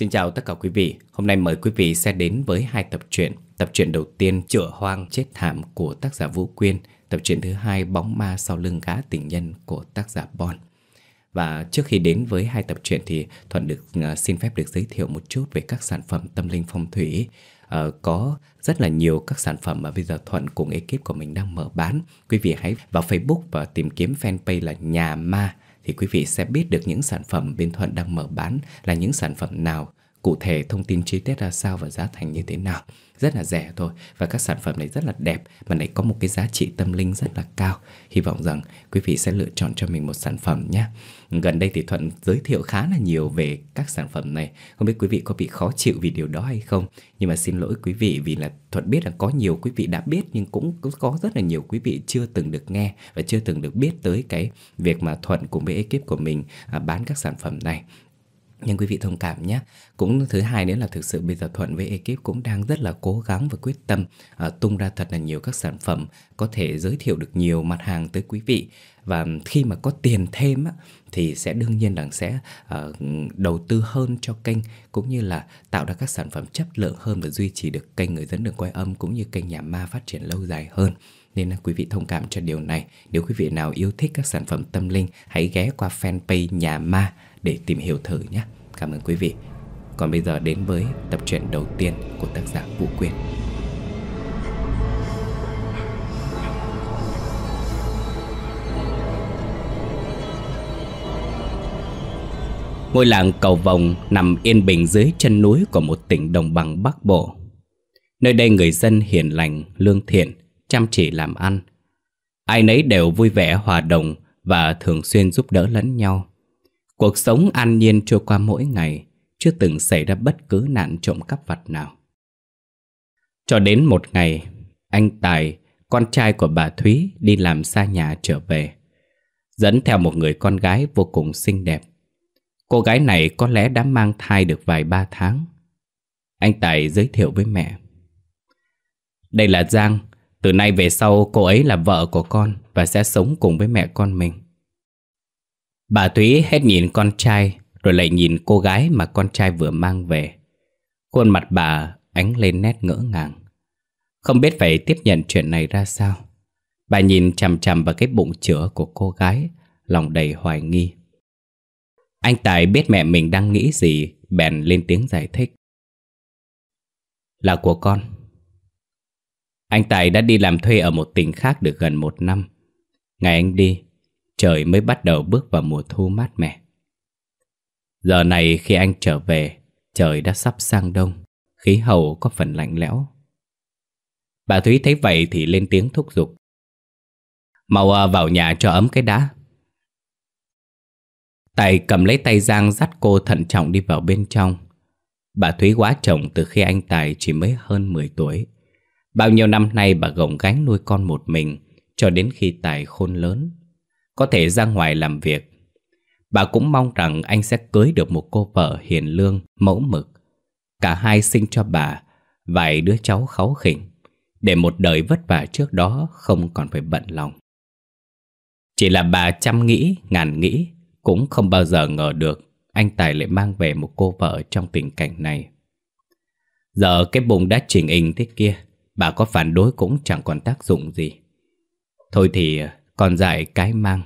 Xin chào tất cả quý vị. Hôm nay mời quý vị sẽ đến với hai tập truyện. Tập truyện đầu tiên Chữa Hoang Chết Thảm của tác giả Vũ Quyên. Tập truyện thứ hai Bóng Ma Sau Lưng Gã Tình Nhân của tác giả Bon. Và trước khi đến với hai tập truyện thì Thuận xin phép được giới thiệu một chút về các sản phẩm tâm linh phong thủy. Có rất là nhiều các sản phẩm mà bây giờ Thuận cùng ekip của mình đang mở bán. Quý vị hãy vào Facebook và tìm kiếm fanpage là Nhà Ma, thì quý vị sẽ biết được những sản phẩm bên Thuận đang mở bán là những sản phẩm nào, cụ thể thông tin chi tiết ra sao và giá thành như thế nào. Rất là rẻ thôi, và các sản phẩm này rất là đẹp mà lại có một cái giá trị tâm linh rất là cao. Hy vọng rằng quý vị sẽ lựa chọn cho mình một sản phẩm nhé. Gần đây thì Thuận giới thiệu khá là nhiều về các sản phẩm này. Không biết quý vị có bị khó chịu vì điều đó hay không, nhưng mà xin lỗi quý vị vì là Thuận biết là có nhiều quý vị đã biết, nhưng cũng có rất là nhiều quý vị chưa từng được nghe và chưa từng được biết tới cái việc mà Thuận cùng với ekip của mình bán các sản phẩm này. Nhưng quý vị thông cảm nhé. Cũng thứ hai nữa là thực sự bây giờ Thuận với ekip cũng đang rất là cố gắng và quyết tâm tung ra thật là nhiều các sản phẩm, có thể giới thiệu được nhiều mặt hàng tới quý vị. Và khi mà có tiền thêm á, thì sẽ đương nhiên là sẽ đầu tư hơn cho kênh, cũng như là tạo ra các sản phẩm chất lượng hơn và duy trì được kênh Người Dẫn Đường Cõi Âm cũng như kênh Nhà Ma phát triển lâu dài hơn. Nên là quý vị thông cảm cho điều này. Nếu quý vị nào yêu thích các sản phẩm tâm linh, hãy ghé qua fanpage Nhà Ma để tìm hiểu thử nhé. Cảm ơn quý vị. Còn bây giờ đến với tập truyện đầu tiên của tác giả Vũ Quyên. Ngôi làng Cầu Vồng nằm yên bình dưới chân núi của một tỉnh đồng bằng Bắc Bộ. Nơi đây người dân hiền lành, lương thiện, chăm chỉ làm ăn. Ai nấy đều vui vẻ hòa đồng và thường xuyên giúp đỡ lẫn nhau. Cuộc sống an nhiên trôi qua mỗi ngày, chưa từng xảy ra bất cứ nạn trộm cắp vặt nào. Cho đến một ngày, anh Tài, con trai của bà Thúy, đi làm xa nhà trở về, dẫn theo một người con gái vô cùng xinh đẹp. Cô gái này có lẽ đã mang thai được vài ba tháng. Anh Tài giới thiệu với mẹ: "Đây là Giang, từ nay về sau cô ấy là vợ của con và sẽ sống cùng với mẹ con mình." Bà Thúy hết nhìn con trai rồi lại nhìn cô gái mà con trai vừa mang về. Khuôn mặt bà ánh lên nét ngỡ ngàng, không biết phải tiếp nhận chuyện này ra sao. Bà nhìn chằm chằm vào cái bụng chữa của cô gái, lòng đầy hoài nghi. Anh Tài biết mẹ mình đang nghĩ gì, bèn lên tiếng giải thích: "Là của con." Anh Tài đã đi làm thuê ở một tỉnh khác được gần một năm. Ngày anh đi, trời mới bắt đầu bước vào mùa thu mát mẻ. Giờ này khi anh trở về, trời đã sắp sang đông, khí hậu có phần lạnh lẽo. Bà Thúy thấy vậy thì lên tiếng thúc giục: "Mau vào nhà cho ấm cái đã." Tài cầm lấy tay Giang dắt cô thận trọng đi vào bên trong. Bà Thúy quá chồng từ khi anh Tài chỉ mới hơn 10 tuổi. Bao nhiêu năm nay bà gồng gánh nuôi con một mình cho đến khi Tài khôn lớn, có thể ra ngoài làm việc. Bà cũng mong rằng anh sẽ cưới được một cô vợ hiền lương, mẫu mực. Cả hai sinh cho bà vài đứa cháu kháu khỉnh, để một đời vất vả trước đó không còn phải bận lòng. Chỉ là bà chăm nghĩ, ngàn nghĩ cũng không bao giờ ngờ được anh Tài lại mang về một cô vợ trong tình cảnh này. Giờ cái bụng đã chỉnh hình thế kia, bà có phản đối cũng chẳng còn tác dụng gì. Thôi thì còn dại cái mang,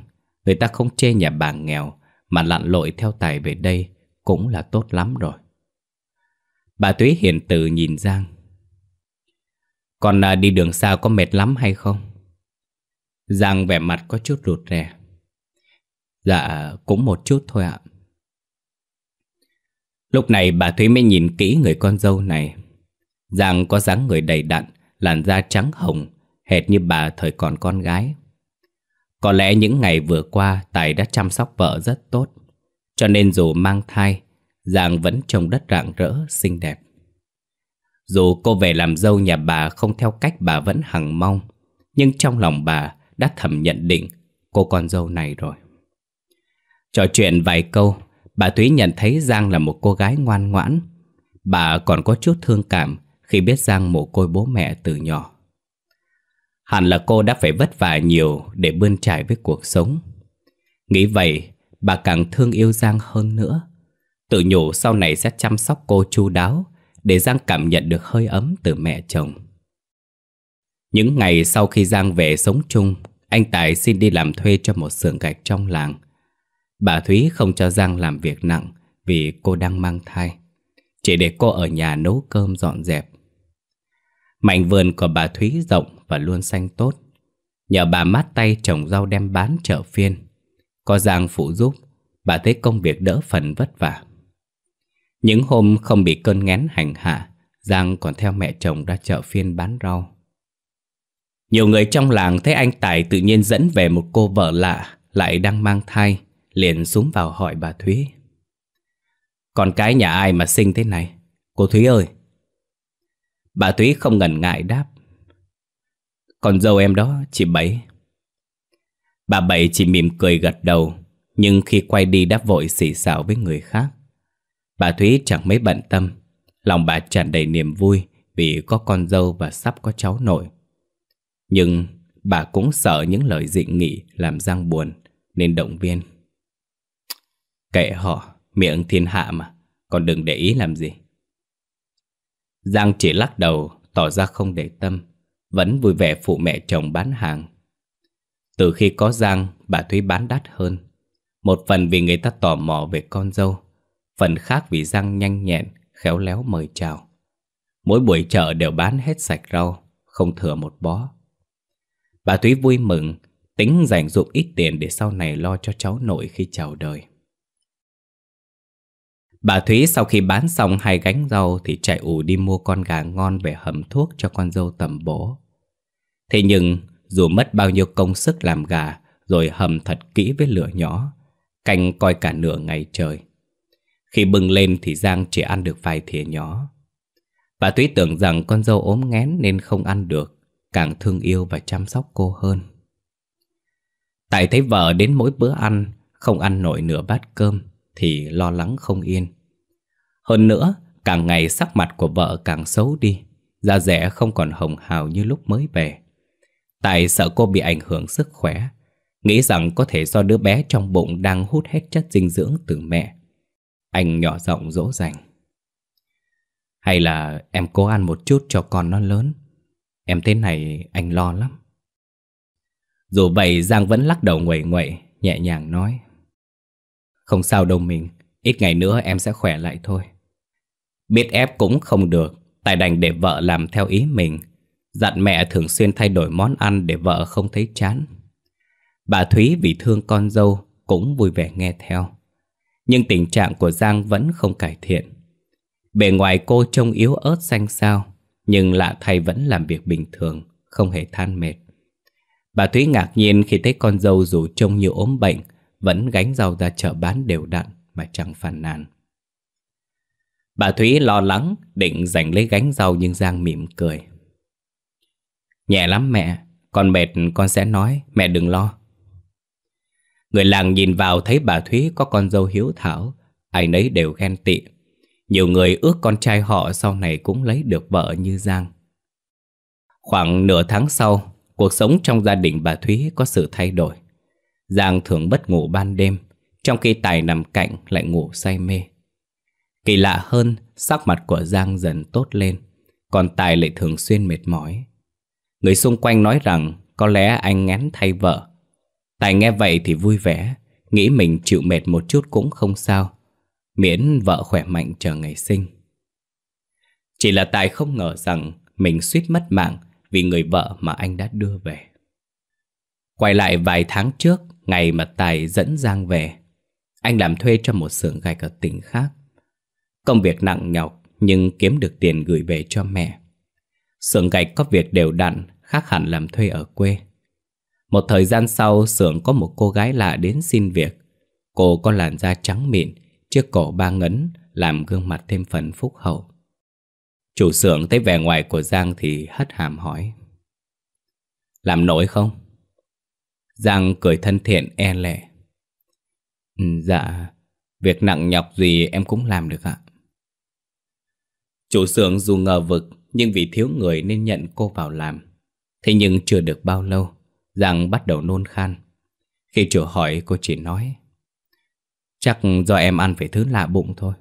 người ta không chê nhà bà nghèo mà lặn lội theo Tài về đây cũng là tốt lắm rồi. Bà Thúy hiền từ nhìn Giang: "Con đi đường xa có mệt lắm hay không?" Giang vẻ mặt có chút rụt rè: "Dạ cũng một chút thôi ạ." Lúc này bà Thúy mới nhìn kỹ người con dâu này. Giang có dáng người đầy đặn, làn da trắng hồng, hệt như bà thời còn con gái. Có lẽ những ngày vừa qua Tài đã chăm sóc vợ rất tốt, cho nên dù mang thai, Giang vẫn trông rất rạng rỡ, xinh đẹp. Dù cô về làm dâu nhà bà không theo cách bà vẫn hằng mong, nhưng trong lòng bà đã thầm nhận định cô con dâu này rồi. Trò chuyện vài câu, bà Thúy nhận thấy Giang là một cô gái ngoan ngoãn. Bà còn có chút thương cảm khi biết Giang mồ côi bố mẹ từ nhỏ. Hẳn là cô đã phải vất vả nhiều để bươn trải với cuộc sống. Nghĩ vậy, bà càng thương yêu Giang hơn nữa. Tự nhủ sau này sẽ chăm sóc cô chu đáo, để Giang cảm nhận được hơi ấm từ mẹ chồng. Những ngày sau khi Giang về sống chung, anh Tài xin đi làm thuê cho một xưởng gạch trong làng. Bà Thúy không cho Giang làm việc nặng vì cô đang mang thai, chỉ để cô ở nhà nấu cơm dọn dẹp. Mảnh vườn của bà Thúy rộng và luôn xanh tốt. Nhờ bà mát tay trồng rau đem bán chợ phiên, có Giang phụ giúp, bà thấy công việc đỡ phần vất vả. Những hôm không bị cơn nghén hành hạ, Giang còn theo mẹ chồng ra chợ phiên bán rau. Nhiều người trong làng thấy anh Tài tự nhiên dẫn về một cô vợ lạ lại đang mang thai, liền xúm vào hỏi bà Thúy: "Con cái nhà ai mà xinh thế này, cô Thúy ơi?" Bà Thúy không ngần ngại đáp: "Con dâu em đó, chị Bảy." Bà Bảy chỉ mỉm cười gật đầu, nhưng khi quay đi đã vội xì xào với người khác. Bà Thúy chẳng mấy bận tâm, lòng bà tràn đầy niềm vui vì có con dâu và sắp có cháu nội. Nhưng bà cũng sợ những lời dị nghị làm Giang buồn, nên động viên: "Kệ họ, miệng thiên hạ mà, còn đừng để ý làm gì." Giang chỉ lắc đầu, tỏ ra không để tâm, vẫn vui vẻ phụ mẹ chồng bán hàng. Từ khi có Giang, bà Thúy bán đắt hơn. Một phần vì người ta tò mò về con dâu, phần khác vì Giang nhanh nhẹn, khéo léo mời chào. Mỗi buổi chợ đều bán hết sạch rau, không thừa một bó. Bà Thúy vui mừng, tính dành dụm ít tiền để sau này lo cho cháu nội khi chào đời. Bà Thúy sau khi bán xong 2 gánh rau thì chạy ù đi mua con gà ngon về hầm thuốc cho con dâu tẩm bổ. Thế nhưng dù mất bao nhiêu công sức làm gà rồi hầm thật kỹ với lửa nhỏ, canh coi cả nửa ngày trời, khi bưng lên thì Giang chỉ ăn được vài thìa nhỏ. Bà Thúy tưởng rằng con dâu ốm nghén nên không ăn được, càng thương yêu và chăm sóc cô hơn. Tài thấy vợ đến mỗi bữa ăn không ăn nổi nửa bát cơm thì lo lắng không yên. Hơn nữa, càng ngày sắc mặt của vợ càng xấu đi, da dẻ không còn hồng hào như lúc mới về. Tài sợ cô bị ảnh hưởng sức khỏe, nghĩ rằng có thể do đứa bé trong bụng đang hút hết chất dinh dưỡng từ mẹ. Anh nhỏ giọng dỗ dành: "Hay là em cố ăn một chút cho con nó lớn, em thế này anh lo lắm." Dù vậy Giang vẫn lắc đầu nguẩy nguẩy, nhẹ nhàng nói: "Không sao đâu mình, ít ngày nữa em sẽ khỏe lại thôi." Biết ép cũng không được, Tài đành để vợ làm theo ý mình, dặn mẹ thường xuyên thay đổi món ăn để vợ không thấy chán. Bà Thúy vì thương con dâu cũng vui vẻ nghe theo. Nhưng tình trạng của Giang vẫn không cải thiện. Bề ngoài cô trông yếu ớt xanh xao, nhưng lạ thay vẫn làm việc bình thường, không hề than mệt. Bà Thúy ngạc nhiên khi thấy con dâu dù trông như ốm bệnh vẫn gánh rau ra chợ bán đều đặn mà chẳng phàn nàn. Bà Thúy lo lắng định giành lấy gánh rau, nhưng Giang mỉm cười: "Nhẹ lắm mẹ, con mệt con sẽ nói, mẹ đừng lo." Người làng nhìn vào thấy bà Thúy có con dâu hiếu thảo, ai nấy đều ghen tị. Nhiều người ước con trai họ sau này cũng lấy được vợ như Giang. Khoảng nửa tháng sau, cuộc sống trong gia đình bà Thúy có sự thay đổi. Giang thường mất ngủ ban đêm, trong khi Tài nằm cạnh lại ngủ say mê. Kỳ lạ hơn, sắc mặt của Giang dần tốt lên, còn Tài lại thường xuyên mệt mỏi. Người xung quanh nói rằng có lẽ anh nghén thay vợ. Tài nghe vậy thì vui vẻ, nghĩ mình chịu mệt một chút cũng không sao, miễn vợ khỏe mạnh chờ ngày sinh. Chỉ là Tài không ngờ rằng mình suýt mất mạng vì người vợ mà anh đã đưa về. Quay lại vài tháng trước, ngày mà Tài dẫn Giang về, anh làm thuê cho một xưởng gạch ở tỉnh khác. Công việc nặng nhọc nhưng kiếm được tiền gửi về cho mẹ. Xưởng gạch có việc đều đặn, khác hẳn làm thuê ở quê. Một thời gian sau, xưởng có một cô gái lạ đến xin việc. Cô có làn da trắng mịn, chiếc cổ 3 ngấn làm gương mặt thêm phần phúc hậu. Chủ xưởng thấy vẻ ngoài của Giang thì hất hàm hỏi: "Làm nổi không?" Giang cười thân thiện e lệ: "Dạ, việc nặng nhọc gì em cũng làm được ạ." Chủ xưởng dù ngờ vực nhưng vì thiếu người nên nhận cô vào làm. Thế nhưng chưa được bao lâu, Giang bắt đầu nôn khan. Khi chủ hỏi, cô chỉ nói: Chắc do em ăn phải thứ lạ bụng thôi.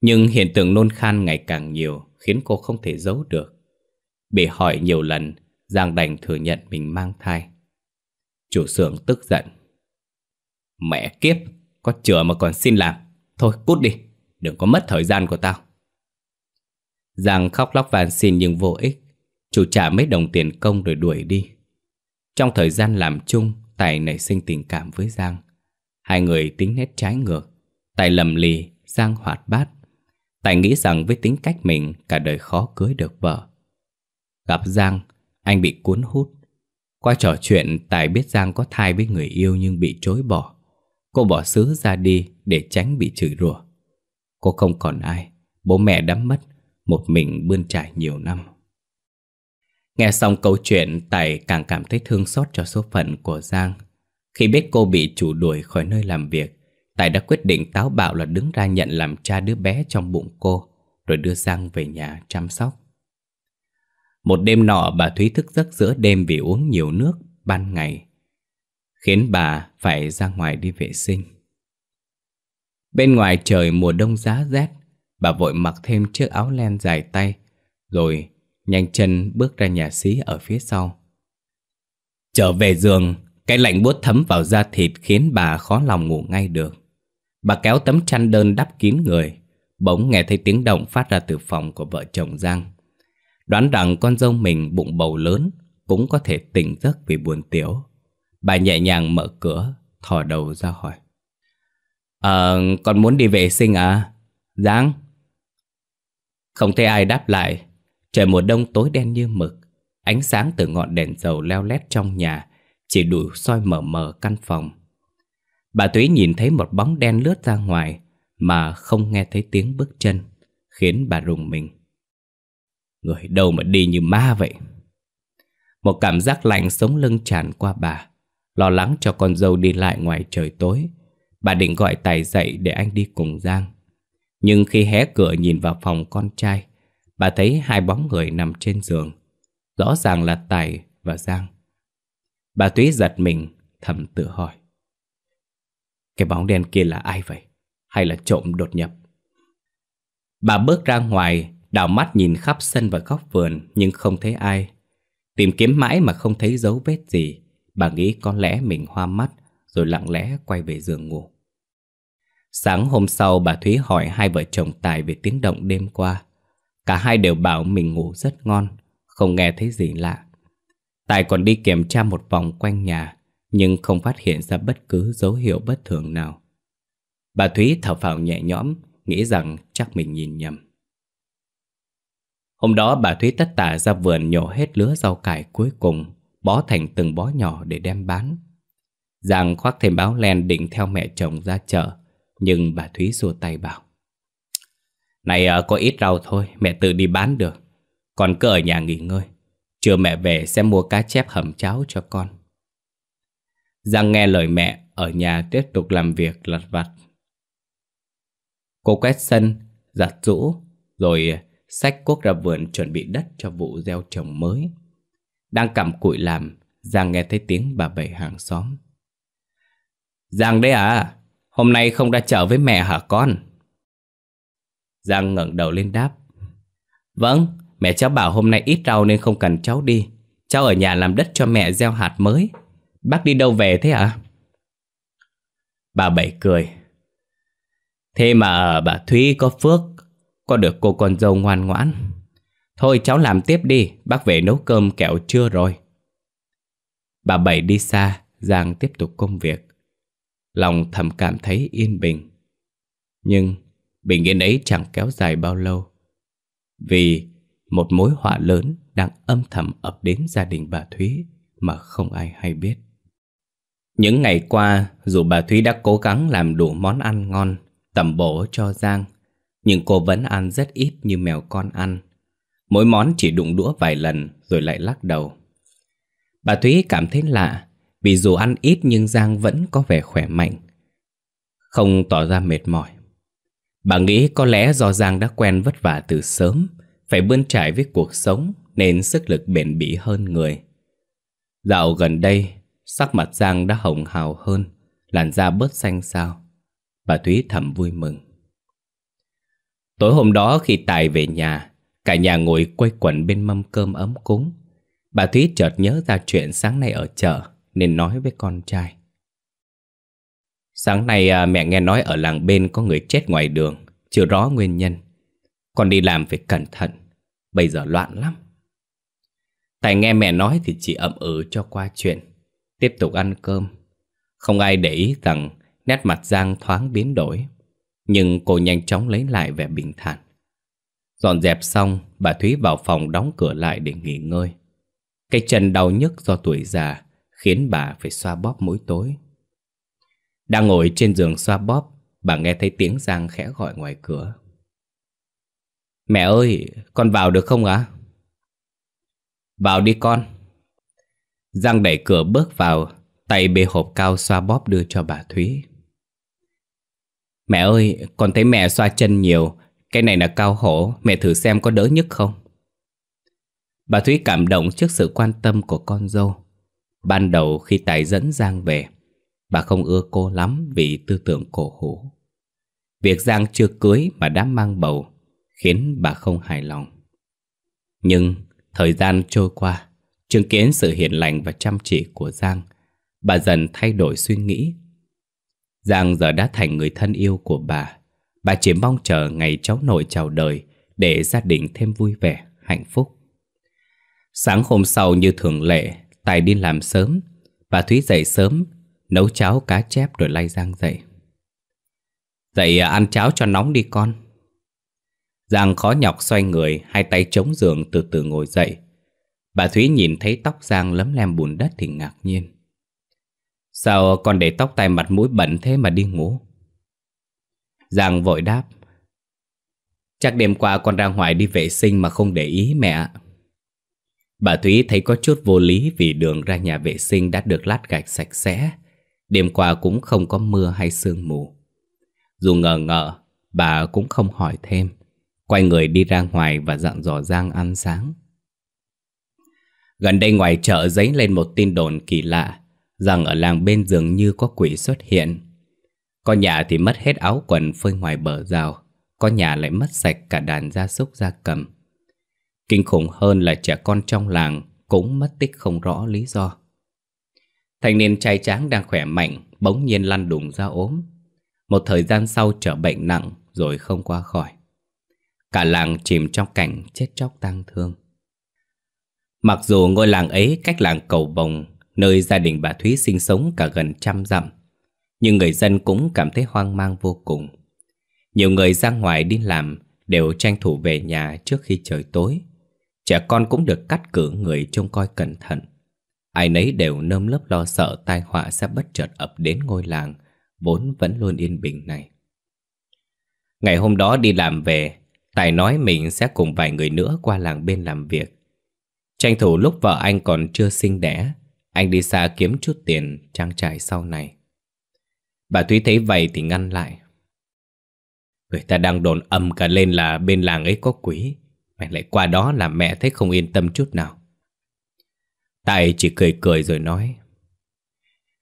Nhưng hiện tượng nôn khan ngày càng nhiều khiến cô không thể giấu được. Bị hỏi nhiều lần, Giang đành thừa nhận mình mang thai. Chủ xưởng tức giận. Mẹ kiếp, có chữa mà còn xin làm. Thôi cút đi, đừng có mất thời gian của tao. Giang khóc lóc van xin nhưng vô ích. Chủ trả mấy đồng tiền công rồi đuổi đi. Trong thời gian làm chung, Tài nảy sinh tình cảm với Giang. Hai người tính nét trái ngược. Tài lầm lì, Giang hoạt bát. Tài nghĩ rằng với tính cách mình, cả đời khó cưới được vợ. Gặp Giang, anh bị cuốn hút. Qua trò chuyện, Tài biết Giang có thai với người yêu nhưng bị chối bỏ. Cô bỏ xứ ra đi để tránh bị chửi rủa. Cô không còn ai, bố mẹ đã mất, một mình bươn trải nhiều năm. Nghe xong câu chuyện, Tài càng cảm thấy thương xót cho số phận của Giang. Khi biết cô bị chủ đuổi khỏi nơi làm việc, Tài đã quyết định táo bạo là đứng ra nhận làm cha đứa bé trong bụng cô, rồi đưa Giang về nhà chăm sóc. Một đêm nọ, bà Thúy thức giấc giữa đêm vì uống nhiều nước ban ngày, khiến bà phải ra ngoài đi vệ sinh. Bên ngoài trời mùa đông giá rét, bà vội mặc thêm chiếc áo len dài tay, rồi nhanh chân bước ra nhà xí ở phía sau. Trở về giường, cái lạnh buốt thấm vào da thịt khiến bà khó lòng ngủ ngay được. Bà kéo tấm chăn đơn đắp kín người, bỗng nghe thấy tiếng động phát ra từ phòng của vợ chồng Giang. Đoán rằng con dâu mình bụng bầu lớn, cũng có thể tỉnh giấc vì buồn tiểu. Bà nhẹ nhàng mở cửa, thò đầu ra hỏi. Con muốn đi vệ sinh à, Giang? Không thấy ai đáp lại. Trời mùa đông tối đen như mực. Ánh sáng từ ngọn đèn dầu leo lét trong nhà chỉ đủ soi mờ mờ căn phòng. Bà Thúy nhìn thấy một bóng đen lướt ra ngoài mà không nghe thấy tiếng bước chân, khiến bà rùng mình. Người đâu mà đi như ma vậy? Một cảm giác lạnh sống lưng tràn qua bà. Lo lắng cho con dâu đi lại ngoài trời tối, bà định gọi Tài dậy để anh đi cùng Giang. Nhưng khi hé cửa nhìn vào phòng con trai, bà thấy hai bóng người nằm trên giường. Rõ ràng là Tài và Giang. Bà Thúy giật mình, thầm tự hỏi. Cái bóng đen kia là ai vậy? Hay là trộm đột nhập? Bà bước ra ngoài, đảo mắt nhìn khắp sân và góc vườn nhưng không thấy ai. Tìm kiếm mãi mà không thấy dấu vết gì. Bà nghĩ có lẽ mình hoa mắt, rồi lặng lẽ quay về giường ngủ. Sáng hôm sau, bà Thúy hỏi hai vợ chồng Tài về tiếng động đêm qua. Cả hai đều bảo mình ngủ rất ngon, không nghe thấy gì lạ. Tài còn đi kiểm tra một vòng quanh nhà, nhưng không phát hiện ra bất cứ dấu hiệu bất thường nào. Bà Thúy thở phào nhẹ nhõm, nghĩ rằng chắc mình nhìn nhầm. Hôm đó bà Thúy tất tả ra vườn nhổ hết lứa rau cải cuối cùng, bó thành từng bó nhỏ để đem bán. Giang khoác thêm áo len định theo mẹ chồng ra chợ, nhưng bà Thúy xua tay bảo. Này có ít rau thôi, mẹ tự đi bán được. Con cứ ở nhà nghỉ ngơi. Trưa mẹ về sẽ mua cá chép hầm cháo cho con. Giang nghe lời mẹ, ở nhà tiếp tục làm việc lặt vặt. Cô quét sân, giặt giũ, rồi xách cuốc ra vườn chuẩn bị đất cho vụ gieo trồng mới. Đang cặm cụi làm, Giang nghe thấy tiếng bà Bảy hàng xóm. Giang đấy à, hôm nay không ra chợ với mẹ hả con? Giang ngẩng đầu lên đáp. Vâng, mẹ cháu bảo hôm nay ít rau nên không cần cháu đi. Cháu ở nhà làm đất cho mẹ gieo hạt mới. Bác đi đâu về thế à? Bà Bảy cười. Thế mà bà Thúy có phước, có được cô con dâu ngoan ngoãn. Thôi cháu làm tiếp đi, bác về nấu cơm kẹo trưa rồi. Bà Bảy đi xa, Giang tiếp tục công việc. Lòng thầm cảm thấy yên bình. Nhưng bình yên ấy chẳng kéo dài bao lâu, vì một mối họa lớn đang âm thầm ập đến gia đình bà Thúy mà không ai hay biết. Những ngày qua, dù bà Thúy đã cố gắng làm đủ món ăn ngon tẩm bổ cho Giang, nhưng cô vẫn ăn rất ít như mèo con ăn. Mỗi món chỉ đụng đũa vài lần rồi lại lắc đầu. Bà Thúy cảm thấy lạ, vì dù ăn ít nhưng Giang vẫn có vẻ khỏe mạnh, không tỏ ra mệt mỏi. Bà nghĩ có lẽ do Giang đã quen vất vả từ sớm, phải bươn trải với cuộc sống nên sức lực bền bỉ hơn người. Dạo gần đây, sắc mặt Giang đã hồng hào hơn, làn da bớt xanh xao, Bà Thúy thầm vui mừng. Tối hôm đó khi Tài về nhà, cả nhà ngồi quây quần bên mâm cơm ấm cúng. Bà Thúy chợt nhớ ra chuyện sáng nay ở chợ nên nói với con trai. Sáng nay mẹ nghe nói ở làng bên có người chết ngoài đường, chưa rõ nguyên nhân. Con đi làm phải cẩn thận, bây giờ loạn lắm. Tài nghe mẹ nói thì chỉ ậm ừ cho qua chuyện, tiếp tục ăn cơm. Không ai để ý rằng nét mặt Giang thoáng biến đổi, nhưng cô nhanh chóng lấy lại vẻ bình thản. Dọn dẹp xong, bà Thúy vào phòng đóng cửa lại để nghỉ ngơi. Cái chân đau nhức do tuổi già khiến bà phải xoa bóp mỗi tối. Đang ngồi trên giường xoa bóp, bà nghe thấy tiếng Giang khẽ gọi ngoài cửa. Mẹ ơi, con vào được không ạ? Vào đi con. Giang đẩy cửa bước vào, tay bê hộp cao xoa bóp đưa cho bà Thúy. Mẹ ơi, con thấy mẹ xoa chân nhiều, cái này là cao hổ, mẹ thử xem có đỡ nhức không? Bà Thúy cảm động trước sự quan tâm của con dâu. Ban đầu khi Tài dẫn Giang về, bà không ưa cô lắm vì tư tưởng cổ hủ. Việc Giang chưa cưới mà đã mang bầu khiến bà không hài lòng. Nhưng thời gian trôi qua, chứng kiến sự hiền lành và chăm chỉ của Giang, bà dần thay đổi suy nghĩ. Giang giờ đã thành người thân yêu của bà chỉ mong chờ ngày cháu nội chào đời để gia đình thêm vui vẻ, hạnh phúc. Sáng hôm sau như thường lệ, Tài đi làm sớm, bà Thúy dậy sớm, nấu cháo cá chép rồi lay Giang dậy. Dậy ăn cháo cho nóng đi con. Giang khó nhọc xoay người, hai tay chống giường từ từ ngồi dậy. Bà Thúy nhìn thấy tóc Giang lấm lem bùn đất thì ngạc nhiên. Sao con để tóc tai mặt mũi bẩn thế mà đi ngủ? Giang vội đáp. Chắc đêm qua con ra ngoài đi vệ sinh mà không để ý mẹ ạ. Bà Thúy thấy có chút vô lý vì đường ra nhà vệ sinh đã được lát gạch sạch sẽ. Đêm qua cũng không có mưa hay sương mù. Dù ngờ ngợ, bà cũng không hỏi thêm. Quay người đi ra ngoài và dặn dò Giang ăn sáng. Gần đây ngoài chợ dấy lên một tin đồn kỳ lạ rằng ở làng bên dường như có quỷ xuất hiện. Có nhà thì mất hết áo quần phơi ngoài bờ rào, có nhà lại mất sạch cả đàn gia súc gia cầm. Kinh khủng hơn là trẻ con trong làng cũng mất tích không rõ lý do. Thanh niên trai tráng đang khỏe mạnh bỗng nhiên lăn đùng ra ốm. Một thời gian sau trở bệnh nặng rồi không qua khỏi. Cả làng chìm trong cảnh chết chóc tang thương. Mặc dù ngôi làng ấy cách làng Cầu Vồng, nơi gia đình bà Thúy sinh sống cả gần 100 dặm, nhưng người dân cũng cảm thấy hoang mang vô cùng. Nhiều người ra ngoài đi làm đều tranh thủ về nhà trước khi trời tối. Trẻ con cũng được cắt cử người trông coi cẩn thận. Ai nấy đều nơm nớp lo sợ tai họa sẽ bất chợt ập đến ngôi làng vốn vẫn luôn yên bình này. Ngày hôm đó đi làm về, Tài nói mình sẽ cùng vài người nữa qua làng bên làm việc. Tranh thủ lúc vợ anh còn chưa sinh đẻ, anh đi xa kiếm chút tiền trang trải sau này. Bà Thúy thấy vậy thì ngăn lại. Người ta đang đồn ầm cả lên là bên làng ấy có quỷ. Mày lại qua đó làm mẹ thấy không yên tâm chút nào. Tài chỉ cười cười rồi nói.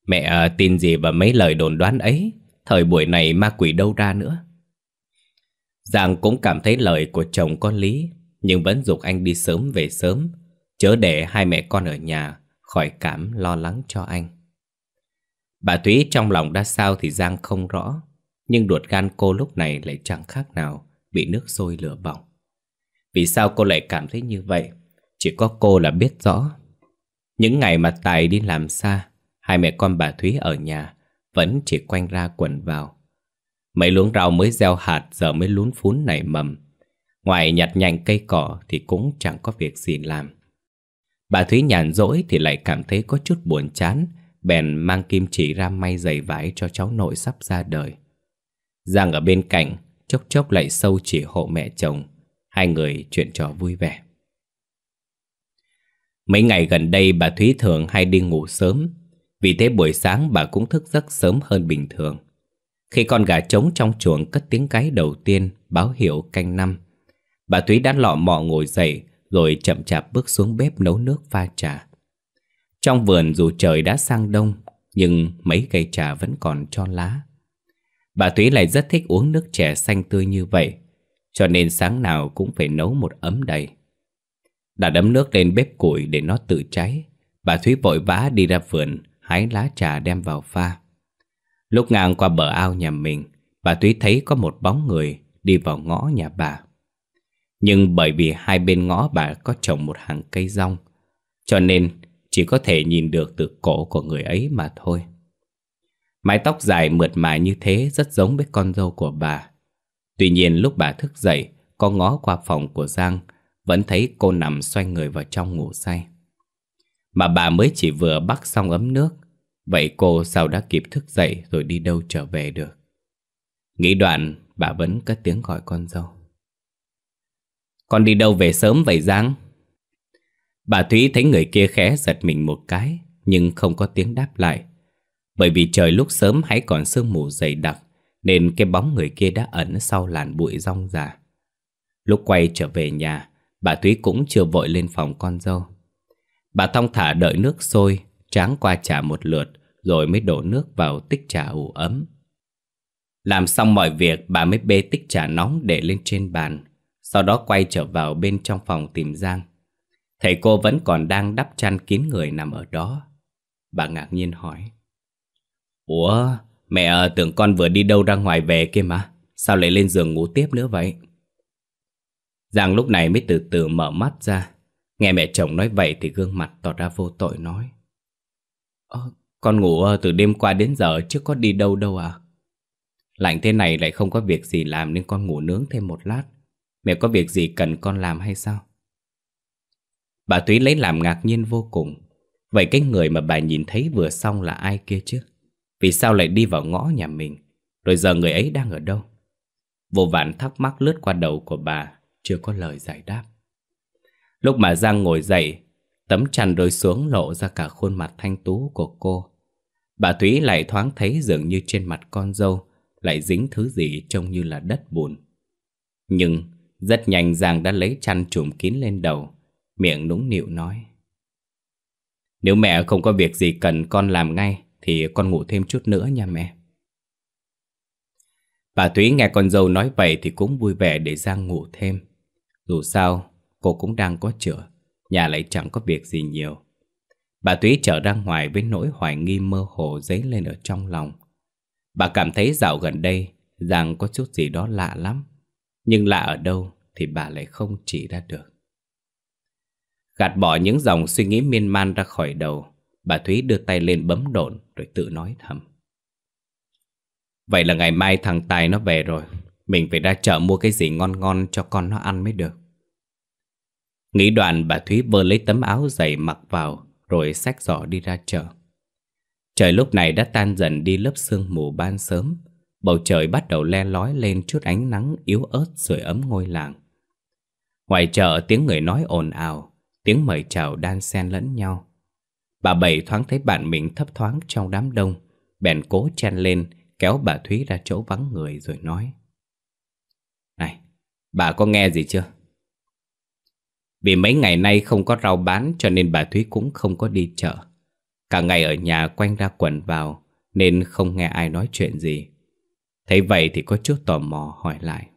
Mẹ tin gì vào mấy lời đồn đoán ấy. Thời buổi này ma quỷ đâu ra nữa. Giang cũng cảm thấy lời của chồng có lý, nhưng vẫn giục anh đi sớm về sớm, chớ để hai mẹ con ở nhà khỏi cảm lo lắng cho anh. Bà Thúy trong lòng đã sao thì Giang không rõ, nhưng ruột gan cô lúc này lại chẳng khác nào bị nước sôi lửa bỏng. Vì sao cô lại cảm thấy như vậy? Chỉ có cô là biết rõ. Những ngày mà Tài đi làm xa, hai mẹ con bà Thúy ở nhà vẫn chỉ quanh ra quẩn vào. Mấy luống rau mới gieo hạt giờ mới lún phún nảy mầm. Ngoài nhặt nhạnh cây cỏ thì cũng chẳng có việc gì làm. Bà Thúy nhàn rỗi thì lại cảm thấy có chút buồn chán, bèn mang kim chỉ ra may giày vải cho cháu nội sắp ra đời. Giang ở bên cạnh, chốc chốc lại sâu chỉ hộ mẹ chồng. Hai người chuyện trò vui vẻ. Mấy ngày gần đây bà Thúy thường hay đi ngủ sớm, vì thế buổi sáng bà cũng thức giấc sớm hơn bình thường. Khi con gà trống trong chuồng cất tiếng gáy đầu tiên báo hiệu canh năm, bà Thúy đã lọ mọ ngồi dậy rồi chậm chạp bước xuống bếp nấu nước pha trà. Trong vườn dù trời đã sang đông nhưng mấy cây trà vẫn còn tro lá. Bà Thúy lại rất thích uống nước chè xanh tươi như vậy, cho nên sáng nào cũng phải nấu một ấm đầy. Đã đấm nước lên bếp củi để nó tự cháy, bà Thúy vội vã đi ra vườn hái lá trà đem vào pha. Lúc ngang qua bờ ao nhà mình, bà Thúy thấy có một bóng người đi vào ngõ nhà bà. Nhưng bởi vì hai bên ngõ bà có trồng một hàng cây dong, cho nên chỉ có thể nhìn được từ cổ của người ấy mà thôi. Mái tóc dài mượt mà như thế rất giống với con dâu của bà. Tuy nhiên lúc bà thức dậy, con ngó qua phòng của Giang, vẫn thấy cô nằm xoay người vào trong ngủ say. Mà bà mới chỉ vừa bắc xong ấm nước, vậy cô sao đã kịp thức dậy rồi đi đâu trở về được? Nghĩ đoạn, bà vẫn cất tiếng gọi con dâu. Con đi đâu về sớm vậy Giang? Bà Thúy thấy người kia khẽ giật mình một cái, nhưng không có tiếng đáp lại. Bởi vì trời lúc sớm hãy còn sương mù dày đặc, nên cái bóng người kia đã ẩn sau làn bụi rong rả. Lúc quay trở về nhà, bà Thúy cũng chưa vội lên phòng con dâu. Bà thong thả đợi nước sôi, tráng qua trà một lượt, rồi mới đổ nước vào tích trà ủ ấm. Làm xong mọi việc, bà mới bê tích trà nóng để lên trên bàn, sau đó quay trở vào bên trong phòng tìm Giang. Thầy cô vẫn còn đang đắp chăn kín người nằm ở đó. Bà ngạc nhiên hỏi: Ủa, mẹ tưởng con vừa đi đâu ra ngoài về kia mà, sao lại lên giường ngủ tiếp nữa vậy? Giang lúc này mới từ từ mở mắt ra. Nghe mẹ chồng nói vậy thì gương mặt tỏ ra vô tội nói: Con ngủ từ đêm qua đến giờ chứ có đi đâu đâu à? Lạnh thế này lại không có việc gì làm nên con ngủ nướng thêm một lát. Mẹ có việc gì cần con làm hay sao? Bà Thúy lấy làm ngạc nhiên vô cùng. Vậy cái người mà bà nhìn thấy vừa xong là ai kia chứ? Vì sao lại đi vào ngõ nhà mình? Rồi giờ người ấy đang ở đâu? Vô vàn thắc mắc lướt qua đầu của bà, chưa có lời giải đáp. Lúc mà Giang ngồi dậy, tấm chăn rơi xuống lộ ra cả khuôn mặt thanh tú của cô. Bà Thúy lại thoáng thấy dường như trên mặt con dâu lại dính thứ gì trông như là đất bùn. Nhưng rất nhanh Giang đã lấy chăn trùm kín lên đầu, miệng nũng nịu nói: Nếu mẹ không có việc gì cần con làm ngay thì con ngủ thêm chút nữa nha mẹ. Bà Thúy nghe con dâu nói vậy thì cũng vui vẻ để Giang ngủ thêm. Dù sao, cô cũng đang có chữa, nhà lại chẳng có việc gì nhiều. Bà Thúy trở ra ngoài với nỗi hoài nghi mơ hồ dấy lên ở trong lòng. Bà cảm thấy dạo gần đây Giang có chút gì đó lạ lắm, nhưng lạ ở đâu thì bà lại không chỉ ra được. Gạt bỏ những dòng suy nghĩ miên man ra khỏi đầu, bà Thúy đưa tay lên bấm độn rồi tự nói thầm: Vậy là ngày mai thằng Tài nó về rồi, mình phải ra chợ mua cái gì ngon ngon cho con nó ăn mới được. Nghĩ đoạn, bà Thúy vơ lấy tấm áo dày mặc vào rồi xách giỏ đi ra chợ. Trời lúc này đã tan dần đi lớp sương mù ban sớm, bầu trời bắt đầu le lói lên chút ánh nắng yếu ớt sưởi ấm ngôi làng. Ngoài chợ tiếng người nói ồn ào, tiếng mời chào đan xen lẫn nhau. Bà Bảy thoáng thấy bạn mình thấp thoáng trong đám đông, bèn cố chen lên kéo bà Thúy ra chỗ vắng người rồi nói: Này, bà có nghe gì chưa? Vì mấy ngày nay không có rau bán cho nên bà Thúy cũng không có đi chợ. Cả ngày ở nhà quanh ra quẩn vào nên không nghe ai nói chuyện gì. Thấy vậy thì có chút tò mò hỏi lại: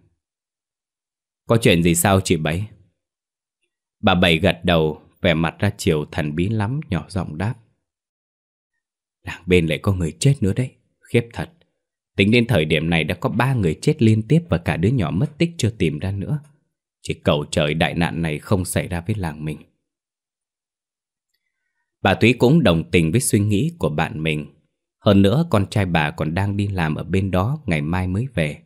Có chuyện gì sao chị Bảy? Bà Bảy gật đầu, vẻ mặt ra chiều thần bí lắm, nhỏ giọng đáp: Làng bên lại có người chết nữa đấy, khiếp thật. Tính đến thời điểm này đã có 3 người chết liên tiếp và cả đứa nhỏ mất tích chưa tìm ra nữa. Chỉ cầu trời đại nạn này không xảy ra với làng mình. Bà Thúy cũng đồng tình với suy nghĩ của bạn mình. Hơn nữa con trai bà còn đang đi làm ở bên đó, ngày mai mới về.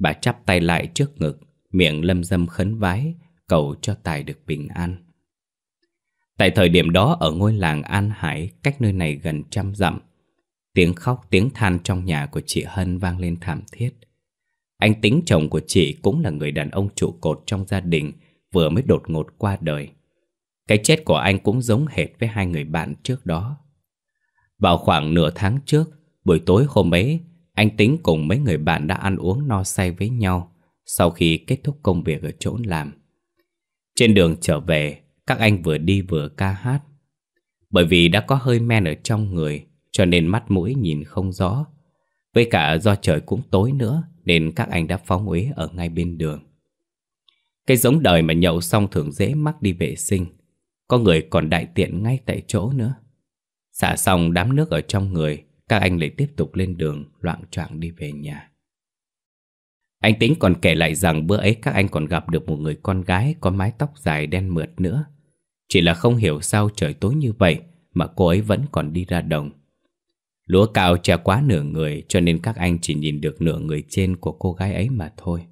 Bà chắp tay lại trước ngực, miệng lâm dâm khấn vái, cầu cho Tài được bình an. Tại thời điểm đó ở ngôi làng An Hải, cách nơi này gần 100 dặm, tiếng khóc tiếng than trong nhà của chị Hân vang lên thảm thiết. Anh Tính, chồng của chị, cũng là người đàn ông trụ cột trong gia đình, vừa mới đột ngột qua đời. Cái chết của anh cũng giống hệt với 2 người bạn trước đó. Vào khoảng nửa tháng trước, buổi tối hôm ấy, anh Tính cùng mấy người bạn đã ăn uống no say với nhau sau khi kết thúc công việc ở chỗ làm. Trên đường trở về, các anh vừa đi vừa ca hát. Bởi vì đã có hơi men ở trong người cho nên mắt mũi nhìn không rõ. Với cả do trời cũng tối nữa nên các anh đã phóng uế ở ngay bên đường. Cái giống đời mà nhậu xong thường dễ mắc đi vệ sinh, có người còn đại tiện ngay tại chỗ nữa. Xả xong đám nước ở trong người, các anh lại tiếp tục lên đường loạng choạng đi về nhà. Anh Tính còn kể lại rằng bữa ấy các anh còn gặp được một người con gái có mái tóc dài đen mượt nữa. Chỉ là không hiểu sao trời tối như vậy mà cô ấy vẫn còn đi ra đồng. Lúa cao che quá nửa người cho nên các anh chỉ nhìn được nửa người trên của cô gái ấy mà thôi.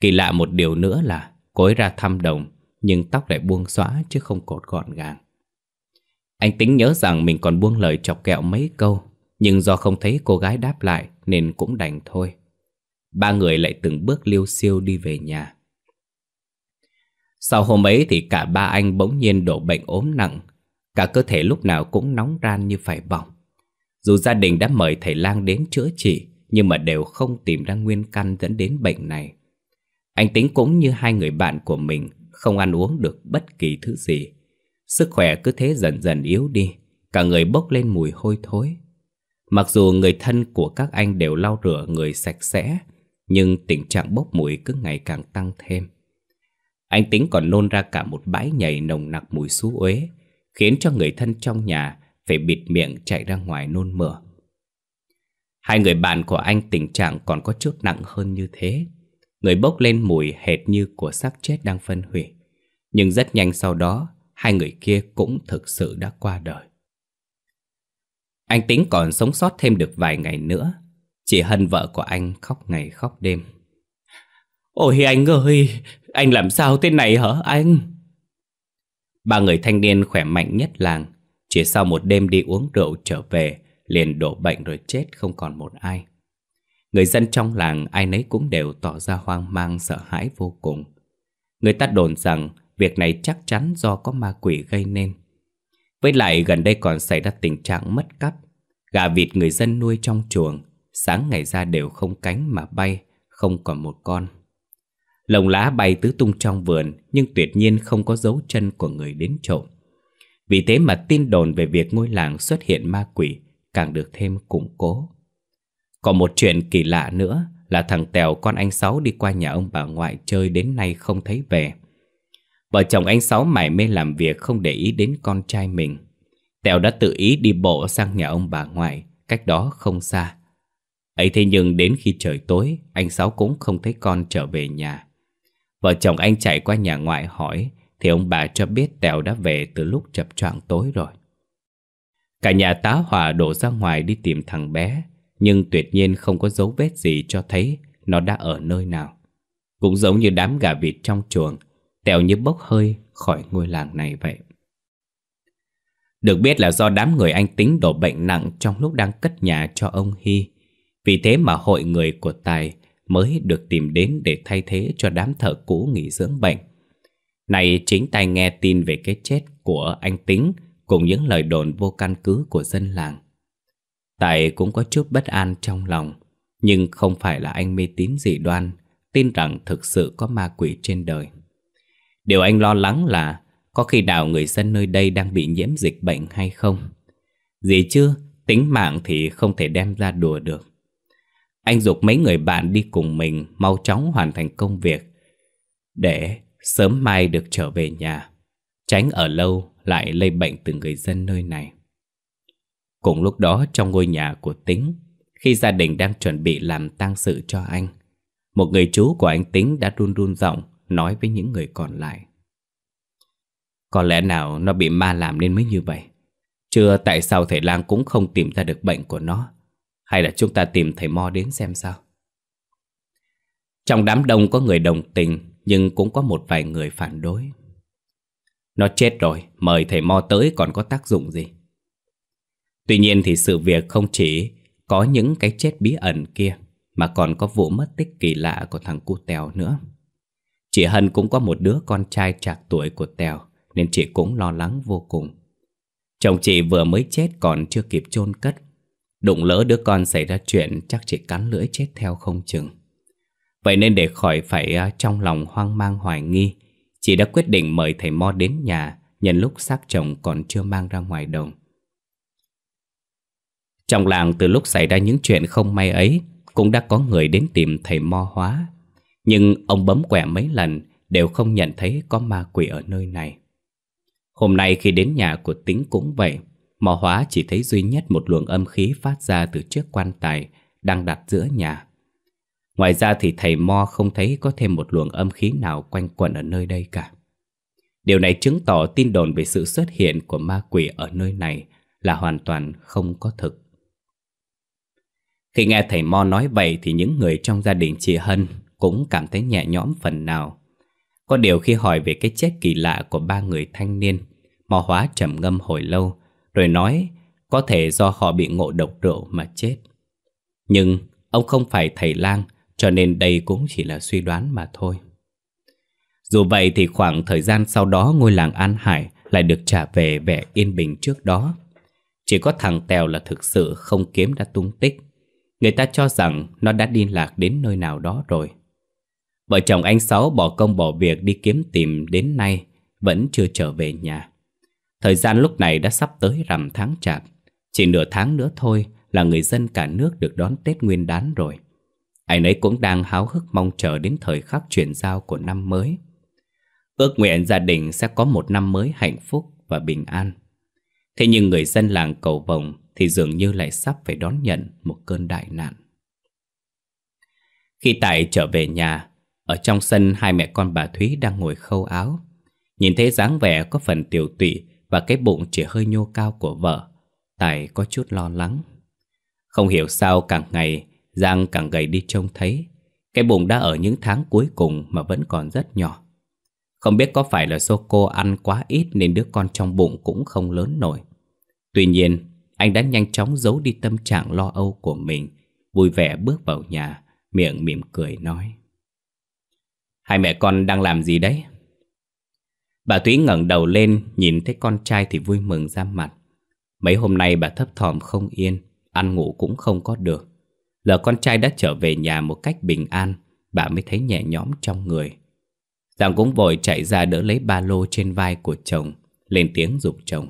Kỳ lạ một điều nữa là cô ấy ra thăm đồng nhưng tóc lại buông xõa chứ không cột gọn gàng. Anh Tính nhớ rằng mình còn buông lời chọc ghẹo mấy câu, nhưng do không thấy cô gái đáp lại nên cũng đành thôi. Ba người lại từng bước liêu xiêu đi về nhà. Sau hôm ấy thì cả ba anh bỗng nhiên đổ bệnh ốm nặng. Cả cơ thể lúc nào cũng nóng ran như phải bỏng. Dù gia đình đã mời thầy lang đến chữa trị, nhưng mà đều không tìm ra nguyên căn dẫn đến bệnh này. Anh Tính cũng như hai người bạn của mình, không ăn uống được bất kỳ thứ gì. Sức khỏe cứ thế dần dần yếu đi, cả người bốc lên mùi hôi thối. Mặc dù người thân của các anh đều lau rửa người sạch sẽ, nhưng tình trạng bốc mùi cứ ngày càng tăng thêm. Anh Tính còn nôn ra cả một bãi nhầy nồng nặc mùi xú uế, khiến cho người thân trong nhà phải bịt miệng chạy ra ngoài nôn mửa. Hai người bạn của anh tình trạng còn có chút nặng hơn như thế. Người bốc lên mùi hệt như của xác chết đang phân hủy. Nhưng rất nhanh sau đó, hai người kia cũng thực sự đã qua đời. Anh Tính còn sống sót thêm được vài ngày nữa. Chị Hân vợ của anh khóc ngày khóc đêm. Ôi anh ơi, anh làm sao thế này hả anh? Ba người thanh niên khỏe mạnh nhất làng, chỉ sau một đêm đi uống rượu trở về, liền đổ bệnh rồi chết không còn một ai. Người dân trong làng ai nấy cũng đều tỏ ra hoang mang sợ hãi vô cùng. Người ta đồn rằng việc này chắc chắn do có ma quỷ gây nên. Với lại gần đây còn xảy ra tình trạng mất cắp. Gà vịt người dân nuôi trong chuồng, sáng ngày ra đều không cánh mà bay, không còn một con. Lồng lá bay tứ tung trong vườn, nhưng tuyệt nhiên không có dấu chân của người đến trộm. Vì thế mà tin đồn về việc ngôi làng xuất hiện ma quỷ càng được thêm củng cố. Còn một chuyện kỳ lạ nữa là thằng Tèo con anh Sáu đi qua nhà ông bà ngoại chơi đến nay không thấy về. Vợ chồng anh Sáu mải mê làm việc không để ý đến con trai mình. Tèo đã tự ý đi bộ sang nhà ông bà ngoại, cách đó không xa. Ấy thế nhưng đến khi trời tối, anh Sáu cũng không thấy con trở về nhà. Vợ chồng anh chạy qua nhà ngoại hỏi thì ông bà cho biết Tèo đã về từ lúc chập choạng tối rồi. Cả nhà tá hỏa đổ ra ngoài đi tìm thằng bé, nhưng tuyệt nhiên không có dấu vết gì cho thấy nó đã ở nơi nào. Cũng giống như đám gà vịt trong chuồng, Tèo như bốc hơi khỏi ngôi làng này vậy. Được biết là do đám người anh Tính đổ bệnh nặng trong lúc đang cất nhà cho ông Hy. Vì thế mà hội người của Tài mới được tìm đến để thay thế cho đám thợ cũ nghỉ dưỡng bệnh. Này chính Tài nghe tin về cái chết của anh Tính cùng những lời đồn vô căn cứ của dân làng. Tài cũng có chút bất an trong lòng, nhưng không phải là anh mê tín dị đoan, tin rằng thực sự có ma quỷ trên đời. Điều anh lo lắng là có khi nào người dân nơi đây đang bị nhiễm dịch bệnh hay không. Gì chứ, tính mạng thì không thể đem ra đùa được. Anh giục mấy người bạn đi cùng mình mau chóng hoàn thành công việc để sớm mai được trở về nhà, tránh ở lâu lại lây bệnh từ người dân nơi này. Cùng lúc đó trong ngôi nhà của Tính, khi gia đình đang chuẩn bị làm tang sự cho anh, một người chú của anh Tính đã run giọng nói với những người còn lại. Có lẽ nào nó bị ma làm nên mới như vậy? Chưa tại sao thầy lang cũng không tìm ra được bệnh của nó? Hay là chúng ta tìm thầy Mo đến xem sao? Trong đám đông có người đồng tình, nhưng cũng có một vài người phản đối. Nó chết rồi, mời thầy Mo tới còn có tác dụng gì? Tuy nhiên thì sự việc không chỉ có những cái chết bí ẩn kia, mà còn có vụ mất tích kỳ lạ của thằng cu Tèo nữa. Chị Hân cũng có một đứa con trai trạc tuổi của Tèo, nên chị cũng lo lắng vô cùng. Chồng chị vừa mới chết còn chưa kịp chôn cất. Đụng lỡ đứa con xảy ra chuyện chắc chị cắn lưỡi chết theo không chừng. Vậy nên để khỏi phải trong lòng hoang mang hoài nghi, chị đã quyết định mời thầy Mo đến nhà nhân lúc xác chồng còn chưa mang ra ngoài đồng. Trong làng từ lúc xảy ra những chuyện không may ấy, cũng đã có người đến tìm thầy Mo Hóa, nhưng ông bấm quẻ mấy lần đều không nhận thấy có ma quỷ ở nơi này. Hôm nay khi đến nhà của Tính cũng vậy, Mo Hóa chỉ thấy duy nhất một luồng âm khí phát ra từ chiếc quan tài đang đặt giữa nhà. Ngoài ra thì thầy Mo không thấy có thêm một luồng âm khí nào quanh quẩn ở nơi đây cả. Điều này chứng tỏ tin đồn về sự xuất hiện của ma quỷ ở nơi này là hoàn toàn không có thực. Khi nghe thầy Mo nói vậy thì những người trong gia đình chị Hân cũng cảm thấy nhẹ nhõm phần nào. Có điều khi hỏi về cái chết kỳ lạ của ba người thanh niên, Mo Hóa trầm ngâm hồi lâu rồi nói có thể do họ bị ngộ độc rượu mà chết. Nhưng ông không phải thầy lang, cho nên đây cũng chỉ là suy đoán mà thôi. Dù vậy thì khoảng thời gian sau đó, ngôi làng An Hải lại được trả về vẻ yên bình trước đó. Chỉ có thằng Tèo là thực sự không kiếm đã tung tích. Người ta cho rằng nó đã đi lạc đến nơi nào đó rồi. Vợ chồng anh Sáu bỏ công bỏ việc đi kiếm tìm đến nay vẫn chưa trở về nhà. Thời gian lúc này đã sắp tới rằm tháng chạp. Chỉ nửa tháng nữa thôi là người dân cả nước được đón Tết Nguyên Đán rồi. Ai nấy cũng đang háo hức mong chờ đến thời khắc chuyển giao của năm mới. Ước nguyện gia đình sẽ có một năm mới hạnh phúc và bình an. Thế nhưng người dân làng Cầu Vồng thì dường như lại sắp phải đón nhận một cơn đại nạn. Khi Tài trở về nhà, ở trong sân hai mẹ con bà Thúy đang ngồi khâu áo. Nhìn thấy dáng vẻ có phần tiều tụy và cái bụng chỉ hơi nhô cao của vợ, Tài có chút lo lắng. Không hiểu sao càng ngày Giang càng gầy đi trông thấy. Cái bụng đã ở những tháng cuối cùng mà vẫn còn rất nhỏ. Không biết có phải là do cô ăn quá ít nên đứa con trong bụng cũng không lớn nổi. Tuy nhiên, anh đã nhanh chóng giấu đi tâm trạng lo âu của mình, vui vẻ bước vào nhà, miệng mỉm cười nói: "Hai mẹ con đang làm gì đấy?" Bà Thúy ngẩng đầu lên, nhìn thấy con trai thì vui mừng ra mặt. Mấy hôm nay bà thấp thỏm không yên, ăn ngủ cũng không có được. Giờ con trai đã trở về nhà một cách bình an, bà mới thấy nhẹ nhõm trong người. Giang cũng vội chạy ra đỡ lấy ba lô trên vai của chồng, lên tiếng giục chồng: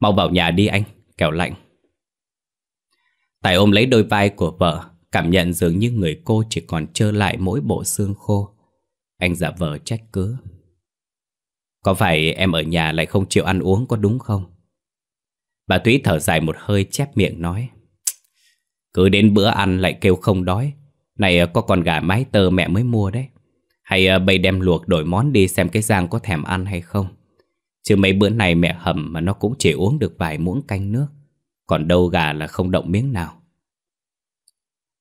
"Mau vào nhà đi anh, kẻo lạnh." Tài ôm lấy đôi vai của vợ, cảm nhận dường như người cô chỉ còn trơ lại mỗi bộ xương khô. Anh giả vờ trách cứ: "Có phải em ở nhà lại không chịu ăn uống có đúng không?" Bà Thúy thở dài một hơi, chép miệng nói: "Cứ đến bữa ăn lại kêu không đói. Này có con gà mái tơ mẹ mới mua đấy. Hay bây đem luộc đổi món đi xem cái Giang có thèm ăn hay không. Chứ mấy bữa này mẹ hầm mà nó cũng chỉ uống được vài muỗng canh nước. Còn đâu gà là không động miếng nào."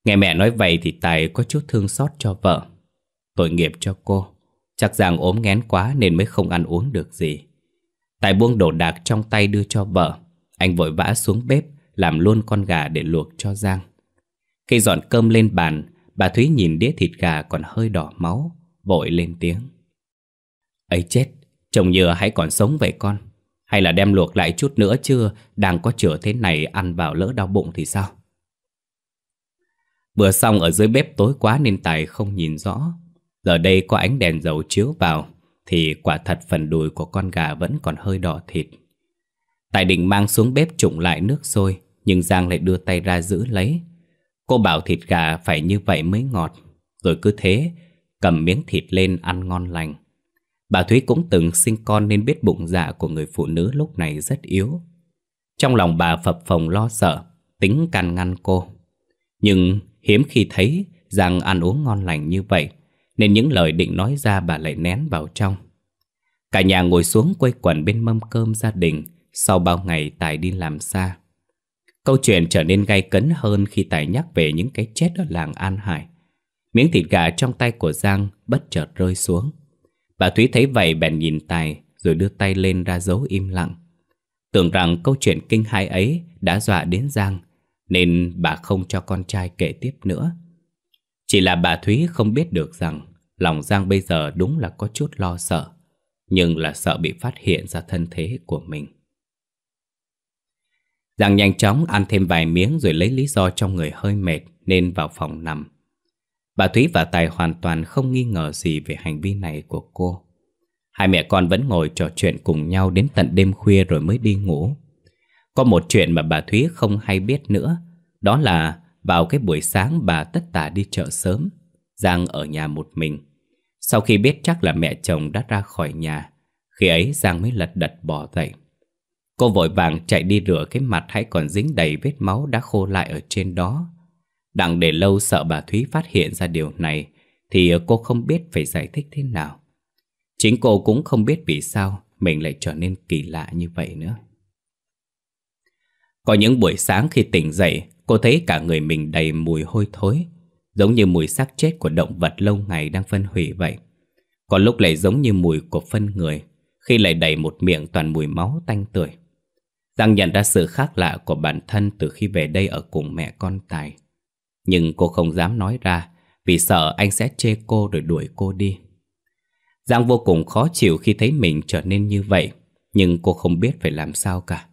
Nghe mẹ nói vậy thì Tài có chút thương xót cho vợ. Tội nghiệp cho cô. Chắc Giang ốm nghén quá nên mới không ăn uống được gì. Tài buông đồ đạc trong tay đưa cho vợ. Anh vội vã xuống bếp làm luôn con gà để luộc cho Giang. Khi dọn cơm lên bàn, bà Thúy nhìn đĩa thịt gà còn hơi đỏ máu, vội lên tiếng: "Ấy chết, trông như hãy còn sống vậy con. Hay là đem luộc lại chút nữa chứ, đang có chửa thế này ăn vào lỡ đau bụng thì sao?" Bữa xong ở dưới bếp tối quá nên Tài không nhìn rõ. Giờ đây có ánh đèn dầu chiếu vào thì quả thật phần đùi của con gà vẫn còn hơi đỏ thịt. Tài định mang xuống bếp trụng lại nước sôi, nhưng Giang lại đưa tay ra giữ lấy. Cô bảo thịt gà phải như vậy mới ngọt. Rồi cứ thế cầm miếng thịt lên ăn ngon lành. Bà Thúy cũng từng sinh con nên biết bụng dạ của người phụ nữ lúc này rất yếu. Trong lòng bà phập phồng lo sợ, Tính can ngăn cô. Nhưng hiếm khi thấy Giang ăn uống ngon lành như vậy, nên những lời định nói ra bà lại nén vào trong. Cả nhà ngồi xuống quây quần bên mâm cơm gia đình sau bao ngày Tài đi làm xa. Câu chuyện trở nên gay cấn hơn khi Tài nhắc về những cái chết ở làng An Hải. Miếng thịt gà trong tay của Giang bất chợt rơi xuống. Bà Thúy thấy vậy bèn nhìn Tài rồi đưa tay lên ra dấu im lặng. Tưởng rằng câu chuyện kinh hãi ấy đã dọa đến Giang, nên bà không cho con trai kể tiếp nữa. Chỉ là bà Thúy không biết được rằng lòng Giang bây giờ đúng là có chút lo sợ, nhưng là sợ bị phát hiện ra thân thế của mình. Giang nhanh chóng ăn thêm vài miếng rồi lấy lý do trong người hơi mệt nên vào phòng nằm. Bà Thúy và Tài hoàn toàn không nghi ngờ gì về hành vi này của cô. Hai mẹ con vẫn ngồi trò chuyện cùng nhau đến tận đêm khuya rồi mới đi ngủ. Có một chuyện mà bà Thúy không hay biết nữa, đó là vào cái buổi sáng bà tất tả đi chợ sớm, Giang ở nhà một mình. Sau khi biết chắc là mẹ chồng đã ra khỏi nhà, khi ấy Giang mới lật đật bỏ dậy. Cô vội vàng chạy đi rửa cái mặt hãy còn dính đầy vết máu đã khô lại ở trên đó. Đặng để lâu sợ bà Thúy phát hiện ra điều này thì cô không biết phải giải thích thế nào. Chính cô cũng không biết vì sao mình lại trở nên kỳ lạ như vậy nữa. Có những buổi sáng khi tỉnh dậy, cô thấy cả người mình đầy mùi hôi thối, giống như mùi xác chết của động vật lâu ngày đang phân hủy vậy. Còn lúc lại giống như mùi của phân người, khi lại đầy một miệng toàn mùi máu tanh tưởi. Giang nhận ra sự khác lạ của bản thân từ khi về đây ở cùng mẹ con Tài. Nhưng cô không dám nói ra vì sợ anh sẽ chê cô rồi đuổi cô đi. Giang vô cùng khó chịu khi thấy mình trở nên như vậy, nhưng cô không biết phải làm sao cả.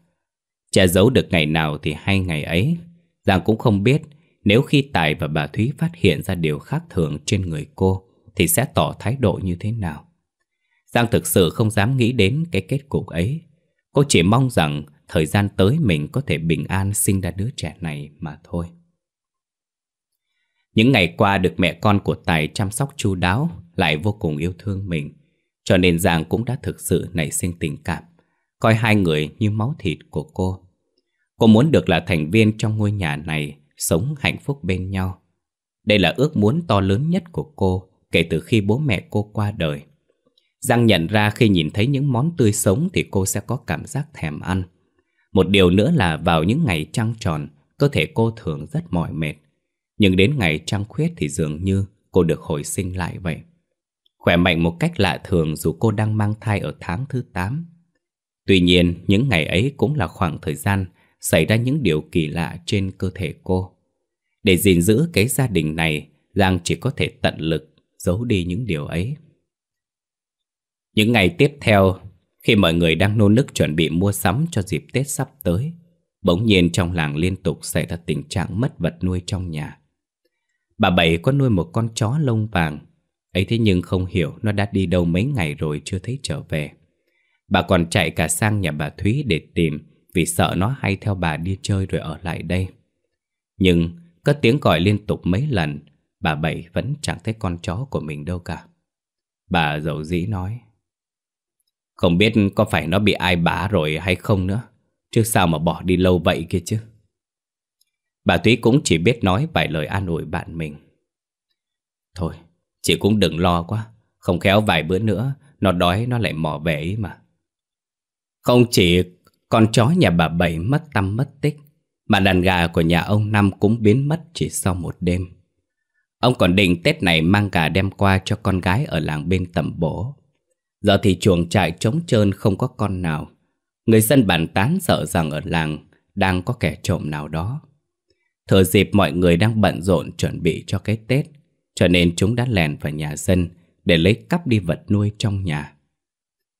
Che giấu được ngày nào thì hay ngày ấy. Giang cũng không biết nếu khi Tài và bà Thúy phát hiện ra điều khác thường trên người cô thì sẽ tỏ thái độ như thế nào. Giang thực sự không dám nghĩ đến cái kết cục ấy. Cô chỉ mong rằng thời gian tới mình có thể bình an sinh ra đứa trẻ này mà thôi. Những ngày qua được mẹ con của Tài chăm sóc chu đáo, lại vô cùng yêu thương mình, cho nên Giang cũng đã thực sự nảy sinh tình cảm, coi hai người như máu thịt của cô. Cô muốn được là thành viên trong ngôi nhà này, sống hạnh phúc bên nhau. Đây là ước muốn to lớn nhất của cô kể từ khi bố mẹ cô qua đời. Giang nhận ra khi nhìn thấy những món tươi sống thì cô sẽ có cảm giác thèm ăn. Một điều nữa là vào những ngày trăng tròn, cơ thể cô thường rất mỏi mệt. Nhưng đến ngày trăng khuyết thì dường như cô được hồi sinh lại vậy. Khỏe mạnh một cách lạ thường dù cô đang mang thai ở tháng thứ 8. Tuy nhiên, những ngày ấy cũng là khoảng thời gian xảy ra những điều kỳ lạ trên cơ thể cô. Để gìn giữ cái gia đình này, Giang chỉ có thể tận lực giấu đi những điều ấy. Những ngày tiếp theo, khi mọi người đang nô nức chuẩn bị mua sắm cho dịp Tết sắp tới, bỗng nhiên trong làng liên tục xảy ra tình trạng mất vật nuôi trong nhà. Bà Bảy có nuôi một con chó lông vàng, ấy thế nhưng không hiểu nó đã đi đâu mấy ngày rồi chưa thấy trở về. Bà còn chạy cả sang nhà bà Thúy để tìm vì sợ nó hay theo bà đi chơi rồi ở lại đây. Nhưng cất tiếng gọi liên tục mấy lần, bà Bảy vẫn chẳng thấy con chó của mình đâu cả. Bà dầu dĩ nói, không biết có phải nó bị ai bả rồi hay không nữa, chứ sao mà bỏ đi lâu vậy kia chứ. Bà Thúy cũng chỉ biết nói vài lời an ủi bạn mình. Thôi, chị cũng đừng lo quá, không khéo vài bữa nữa nó đói nó lại mò về ấy mà. Không chỉ con chó nhà bà Bảy mất tăm mất tích, mà đàn gà của nhà ông Năm cũng biến mất chỉ sau một đêm. Ông còn định Tết này mang gà đem qua cho con gái ở làng bên tẩm bổ. Giờ thì chuồng trại trống trơn không có con nào. Người dân bàn tán sợ rằng ở làng đang có kẻ trộm nào đó. Thừa dịp mọi người đang bận rộn chuẩn bị cho cái Tết, cho nên chúng đã lèn vào nhà dân để lấy cắp đi vật nuôi trong nhà.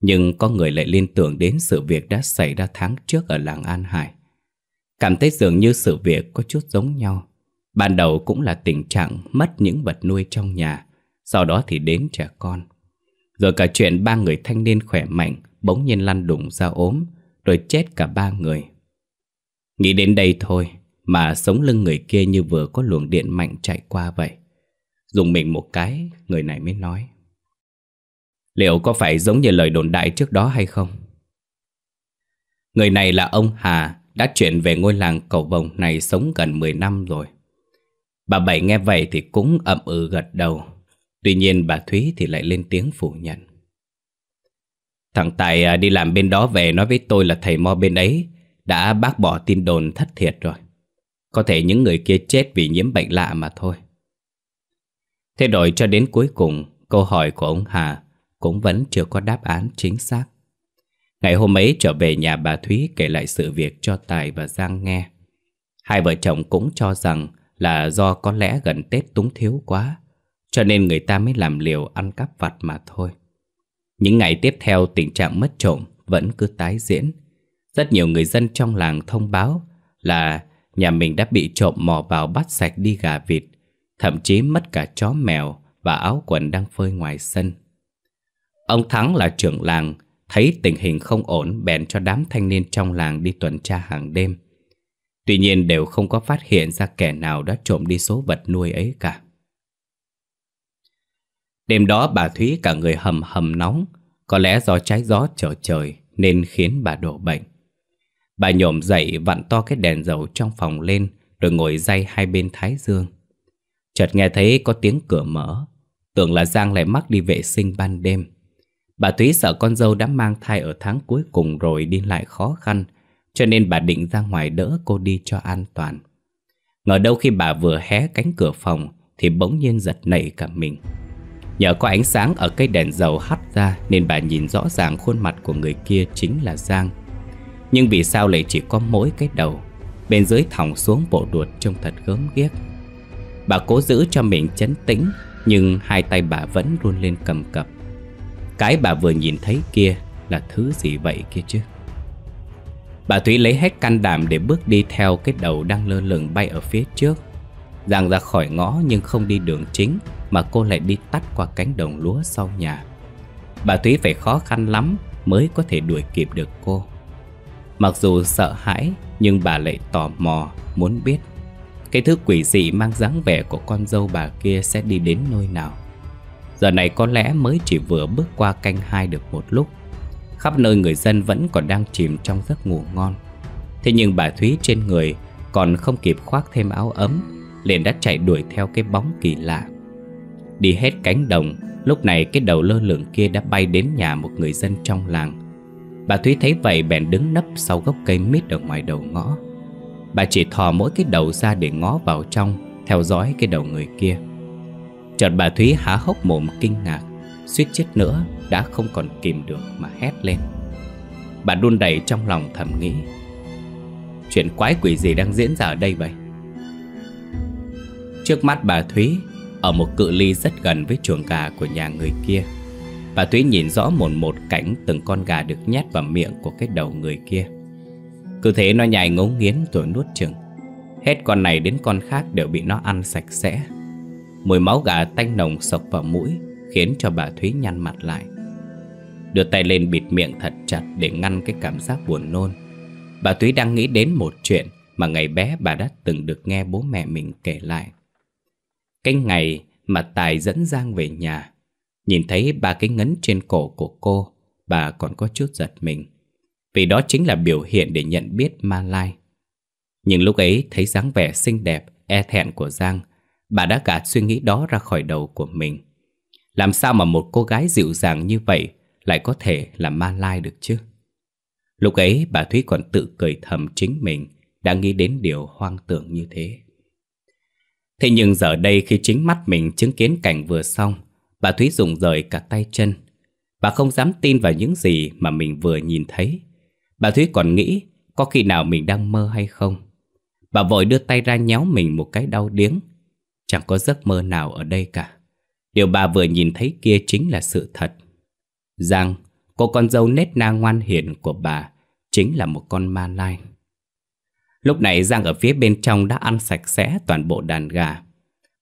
Nhưng có người lại liên tưởng đến sự việc đã xảy ra tháng trước ở làng An Hải, cảm thấy dường như sự việc có chút giống nhau. Ban đầu cũng là tình trạng mất những vật nuôi trong nhà, sau đó thì đến trẻ con. Rồi cả chuyện ba người thanh niên khỏe mạnh bỗng nhiên lăn đùng ra ốm, rồi chết cả ba người. Nghĩ đến đây thôi mà sống lưng người kia như vừa có luồng điện mạnh chạy qua vậy. Dùng mình một cái, người này mới nói, liệu có phải giống như lời đồn đại trước đó hay không? Người này là ông Hà, đã chuyển về ngôi làng Cầu Vồng này sống gần 10 năm rồi. Bà Bảy nghe vậy thì cũng ậm ừ gật đầu. Tuy nhiên bà Thúy thì lại lên tiếng phủ nhận. Thằng Tài đi làm bên đó về nói với tôi là thầy Mo bên ấy đã bác bỏ tin đồn thất thiệt rồi. Có thể những người kia chết vì nhiễm bệnh lạ mà thôi. Thế rồi cho đến cuối cùng, câu hỏi của ông Hà cũng vẫn chưa có đáp án chính xác. Ngày hôm ấy trở về nhà bà Thúy kể lại sự việc cho Tài và Giang nghe. Hai vợ chồng cũng cho rằng là do có lẽ gần Tết túng thiếu quá, cho nên người ta mới làm liều ăn cắp vặt mà thôi. Những ngày tiếp theo tình trạng mất trộm vẫn cứ tái diễn. Rất nhiều người dân trong làng thông báo là nhà mình đã bị trộm mò vào bắt sạch đi gà vịt, thậm chí mất cả chó mèo và áo quần đang phơi ngoài sân. Ông Thắng là trưởng làng, thấy tình hình không ổn bèn cho đám thanh niên trong làng đi tuần tra hàng đêm. Tuy nhiên đều không có phát hiện ra kẻ nào đã trộm đi số vật nuôi ấy cả. Đêm đó bà Thúy cả người hầm hầm nóng, có lẽ do trái gió trở trời nên khiến bà đổ bệnh. Bà nhổm dậy vặn to cái đèn dầu trong phòng lên rồi ngồi day hai bên thái dương. Chợt nghe thấy có tiếng cửa mở, tưởng là Giang lại mắc đi vệ sinh ban đêm. Bà Thúy sợ con dâu đã mang thai ở tháng cuối cùng rồi đi lại khó khăn, cho nên bà định ra ngoài đỡ cô đi cho an toàn. Ngờ đâu khi bà vừa hé cánh cửa phòng thì bỗng nhiên giật nảy cả mình. Nhờ có ánh sáng ở cây đèn dầu hắt ra nên bà nhìn rõ ràng khuôn mặt của người kia chính là Giang. Nhưng vì sao lại chỉ có mỗi cái đầu, bên dưới thòng xuống bộ đuột trông thật gớm ghiếc. Bà cố giữ cho mình trấn tĩnh, nhưng hai tay bà vẫn run lên cầm cập. Cái bà vừa nhìn thấy kia là thứ gì vậy kia chứ? Bà Thúy lấy hết can đảm để bước đi theo cái đầu đang lơ lửng bay ở phía trước. Giang ra khỏi ngõ nhưng không đi đường chính, mà cô lại đi tắt qua cánh đồng lúa sau nhà. Bà Thúy phải khó khăn lắm mới có thể đuổi kịp được cô. Mặc dù sợ hãi nhưng bà lại tò mò muốn biết cái thứ quỷ dị mang dáng vẻ của con dâu bà kia sẽ đi đến nơi nào. Giờ này có lẽ mới chỉ vừa bước qua canh hai được một lúc, khắp nơi người dân vẫn còn đang chìm trong giấc ngủ ngon. Thế nhưng bà Thúy trên người còn không kịp khoác thêm áo ấm, liền đã chạy đuổi theo cái bóng kỳ lạ. Đi hết cánh đồng, lúc này cái đầu lơ lửng kia đã bay đến nhà một người dân trong làng. Bà Thúy thấy vậy bèn đứng nấp sau gốc cây mít ở ngoài đầu ngõ. Bà chỉ thò mỗi cái đầu ra để ngó vào trong, theo dõi cái đầu người kia. Chợt bà Thúy há hốc mồm kinh ngạc, suýt chết nữa đã không còn kìm được mà hét lên. Bà đun đẩy trong lòng thầm nghĩ, chuyện quái quỷ gì đang diễn ra ở đây vậy? Trước mắt bà Thúy, ở một cự ly rất gần với chuồng gà của nhà người kia, bà Thúy nhìn rõ mồn một cảnh từng con gà được nhét vào miệng của cái đầu người kia. Cứ thế nó nhai ngấu nghiến rồi nuốt chừng, hết con này đến con khác đều bị nó ăn sạch sẽ. Mùi máu gà tanh nồng sộc vào mũi khiến cho bà Thúy nhăn mặt lại, đưa tay lên bịt miệng thật chặt để ngăn cái cảm giác buồn nôn. Bà Thúy đang nghĩ đến một chuyện mà ngày bé bà đã từng được nghe bố mẹ mình kể lại. Cái ngày mà Tài dẫn Giang về nhà, nhìn thấy ba cái ngấn trên cổ của cô, bà còn có chút giật mình, vì đó chính là biểu hiện để nhận biết ma lai. Nhưng lúc ấy thấy dáng vẻ xinh đẹp, e thẹn của Giang, bà đã gạt suy nghĩ đó ra khỏi đầu của mình. Làm sao mà một cô gái dịu dàng như vậy lại có thể là ma lai được chứ? Lúc ấy bà Thúy còn tự cười thầm chính mình đã nghĩ đến điều hoang tưởng như thế. Thế nhưng giờ đây khi chính mắt mình chứng kiến cảnh vừa xong, bà Thúy rụng rời cả tay chân. Bà không dám tin vào những gì mà mình vừa nhìn thấy. Bà Thúy còn nghĩ có khi nào mình đang mơ hay không. Bà vội đưa tay ra nhéo mình một cái đau điếng. Chẳng có giấc mơ nào ở đây cả. Điều bà vừa nhìn thấy kia chính là sự thật. Giang, cô con dâu nết na ngoan hiền của bà, chính là một con ma lai. Lúc này Giang ở phía bên trong đã ăn sạch sẽ toàn bộ đàn gà.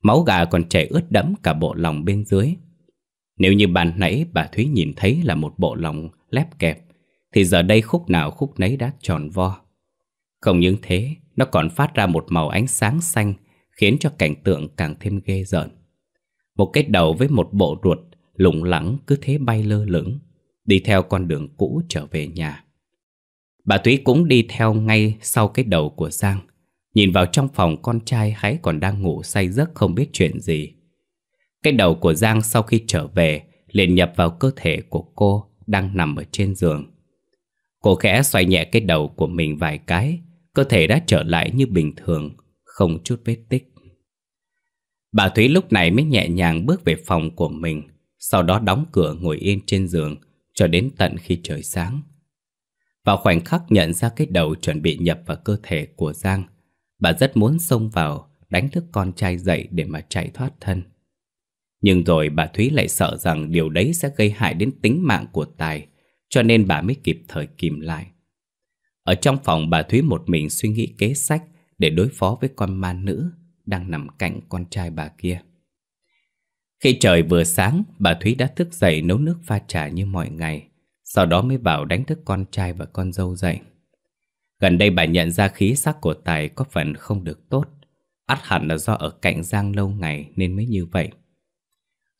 Máu gà còn chảy ướt đẫm cả bộ lòng bên dưới. Nếu như ban nãy bà Thúy nhìn thấy là một bộ lòng lép kẹp, thì giờ đây khúc nào khúc nấy đã tròn vo. Không những thế, nó còn phát ra một màu ánh sáng xanh, khiến cho cảnh tượng càng thêm ghê rợn. Một cái đầu với một bộ ruột lủng lẳng cứ thế bay lơ lửng, đi theo con đường cũ trở về nhà. Bà Thúy cũng đi theo ngay sau cái đầu của Giang, nhìn vào trong phòng con trai hãy còn đang ngủ say giấc không biết chuyện gì. Cái đầu của Giang sau khi trở về liền nhập vào cơ thể của cô đang nằm ở trên giường. Cô khẽ xoay nhẹ cái đầu của mình vài cái, cơ thể đã trở lại như bình thường, không chút vết tích. Bà Thúy lúc này mới nhẹ nhàng bước về phòng của mình, sau đó đóng cửa ngồi yên trên giường cho đến tận khi trời sáng. Vào khoảnh khắc nhận ra cái đầu chuẩn bị nhập vào cơ thể của Giang, bà rất muốn xông vào đánh thức con trai dậy để mà chạy thoát thân. Nhưng rồi bà Thúy lại sợ rằng điều đấy sẽ gây hại đến tính mạng của Tài, cho nên bà mới kịp thời kìm lại. Ở trong phòng bà Thúy một mình suy nghĩ kế sách để đối phó với con ma nữ đang nằm cạnh con trai bà kia. Khi trời vừa sáng, bà Thúy đã thức dậy nấu nước pha trà như mọi ngày, sau đó mới vào đánh thức con trai và con dâu dậy. Gần đây bà nhận ra khí sắc của Tài có phần không được tốt, ắt hẳn là do ở cạnh Giang lâu ngày nên mới như vậy.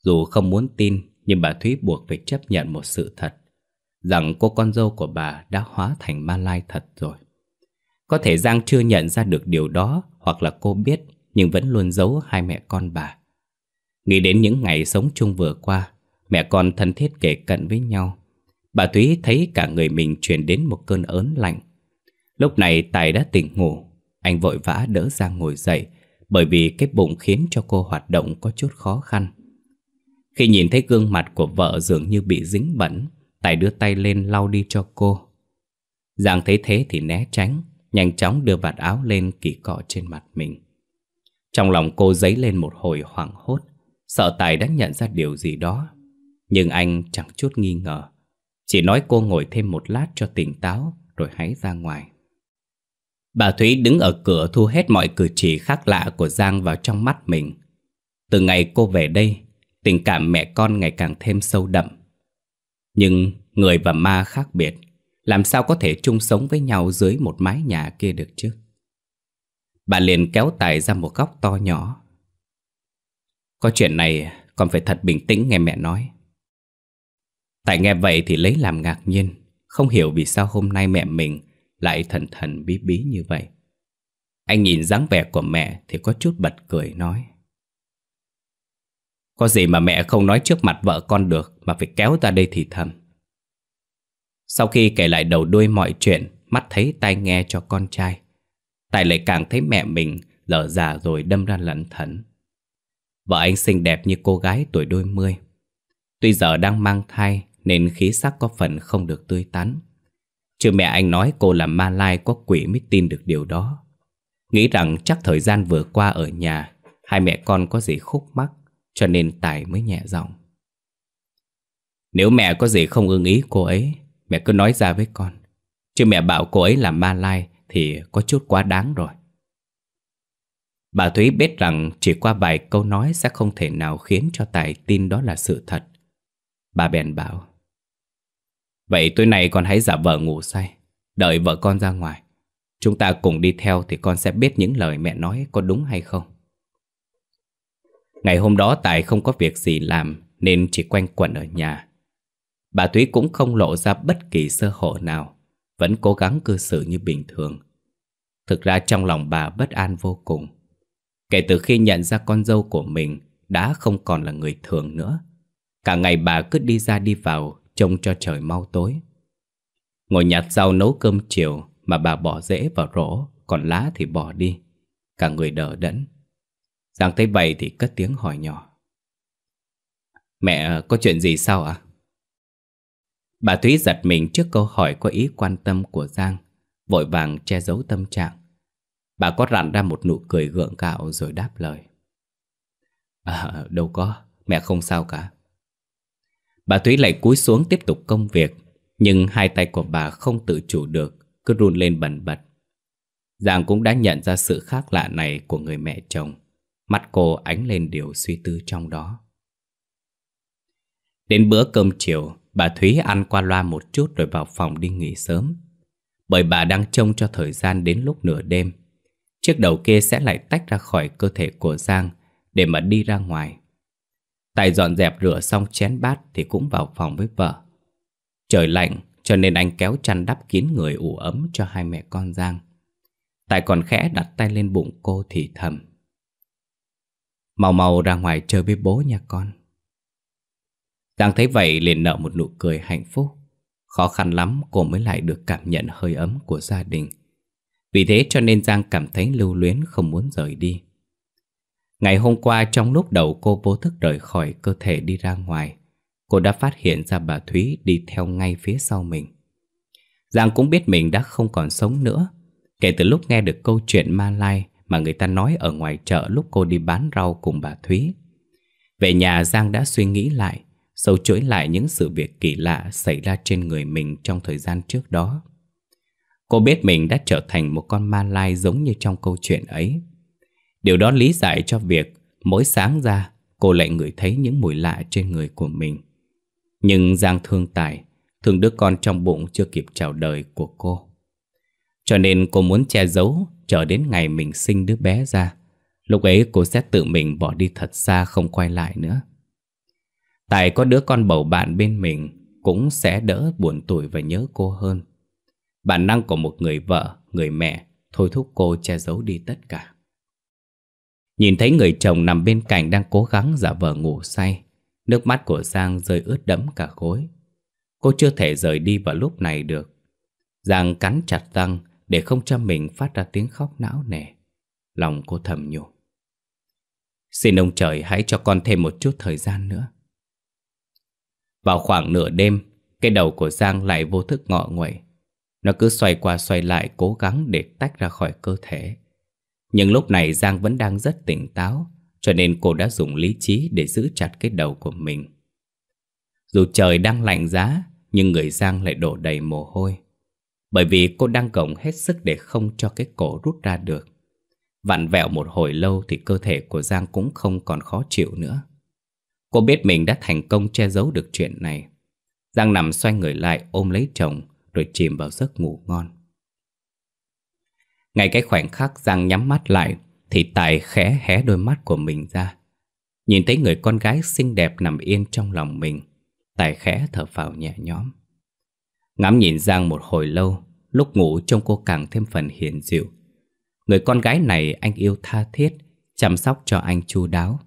Dù không muốn tin, nhưng bà Thúy buộc phải chấp nhận một sự thật, rằng cô con dâu của bà đã hóa thành ma lai thật rồi. Có thể Giang chưa nhận ra được điều đó, hoặc là cô biết nhưng vẫn luôn giấu hai mẹ con bà. Nghĩ đến những ngày sống chung vừa qua, mẹ con thân thiết kể cận với nhau, bà Thúy thấy cả người mình truyền đến một cơn ớn lạnh. Lúc này Tài đã tỉnh ngủ, anh vội vã đỡ Giang ngồi dậy, bởi vì cái bụng khiến cho cô hoạt động có chút khó khăn. Khi nhìn thấy gương mặt của vợ dường như bị dính bẩn, Tài đưa tay lên lau đi cho cô. Giang thấy thế thì né tránh, nhanh chóng đưa vạt áo lên kỳ cọ trên mặt mình. Trong lòng cô dấy lên một hồi hoảng hốt, sợ Tài đã nhận ra điều gì đó. Nhưng anh chẳng chút nghi ngờ, chỉ nói cô ngồi thêm một lát cho tỉnh táo rồi hãy ra ngoài. Bà Thúy đứng ở cửa thu hết mọi cử chỉ khác lạ của Giang vào trong mắt mình. Từ ngày cô về đây, tình cảm mẹ con ngày càng thêm sâu đậm. Nhưng người và ma khác biệt, làm sao có thể chung sống với nhau dưới một mái nhà kia được chứ? Bà liền kéo Tài ra một góc to nhỏ. Có chuyện này con phải thật bình tĩnh nghe mẹ nói. Tài nghe vậy thì lấy làm ngạc nhiên, không hiểu vì sao hôm nay mẹ mình lại thần thần bí bí như vậy. Anh nhìn dáng vẻ của mẹ thì có chút bật cười nói: Có gì mà mẹ không nói trước mặt vợ con được mà phải kéo ra đây thì thầm. Sau khi kể lại đầu đuôi mọi chuyện, mắt thấy tai nghe cho con trai, Tài lại càng thấy mẹ mình lở già rồi đâm ra lẩn thẩn. Vợ anh xinh đẹp như cô gái tuổi đôi mươi, tuy giờ đang mang thai nên khí sắc có phần không được tươi tắn. Chứ mẹ anh nói cô là ma lai có quỷ mới tin được điều đó. Nghĩ rằng chắc thời gian vừa qua ở nhà hai mẹ con có gì khúc mắc, cho nên Tài mới nhẹ giọng: Nếu mẹ có gì không ưng ý cô ấy, mẹ cứ nói ra với con. Chứ mẹ bảo cô ấy là ma lai thì có chút quá đáng rồi. Bà Thúy biết rằng chỉ qua vài câu nói sẽ không thể nào khiến cho Tài tin đó là sự thật. Bà bèn bảo: Vậy tối nay con hãy giả vờ ngủ say, đợi vợ con ra ngoài, chúng ta cùng đi theo thì con sẽ biết những lời mẹ nói có đúng hay không. Ngày hôm đó Tài không có việc gì làm nên chỉ quanh quẩn ở nhà. Bà Thúy cũng không lộ ra bất kỳ sơ hở nào, vẫn cố gắng cư xử như bình thường. Thực ra trong lòng bà bất an vô cùng. Kể từ khi nhận ra con dâu của mình đã không còn là người thường nữa, cả ngày bà cứ đi ra đi vào trông cho trời mau tối. Ngồi nhặt rau nấu cơm chiều mà bà bỏ rễ vào rổ, còn lá thì bỏ đi, cả người đờ đẫn. Giang thấy vậy thì cất tiếng hỏi nhỏ: Mẹ có chuyện gì sao ạ? Bà Thúy giật mình trước câu hỏi có ý quan tâm của Giang, vội vàng che giấu tâm trạng. Bà có rặn ra một nụ cười gượng gạo rồi đáp lời: Đâu có, mẹ không sao cả. Bà Thúy lại cúi xuống tiếp tục công việc, nhưng hai tay của bà không tự chủ được, cứ run lên bần bật. Giang cũng đã nhận ra sự khác lạ này của người mẹ chồng, mắt cô ánh lên điều suy tư trong đó. Đến bữa cơm chiều, bà Thúy ăn qua loa một chút rồi vào phòng đi nghỉ sớm, bởi bà đang trông cho thời gian đến lúc nửa đêm, chiếc đầu kia sẽ lại tách ra khỏi cơ thể của Giang để mà đi ra ngoài. Tài dọn dẹp rửa xong chén bát thì cũng vào phòng với vợ. Trời lạnh cho nên anh kéo chăn đắp kín người ủ ấm cho hai mẹ con Giang. Tài còn khẽ đặt tay lên bụng cô thì thầm: Mau mau ra ngoài chơi với bố nha con. Giang thấy vậy liền nở một nụ cười hạnh phúc. Khó khăn lắm cô mới lại được cảm nhận hơi ấm của gia đình. Vì thế cho nên Giang cảm thấy lưu luyến không muốn rời đi. Ngày hôm qua trong lúc đầu cô vô thức rời khỏi cơ thể đi ra ngoài, cô đã phát hiện ra bà Thúy đi theo ngay phía sau mình. Giang cũng biết mình đã không còn sống nữa. Kể từ lúc nghe được câu chuyện ma lai mà người ta nói ở ngoài chợ lúc cô đi bán rau cùng bà Thúy, về nhà Giang đã suy nghĩ lại, sâu chuỗi lại những sự việc kỳ lạ xảy ra trên người mình trong thời gian trước đó. Cô biết mình đã trở thành một con ma lai giống như trong câu chuyện ấy. Điều đó lý giải cho việc mỗi sáng ra cô lại ngửi thấy những mùi lạ trên người của mình. Nhưng Giang thương Tài, thương đứa con trong bụng chưa kịp chào đời của cô. Cho nên cô muốn che giấu, chờ đến ngày mình sinh đứa bé ra. Lúc ấy cô sẽ tự mình bỏ đi thật xa, không quay lại nữa. Tại có đứa con bầu bạn bên mình cũng sẽ đỡ buồn tủi và nhớ cô hơn. Bản năng của một người vợ, người mẹ thôi thúc cô che giấu đi tất cả. Nhìn thấy người chồng nằm bên cạnh đang cố gắng giả vờ ngủ say, nước mắt của Giang rơi ướt đẫm cả gối. Cô chưa thể rời đi vào lúc này được. Giang cắn chặt răng để không cho mình phát ra tiếng khóc não nề. Lòng cô thầm nhủ, xin ông trời hãy cho con thêm một chút thời gian nữa. Vào khoảng nửa đêm, cái đầu của Giang lại vô thức ngọ nguậy. Nó cứ xoay qua xoay lại, cố gắng để tách ra khỏi cơ thể. Nhưng lúc này Giang vẫn đang rất tỉnh táo, cho nên cô đã dùng lý trí để giữ chặt cái đầu của mình. Dù trời đang lạnh giá, nhưng người Giang lại đổ đầy mồ hôi, bởi vì cô đang gồng hết sức để không cho cái cổ rút ra được. Vặn vẹo một hồi lâu thì cơ thể của Giang cũng không còn khó chịu nữa. Cô biết mình đã thành công che giấu được chuyện này. Giang nằm xoay người lại ôm lấy chồng, rồi chìm vào giấc ngủ ngon. Ngay cái khoảnh khắc Giang nhắm mắt lại thì Tài khẽ hé đôi mắt của mình ra. Nhìn thấy người con gái xinh đẹp nằm yên trong lòng mình, Tài khẽ thở phào nhẹ nhõm. Ngắm nhìn Giang một hồi lâu, lúc ngủ trông cô càng thêm phần hiền dịu. Người con gái này anh yêu tha thiết, chăm sóc cho anh chu đáo.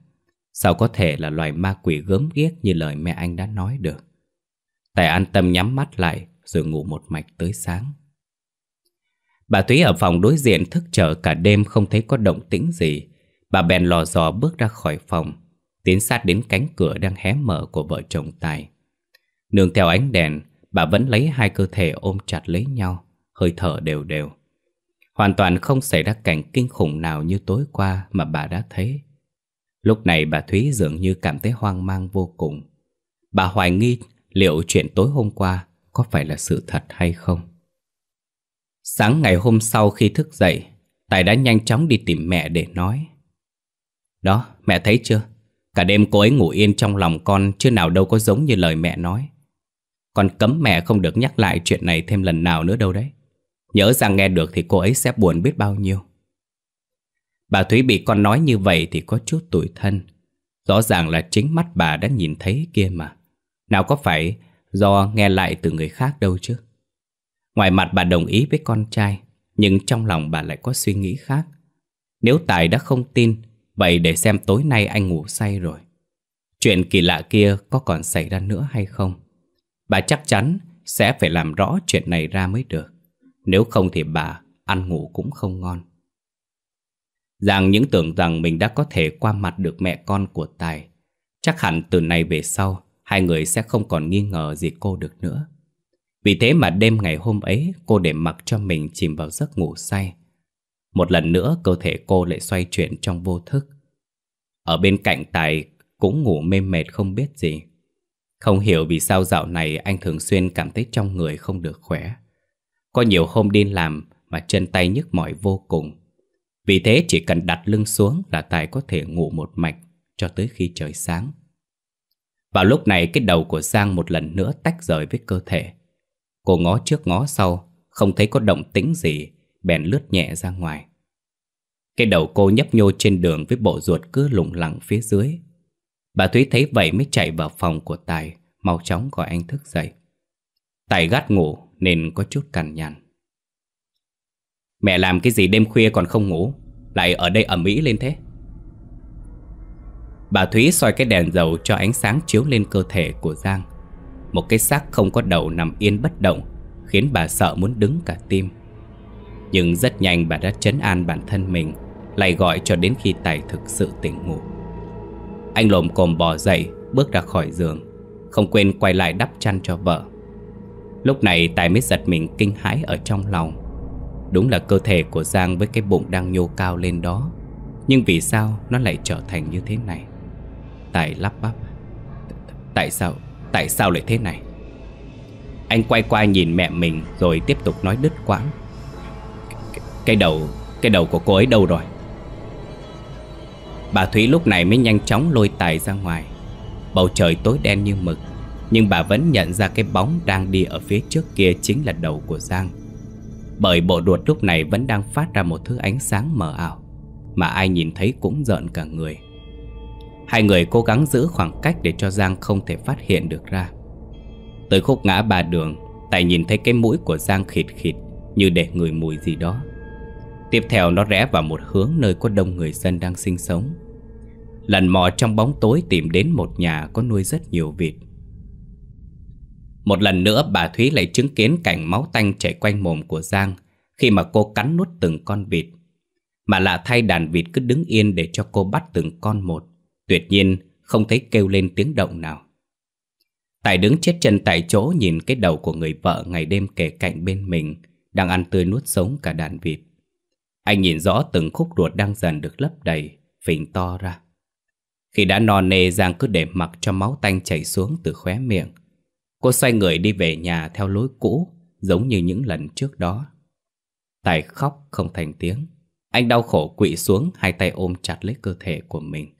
Sao có thể là loài ma quỷ gớm ghiếc như lời mẹ anh đã nói được. Tài an tâm nhắm mắt lại rồi ngủ một mạch tới sáng. Bà Thúy ở phòng đối diện thức chờ cả đêm không thấy có động tĩnh gì. Bà bèn lò dò bước ra khỏi phòng, tiến sát đến cánh cửa đang hé mở của vợ chồng Tài. Nương theo ánh đèn, bà vẫn lấy hai cơ thể ôm chặt lấy nhau, hơi thở đều đều. Hoàn toàn không xảy ra cảnh kinh khủng nào như tối qua mà bà đã thấy. Lúc này bà Thúy dường như cảm thấy hoang mang vô cùng. Bà hoài nghi liệu chuyện tối hôm qua có phải là sự thật hay không. Sáng ngày hôm sau khi thức dậy, Tài đã nhanh chóng đi tìm mẹ để nói. Đó, mẹ thấy chưa? Cả đêm cô ấy ngủ yên trong lòng con, chứ nào đâu có giống như lời mẹ nói. Con cấm mẹ không được nhắc lại chuyện này thêm lần nào nữa đâu đấy. Nhớ rằng nghe được thì cô ấy sẽ buồn biết bao nhiêu. Bà Thúy bị con nói như vậy thì có chút tủi thân. Rõ ràng là chính mắt bà đã nhìn thấy kia mà. Nào có phải do nghe lại từ người khác đâu chứ. Ngoài mặt bà đồng ý với con trai, nhưng trong lòng bà lại có suy nghĩ khác. Nếu Tài đã không tin, vậy để xem tối nay anh ngủ say rồi, chuyện kỳ lạ kia có còn xảy ra nữa hay không. Bà chắc chắn sẽ phải làm rõ chuyện này ra mới được. Nếu không thì bà ăn ngủ cũng không ngon. Giang những tưởng rằng mình đã có thể qua mặt được mẹ con của Tài. Chắc hẳn từ nay về sau, hai người sẽ không còn nghi ngờ gì cô được nữa. Vì thế mà đêm ngày hôm ấy, cô để mặc cho mình chìm vào giấc ngủ say. Một lần nữa cơ thể cô lại xoay chuyển trong vô thức. Ở bên cạnh Tài cũng ngủ mê mệt không biết gì. Không hiểu vì sao dạo này anh thường xuyên cảm thấy trong người không được khỏe. Có nhiều hôm đi làm mà chân tay nhức mỏi vô cùng. Vì thế chỉ cần đặt lưng xuống là Tài có thể ngủ một mạch cho tới khi trời sáng. Vào lúc này cái đầu của Giang một lần nữa tách rời với cơ thể. Cô ngó trước ngó sau, không thấy có động tĩnh gì, bèn lướt nhẹ ra ngoài. Cái đầu cô nhấp nhô trên đường với bộ ruột cứ lủng lẳng phía dưới. Bà Thúy thấy vậy mới chạy vào phòng của Tài, mau chóng gọi anh thức dậy. Tài gắt ngủ nên có chút cằn nhằn. Mẹ làm cái gì đêm khuya còn không ngủ, lại ở đây ầm ĩ lên thế? Bà Thúy soi cái đèn dầu cho ánh sáng chiếu lên cơ thể của Giang. Một cái xác không có đầu nằm yên bất động, khiến bà sợ muốn đứng cả tim. Nhưng rất nhanh bà đã trấn an bản thân mình, lại gọi cho đến khi Tài thực sự tỉnh ngủ. Anh lồm cồm bò dậy, bước ra khỏi giường, không quên quay lại đắp chăn cho vợ. Lúc này Tài mới giật mình kinh hãi ở trong lòng. Đúng là cơ thể của Giang với cái bụng đang nhô cao lên đó, nhưng vì sao nó lại trở thành như thế này? Tài lắp bắp. Tại sao lại thế này? Anh quay qua nhìn mẹ mình rồi tiếp tục nói đứt quãng. Cái đầu của cô ấy đâu rồi? Bà Thúy lúc này mới nhanh chóng lôi Tài ra ngoài. Bầu trời tối đen như mực, nhưng bà vẫn nhận ra cái bóng đang đi ở phía trước kia chính là đầu của Giang. Bởi bộ đuột lúc này vẫn đang phát ra một thứ ánh sáng mờ ảo, mà ai nhìn thấy cũng rợn cả người. Hai người cố gắng giữ khoảng cách để cho Giang không thể phát hiện được ra. Tới khúc ngã ba đường, Tài nhìn thấy cái mũi của Giang khịt khịt như để ngửi mùi gì đó. Tiếp theo nó rẽ vào một hướng nơi có đông người dân đang sinh sống. Lần mò trong bóng tối tìm đến một nhà có nuôi rất nhiều vịt. Một lần nữa bà Thúy lại chứng kiến cảnh máu tanh chảy quanh mồm của Giang khi mà cô cắn nuốt từng con vịt. Mà lạ thay đàn vịt cứ đứng yên để cho cô bắt từng con một, tuyệt nhiên không thấy kêu lên tiếng động nào. Tài đứng chết chân tại chỗ nhìn cái đầu của người vợ ngày đêm kề cạnh bên mình đang ăn tươi nuốt sống cả đàn vịt. Anh nhìn rõ từng khúc ruột đang dần được lấp đầy, phình to ra. Khi đã no nê, Giang cứ để mặc cho máu tanh chảy xuống từ khóe miệng. Cô xoay người đi về nhà theo lối cũ, giống như những lần trước đó. Tài khóc không thành tiếng. Anh đau khổ quỵ xuống, hai tay ôm chặt lấy cơ thể của mình.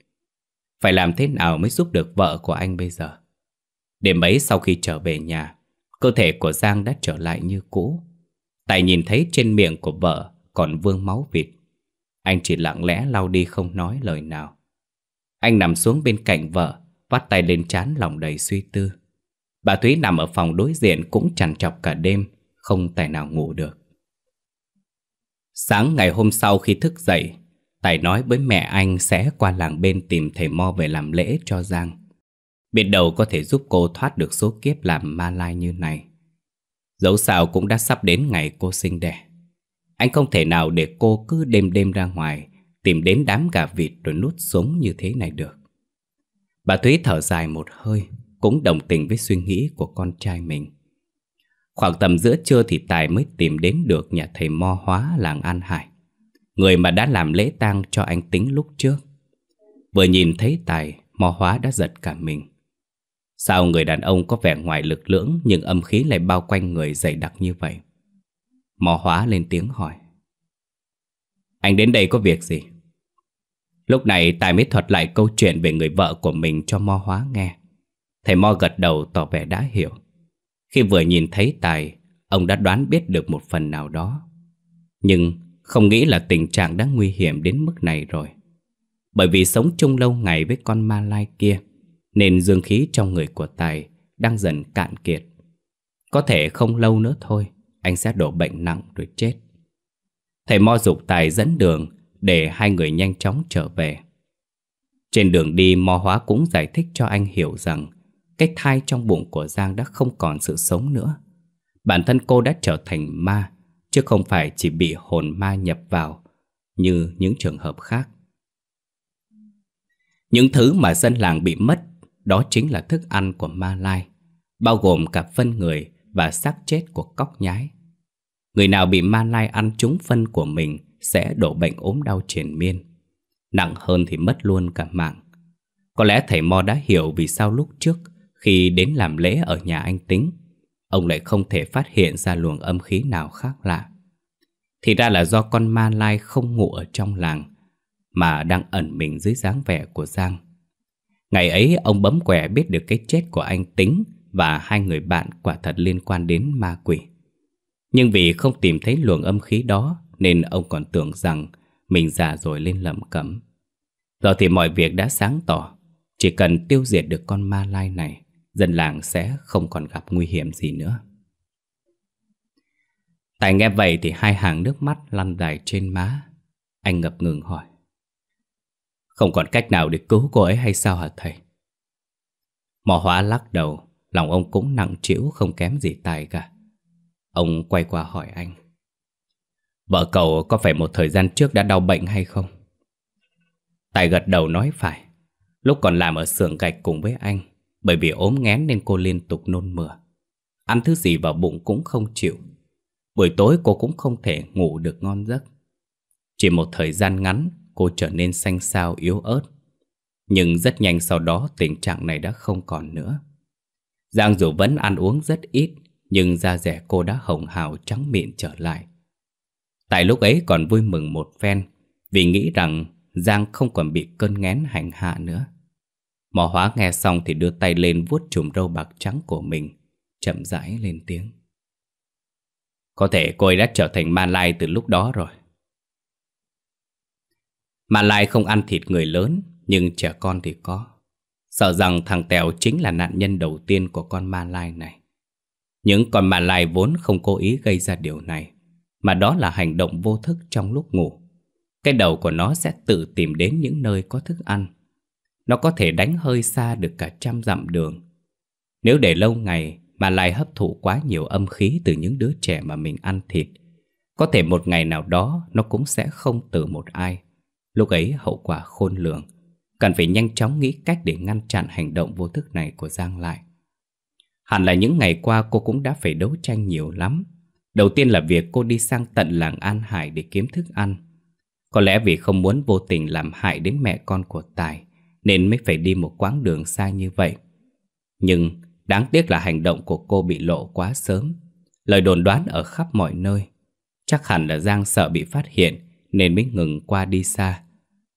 Phải làm thế nào mới giúp được vợ của anh bây giờ? Đêm ấy sau khi trở về nhà, cơ thể của Giang đã trở lại như cũ. Tài nhìn thấy trên miệng của vợ còn vương máu vịt. Anh chỉ lặng lẽ lau đi không nói lời nào. Anh nằm xuống bên cạnh vợ, vắt tay lên trán lòng đầy suy tư. Bà Thúy nằm ở phòng đối diện cũng trằn trọc cả đêm, không tài nào ngủ được. Sáng ngày hôm sau khi thức dậy, Tài nói với mẹ anh sẽ qua làng bên tìm thầy Mo về làm lễ cho Giang. Biết đâu có thể giúp cô thoát được số kiếp làm ma lai như này. Dẫu sao cũng đã sắp đến ngày cô sinh đẻ. Anh không thể nào để cô cứ đêm đêm ra ngoài tìm đến đám gà vịt rồi nuốt sống như thế này được. Bà Thúy thở dài một hơi, cũng đồng tình với suy nghĩ của con trai mình. Khoảng tầm giữa trưa thì Tài mới tìm đến được nhà thầy Mo Hóa làng An Hải, người mà đã làm lễ tang cho anh Tính lúc trước. Vừa nhìn thấy Tài, Mo Hóa đã giật cả mình. Sao người đàn ông có vẻ ngoài lực lưỡng nhưng âm khí lại bao quanh người dày đặc như vậy? Mo Hóa lên tiếng hỏi: "Anh đến đây có việc gì?" Lúc này Tài mới thuật lại câu chuyện về người vợ của mình cho Mo Hóa nghe. Thầy Mo gật đầu tỏ vẻ đã hiểu. Khi vừa nhìn thấy Tài, ông đã đoán biết được một phần nào đó, nhưng không nghĩ là tình trạng đã nguy hiểm đến mức này rồi. Bởi vì sống chung lâu ngày với con ma lai kia, nên dương khí trong người của Tài đang dần cạn kiệt. Có thể không lâu nữa thôi, anh sẽ đổ bệnh nặng rồi chết. Thầy Mo giục Tài dẫn đường để hai người nhanh chóng trở về. Trên đường đi, Mo Hóa cũng giải thích cho anh hiểu rằng cái thai trong bụng của Giang đã không còn sự sống nữa. Bản thân cô đã trở thành ma, chứ không phải chỉ bị hồn ma nhập vào như những trường hợp khác. Những thứ mà dân làng bị mất, đó chính là thức ăn của ma lai, bao gồm cả phân người và xác chết của cóc nhái. Người nào bị ma lai ăn trúng phân của mình sẽ đổ bệnh ốm đau triền miên, nặng hơn thì mất luôn cả mạng. Có lẽ thầy Mo đã hiểu vì sao lúc trước khi đến làm lễ ở nhà anh Tính, ông lại không thể phát hiện ra luồng âm khí nào khác lạ. Thì ra là do con ma lai không ngủ ở trong làng, mà đang ẩn mình dưới dáng vẻ của Giang. Ngày ấy ông bấm quẻ biết được cái chết của anh Tính và hai người bạn quả thật liên quan đến ma quỷ. Nhưng vì không tìm thấy luồng âm khí đó nên ông còn tưởng rằng mình già rồi lên lẩm cẩm. Giờ thì mọi việc đã sáng tỏ, chỉ cần tiêu diệt được con ma lai này, dân làng sẽ không còn gặp nguy hiểm gì nữa. Tài nghe vậy thì hai hàng nước mắt lăn dài trên má. Anh ngập ngừng hỏi: "Không còn cách nào để cứu cô ấy hay sao hả thầy?" Mò Hóa lắc đầu, lòng ông cũng nặng trĩu không kém gì Tài cả. Ông quay qua hỏi anh: "Vợ cậu có phải một thời gian trước đã đau bệnh hay không?" Tài gật đầu nói phải. Lúc còn làm ở xưởng gạch cùng với anh, bởi vì ốm nghén nên cô liên tục nôn mửa, ăn thứ gì vào bụng cũng không chịu. Buổi tối cô cũng không thể ngủ được ngon giấc. Chỉ một thời gian ngắn, cô trở nên xanh xao yếu ớt. Nhưng rất nhanh sau đó tình trạng này đã không còn nữa. Giang dù vẫn ăn uống rất ít, nhưng da dẻ cô đã hồng hào trắng mịn trở lại. Tại lúc ấy còn vui mừng một phen vì nghĩ rằng Giang không còn bị cơn nghén hành hạ nữa. Mò Hóa nghe xong thì đưa tay lên vuốt chùm râu bạc trắng của mình, chậm rãi lên tiếng. Có thể cô ấy đã trở thành ma lai từ lúc đó rồi. Ma lai không ăn thịt người lớn, nhưng trẻ con thì có. Sợ rằng thằng Tèo chính là nạn nhân đầu tiên của con ma lai này. Những con ma lai vốn không cố ý gây ra điều này, mà đó là hành động vô thức trong lúc ngủ. Cái đầu của nó sẽ tự tìm đến những nơi có thức ăn. Nó có thể đánh hơi xa được cả 100 dặm đường. Nếu để lâu ngày mà lại hấp thụ quá nhiều âm khí từ những đứa trẻ mà mình ăn thịt, có thể một ngày nào đó nó cũng sẽ không từ một ai. Lúc ấy hậu quả khôn lường. Cần phải nhanh chóng nghĩ cách để ngăn chặn hành động vô thức này của Giang lại. Hẳn là những ngày qua cô cũng đã phải đấu tranh nhiều lắm. Đầu tiên là việc cô đi sang tận làng An Hải để kiếm thức ăn. Có lẽ vì không muốn vô tình làm hại đến mẹ con của Tài, nên mới phải đi một quãng đường xa như vậy. Nhưng đáng tiếc là hành động của cô bị lộ quá sớm. Lời đồn đoán ở khắp mọi nơi. Chắc hẳn là Giang sợ bị phát hiện nên mới ngừng qua đi xa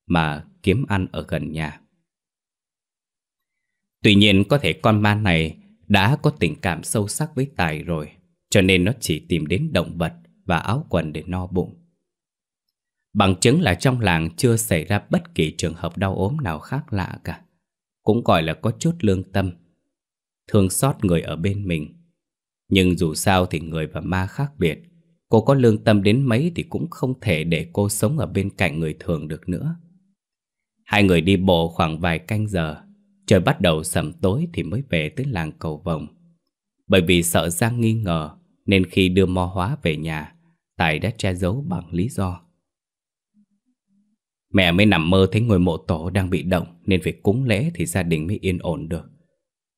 mà kiếm ăn ở gần nhà. Tuy nhiên có thể con ma này đã có tình cảm sâu sắc với Tài rồi, cho nên nó chỉ tìm đến động vật và áo quần để no bụng. Bằng chứng là trong làng chưa xảy ra bất kỳ trường hợp đau ốm nào khác lạ cả. Cũng gọi là có chút lương tâm, thương xót người ở bên mình. Nhưng dù sao thì người và ma khác biệt. Cô có lương tâm đến mấy thì cũng không thể để cô sống ở bên cạnh người thường được nữa. Hai người đi bộ khoảng vài canh giờ. Trời bắt đầu sẩm tối thì mới về tới làng Cầu Vồng. Bởi vì sợ Giang nghi ngờ nên khi đưa Mo Hóa về nhà, Tài đã che giấu bằng lý do mẹ mới nằm mơ thấy ngôi mộ tổ đang bị động nên phải cúng lễ thì gia đình mới yên ổn được.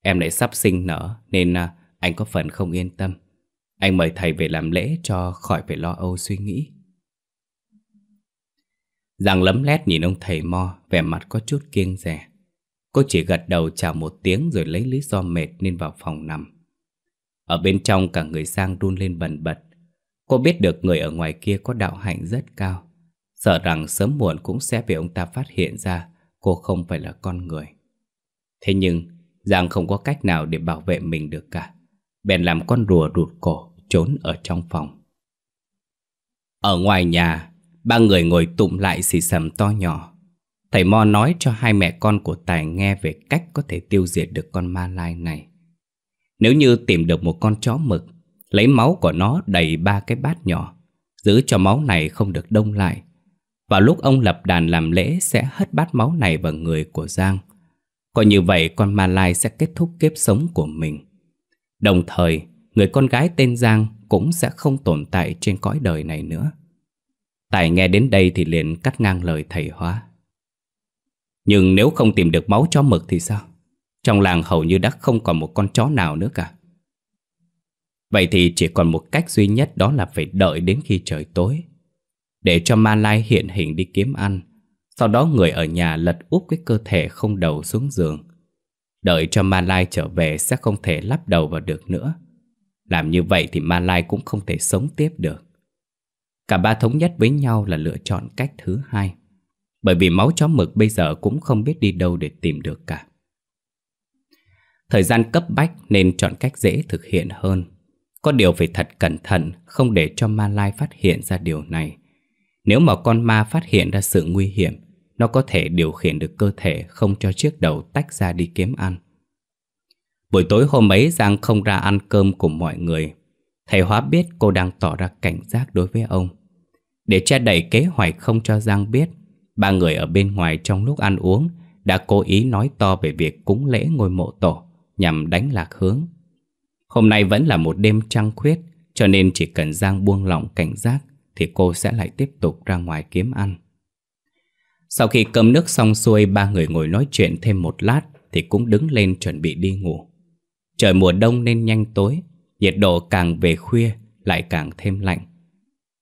Em lại sắp sinh nở nên anh có phần không yên tâm. Anh mời thầy về làm lễ cho khỏi phải lo âu suy nghĩ. Giang lấm lét nhìn ông thầy Mo, vẻ mặt có chút kiêng dè. Cô chỉ gật đầu chào một tiếng rồi lấy lý do mệt nên vào phòng nằm. Ở bên trong cả người Giang run lên bần bật. Cô biết được người ở ngoài kia có đạo hạnh rất cao. Sợ rằng sớm muộn cũng sẽ bị ông ta phát hiện ra cô không phải là con người. Thế nhưng Giang không có cách nào để bảo vệ mình được cả. Bèn làm con rùa rụt cổ trốn ở trong phòng. Ở ngoài nhà, ba người ngồi tụm lại xì xầm to nhỏ. Thầy Mo nói cho hai mẹ con của Tài nghe về cách có thể tiêu diệt được con ma lai này. Nếu như tìm được một con chó mực, lấy máu của nó đầy 3 cái bát nhỏ, giữ cho máu này không được đông lại. Vào lúc ông lập đàn làm lễ sẽ hất bát máu này vào người của Giang. Còn như vậy con ma lai sẽ kết thúc kiếp sống của mình. Đồng thời, người con gái tên Giang cũng sẽ không tồn tại trên cõi đời này nữa. Tài nghe đến đây thì liền cắt ngang lời thầy Hóa. Nhưng nếu không tìm được máu chó mực thì sao? Trong làng hầu như đã không còn một con chó nào nữa cả. Vậy thì chỉ còn một cách duy nhất, đó là phải đợi đến khi trời tối, để cho ma lai hiện hình đi kiếm ăn. Sau đó người ở nhà lật úp cái cơ thể không đầu xuống giường. Đợi cho ma lai trở về sẽ không thể lắp đầu vào được nữa. Làm như vậy thì ma lai cũng không thể sống tiếp được. Cả ba thống nhất với nhau là lựa chọn cách thứ hai, bởi vì máu chó mực bây giờ cũng không biết đi đâu để tìm được cả. Thời gian cấp bách nên chọn cách dễ thực hiện hơn. Có điều phải thật cẩn thận, không để cho ma lai phát hiện ra điều này. Nếu mà con ma phát hiện ra sự nguy hiểm, nó có thể điều khiển được cơ thể không cho chiếc đầu tách ra đi kiếm ăn. Buổi tối hôm ấy Giang không ra ăn cơm cùng mọi người. Thầy Hóa biết cô đang tỏ ra cảnh giác đối với ông. Để che đậy kế hoạch không cho Giang biết, ba người ở bên ngoài trong lúc ăn uống đã cố ý nói to về việc cúng lễ ngôi mộ tổ nhằm đánh lạc hướng. Hôm nay vẫn là một đêm trăng khuyết, cho nên chỉ cần Giang buông lỏng cảnh giác thì cô sẽ lại tiếp tục ra ngoài kiếm ăn. Sau khi cơm nước xong xuôi, ba người ngồi nói chuyện thêm một lát thì cũng đứng lên chuẩn bị đi ngủ. Trời mùa đông nên nhanh tối, nhiệt độ càng về khuya lại càng thêm lạnh.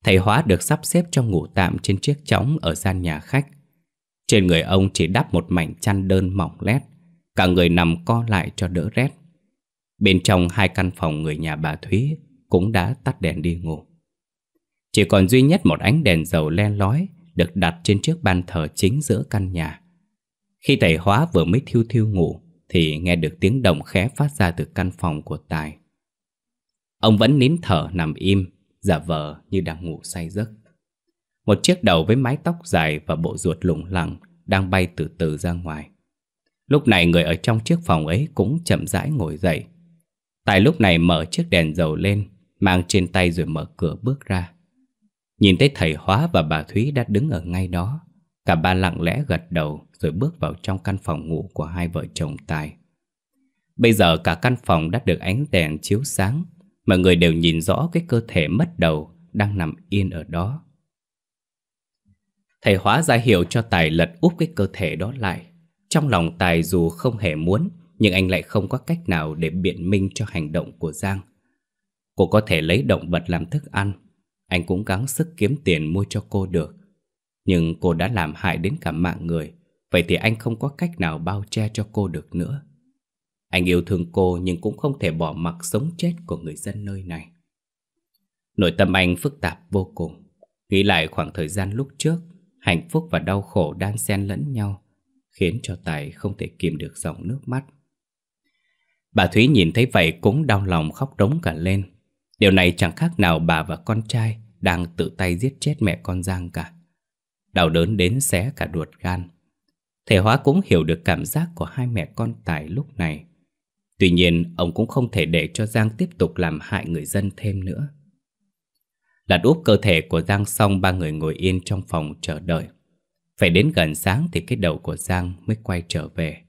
Thầy Hóa được sắp xếp cho ngủ tạm trên chiếc chõng ở gian nhà khách. Trên người ông chỉ đắp một mảnh chăn đơn mỏng lét, cả người nằm co lại cho đỡ rét. Bên trong hai căn phòng người nhà bà Thúy cũng đã tắt đèn đi ngủ. Chỉ còn duy nhất một ánh đèn dầu le lói được đặt trên chiếc bàn thờ chính giữa căn nhà. Khi thầy Hóa vừa mới thiêu thiêu ngủ thì nghe được tiếng động khẽ phát ra từ căn phòng của Tài. Ông vẫn nín thở nằm im, giả vờ như đang ngủ say giấc. Một chiếc đầu với mái tóc dài và bộ ruột lủng lẳng đang bay từ từ ra ngoài. Lúc này người ở trong chiếc phòng ấy cũng chậm rãi ngồi dậy. Tài lúc này mở chiếc đèn dầu lên, mang trên tay rồi mở cửa bước ra. Nhìn thấy thầy Hóa và bà Thúy đã đứng ở ngay đó. Cả ba lặng lẽ gật đầu rồi bước vào trong căn phòng ngủ của hai vợ chồng Tài. Bây giờ cả căn phòng đã được ánh đèn chiếu sáng. Mọi người đều nhìn rõ cái cơ thể mất đầu đang nằm yên ở đó. Thầy Hóa ra hiệu cho Tài lật úp cái cơ thể đó lại. Trong lòng Tài dù không hề muốn, nhưng anh lại không có cách nào để biện minh cho hành động của Giang. Cô có thể lấy động vật làm thức ăn, anh cũng gắng sức kiếm tiền mua cho cô được. Nhưng cô đã làm hại đến cả mạng người, vậy thì anh không có cách nào bao che cho cô được nữa. Anh yêu thương cô nhưng cũng không thể bỏ mặc sống chết của người dân nơi này. Nội tâm anh phức tạp vô cùng. Nghĩ lại khoảng thời gian lúc trước, hạnh phúc và đau khổ đan xen lẫn nhau, khiến cho Tài không thể kìm được dòng nước mắt. Bà Thúy nhìn thấy vậy cũng đau lòng khóc rống cả lên. Điều này chẳng khác nào bà và con trai đang tự tay giết chết mẹ con Giang cả. Đau đớn đến xé cả ruột gan. Thầy Hóa cũng hiểu được cảm giác của hai mẹ con Tài lúc này. Tuy nhiên, ông cũng không thể để cho Giang tiếp tục làm hại người dân thêm nữa. Lật úp cơ thể của Giang xong, ba người ngồi yên trong phòng chờ đợi. Phải đến gần sáng thì cái đầu của Giang mới quay trở về.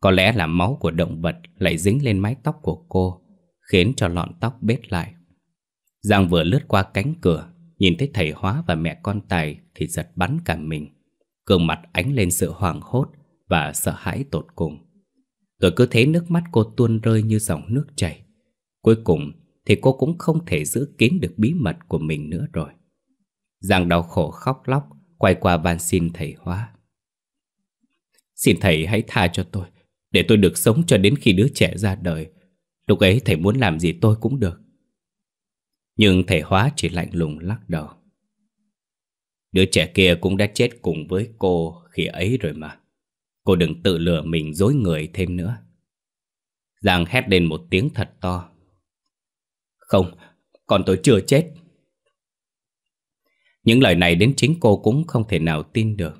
Có lẽ là máu của động vật lại dính lên mái tóc của cô, khiến cho lọn tóc bết lại. Giang vừa lướt qua cánh cửa, nhìn thấy thầy Hóa và mẹ con Tài thì giật bắn cả mình. Gương mặt ánh lên sự hoảng hốt và sợ hãi tột cùng. Rồi cứ thấy nước mắt cô tuôn rơi như dòng nước chảy. Cuối cùng thì cô cũng không thể giữ kín được bí mật của mình nữa rồi. Giang đau khổ khóc lóc, quay qua van xin thầy Hóa. Xin thầy hãy tha cho tôi, để tôi được sống cho đến khi đứa trẻ ra đời. Lúc ấy thầy muốn làm gì tôi cũng được. Nhưng thầy Hóa chỉ lạnh lùng lắc đầu. Đứa trẻ kia cũng đã chết cùng với cô khi ấy rồi mà. Cô đừng tự lừa mình dối người thêm nữa. Giang hét lên một tiếng thật to. Không, còn tôi chưa chết. Những lời này đến chính cô cũng không thể nào tin được.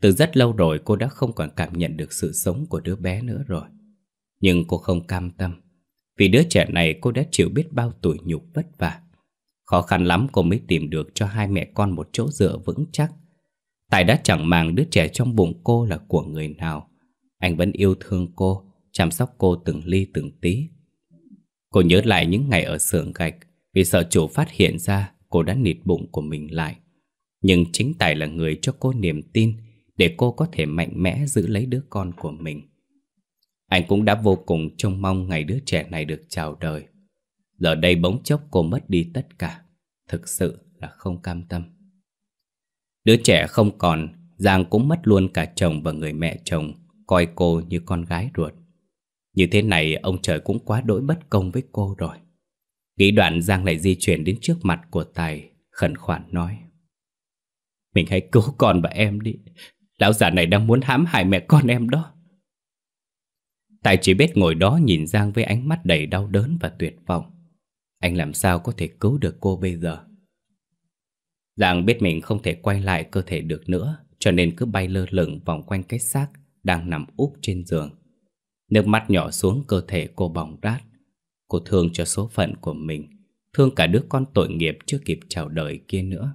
Từ rất lâu rồi cô đã không còn cảm nhận được sự sống của đứa bé nữa rồi. Nhưng cô không cam tâm. Vì đứa trẻ này cô đã chịu biết bao tủi nhục vất vả. Khó khăn lắm cô mới tìm được cho hai mẹ con một chỗ dựa vững chắc. Tài đã chẳng màng đứa trẻ trong bụng cô là của người nào. Anh vẫn yêu thương cô, chăm sóc cô từng ly từng tí. Cô nhớ lại những ngày ở xưởng gạch. Vì sợ chủ phát hiện ra, cô đã nịt bụng của mình lại. Nhưng chính Tài là người cho cô niềm tin, để cô có thể mạnh mẽ giữ lấy đứa con của mình. Anh cũng đã vô cùng trông mong ngày đứa trẻ này được chào đời. Giờ đây bỗng chốc cô mất đi tất cả. Thực sự là không cam tâm. Đứa trẻ không còn, Giang cũng mất luôn cả chồng và người mẹ chồng, coi cô như con gái ruột. Như thế này ông trời cũng quá đỗi bất công với cô rồi. Nghĩ đoạn, Giang lại di chuyển đến trước mặt của Tài, khẩn khoản nói. Mình hãy cứu con và em đi. Lão già này đang muốn hãm hại mẹ con em đó. Tài chỉ biết ngồi đó nhìn Giang với ánh mắt đầy đau đớn và tuyệt vọng. Anh làm sao có thể cứu được cô bây giờ? Giang biết mình không thể quay lại cơ thể được nữa, cho nên cứ bay lơ lửng vòng quanh cái xác đang nằm úp trên giường. Nước mắt nhỏ xuống cơ thể cô bỏng rát. Cô thương cho số phận của mình, thương cả đứa con tội nghiệp chưa kịp chào đời kia nữa.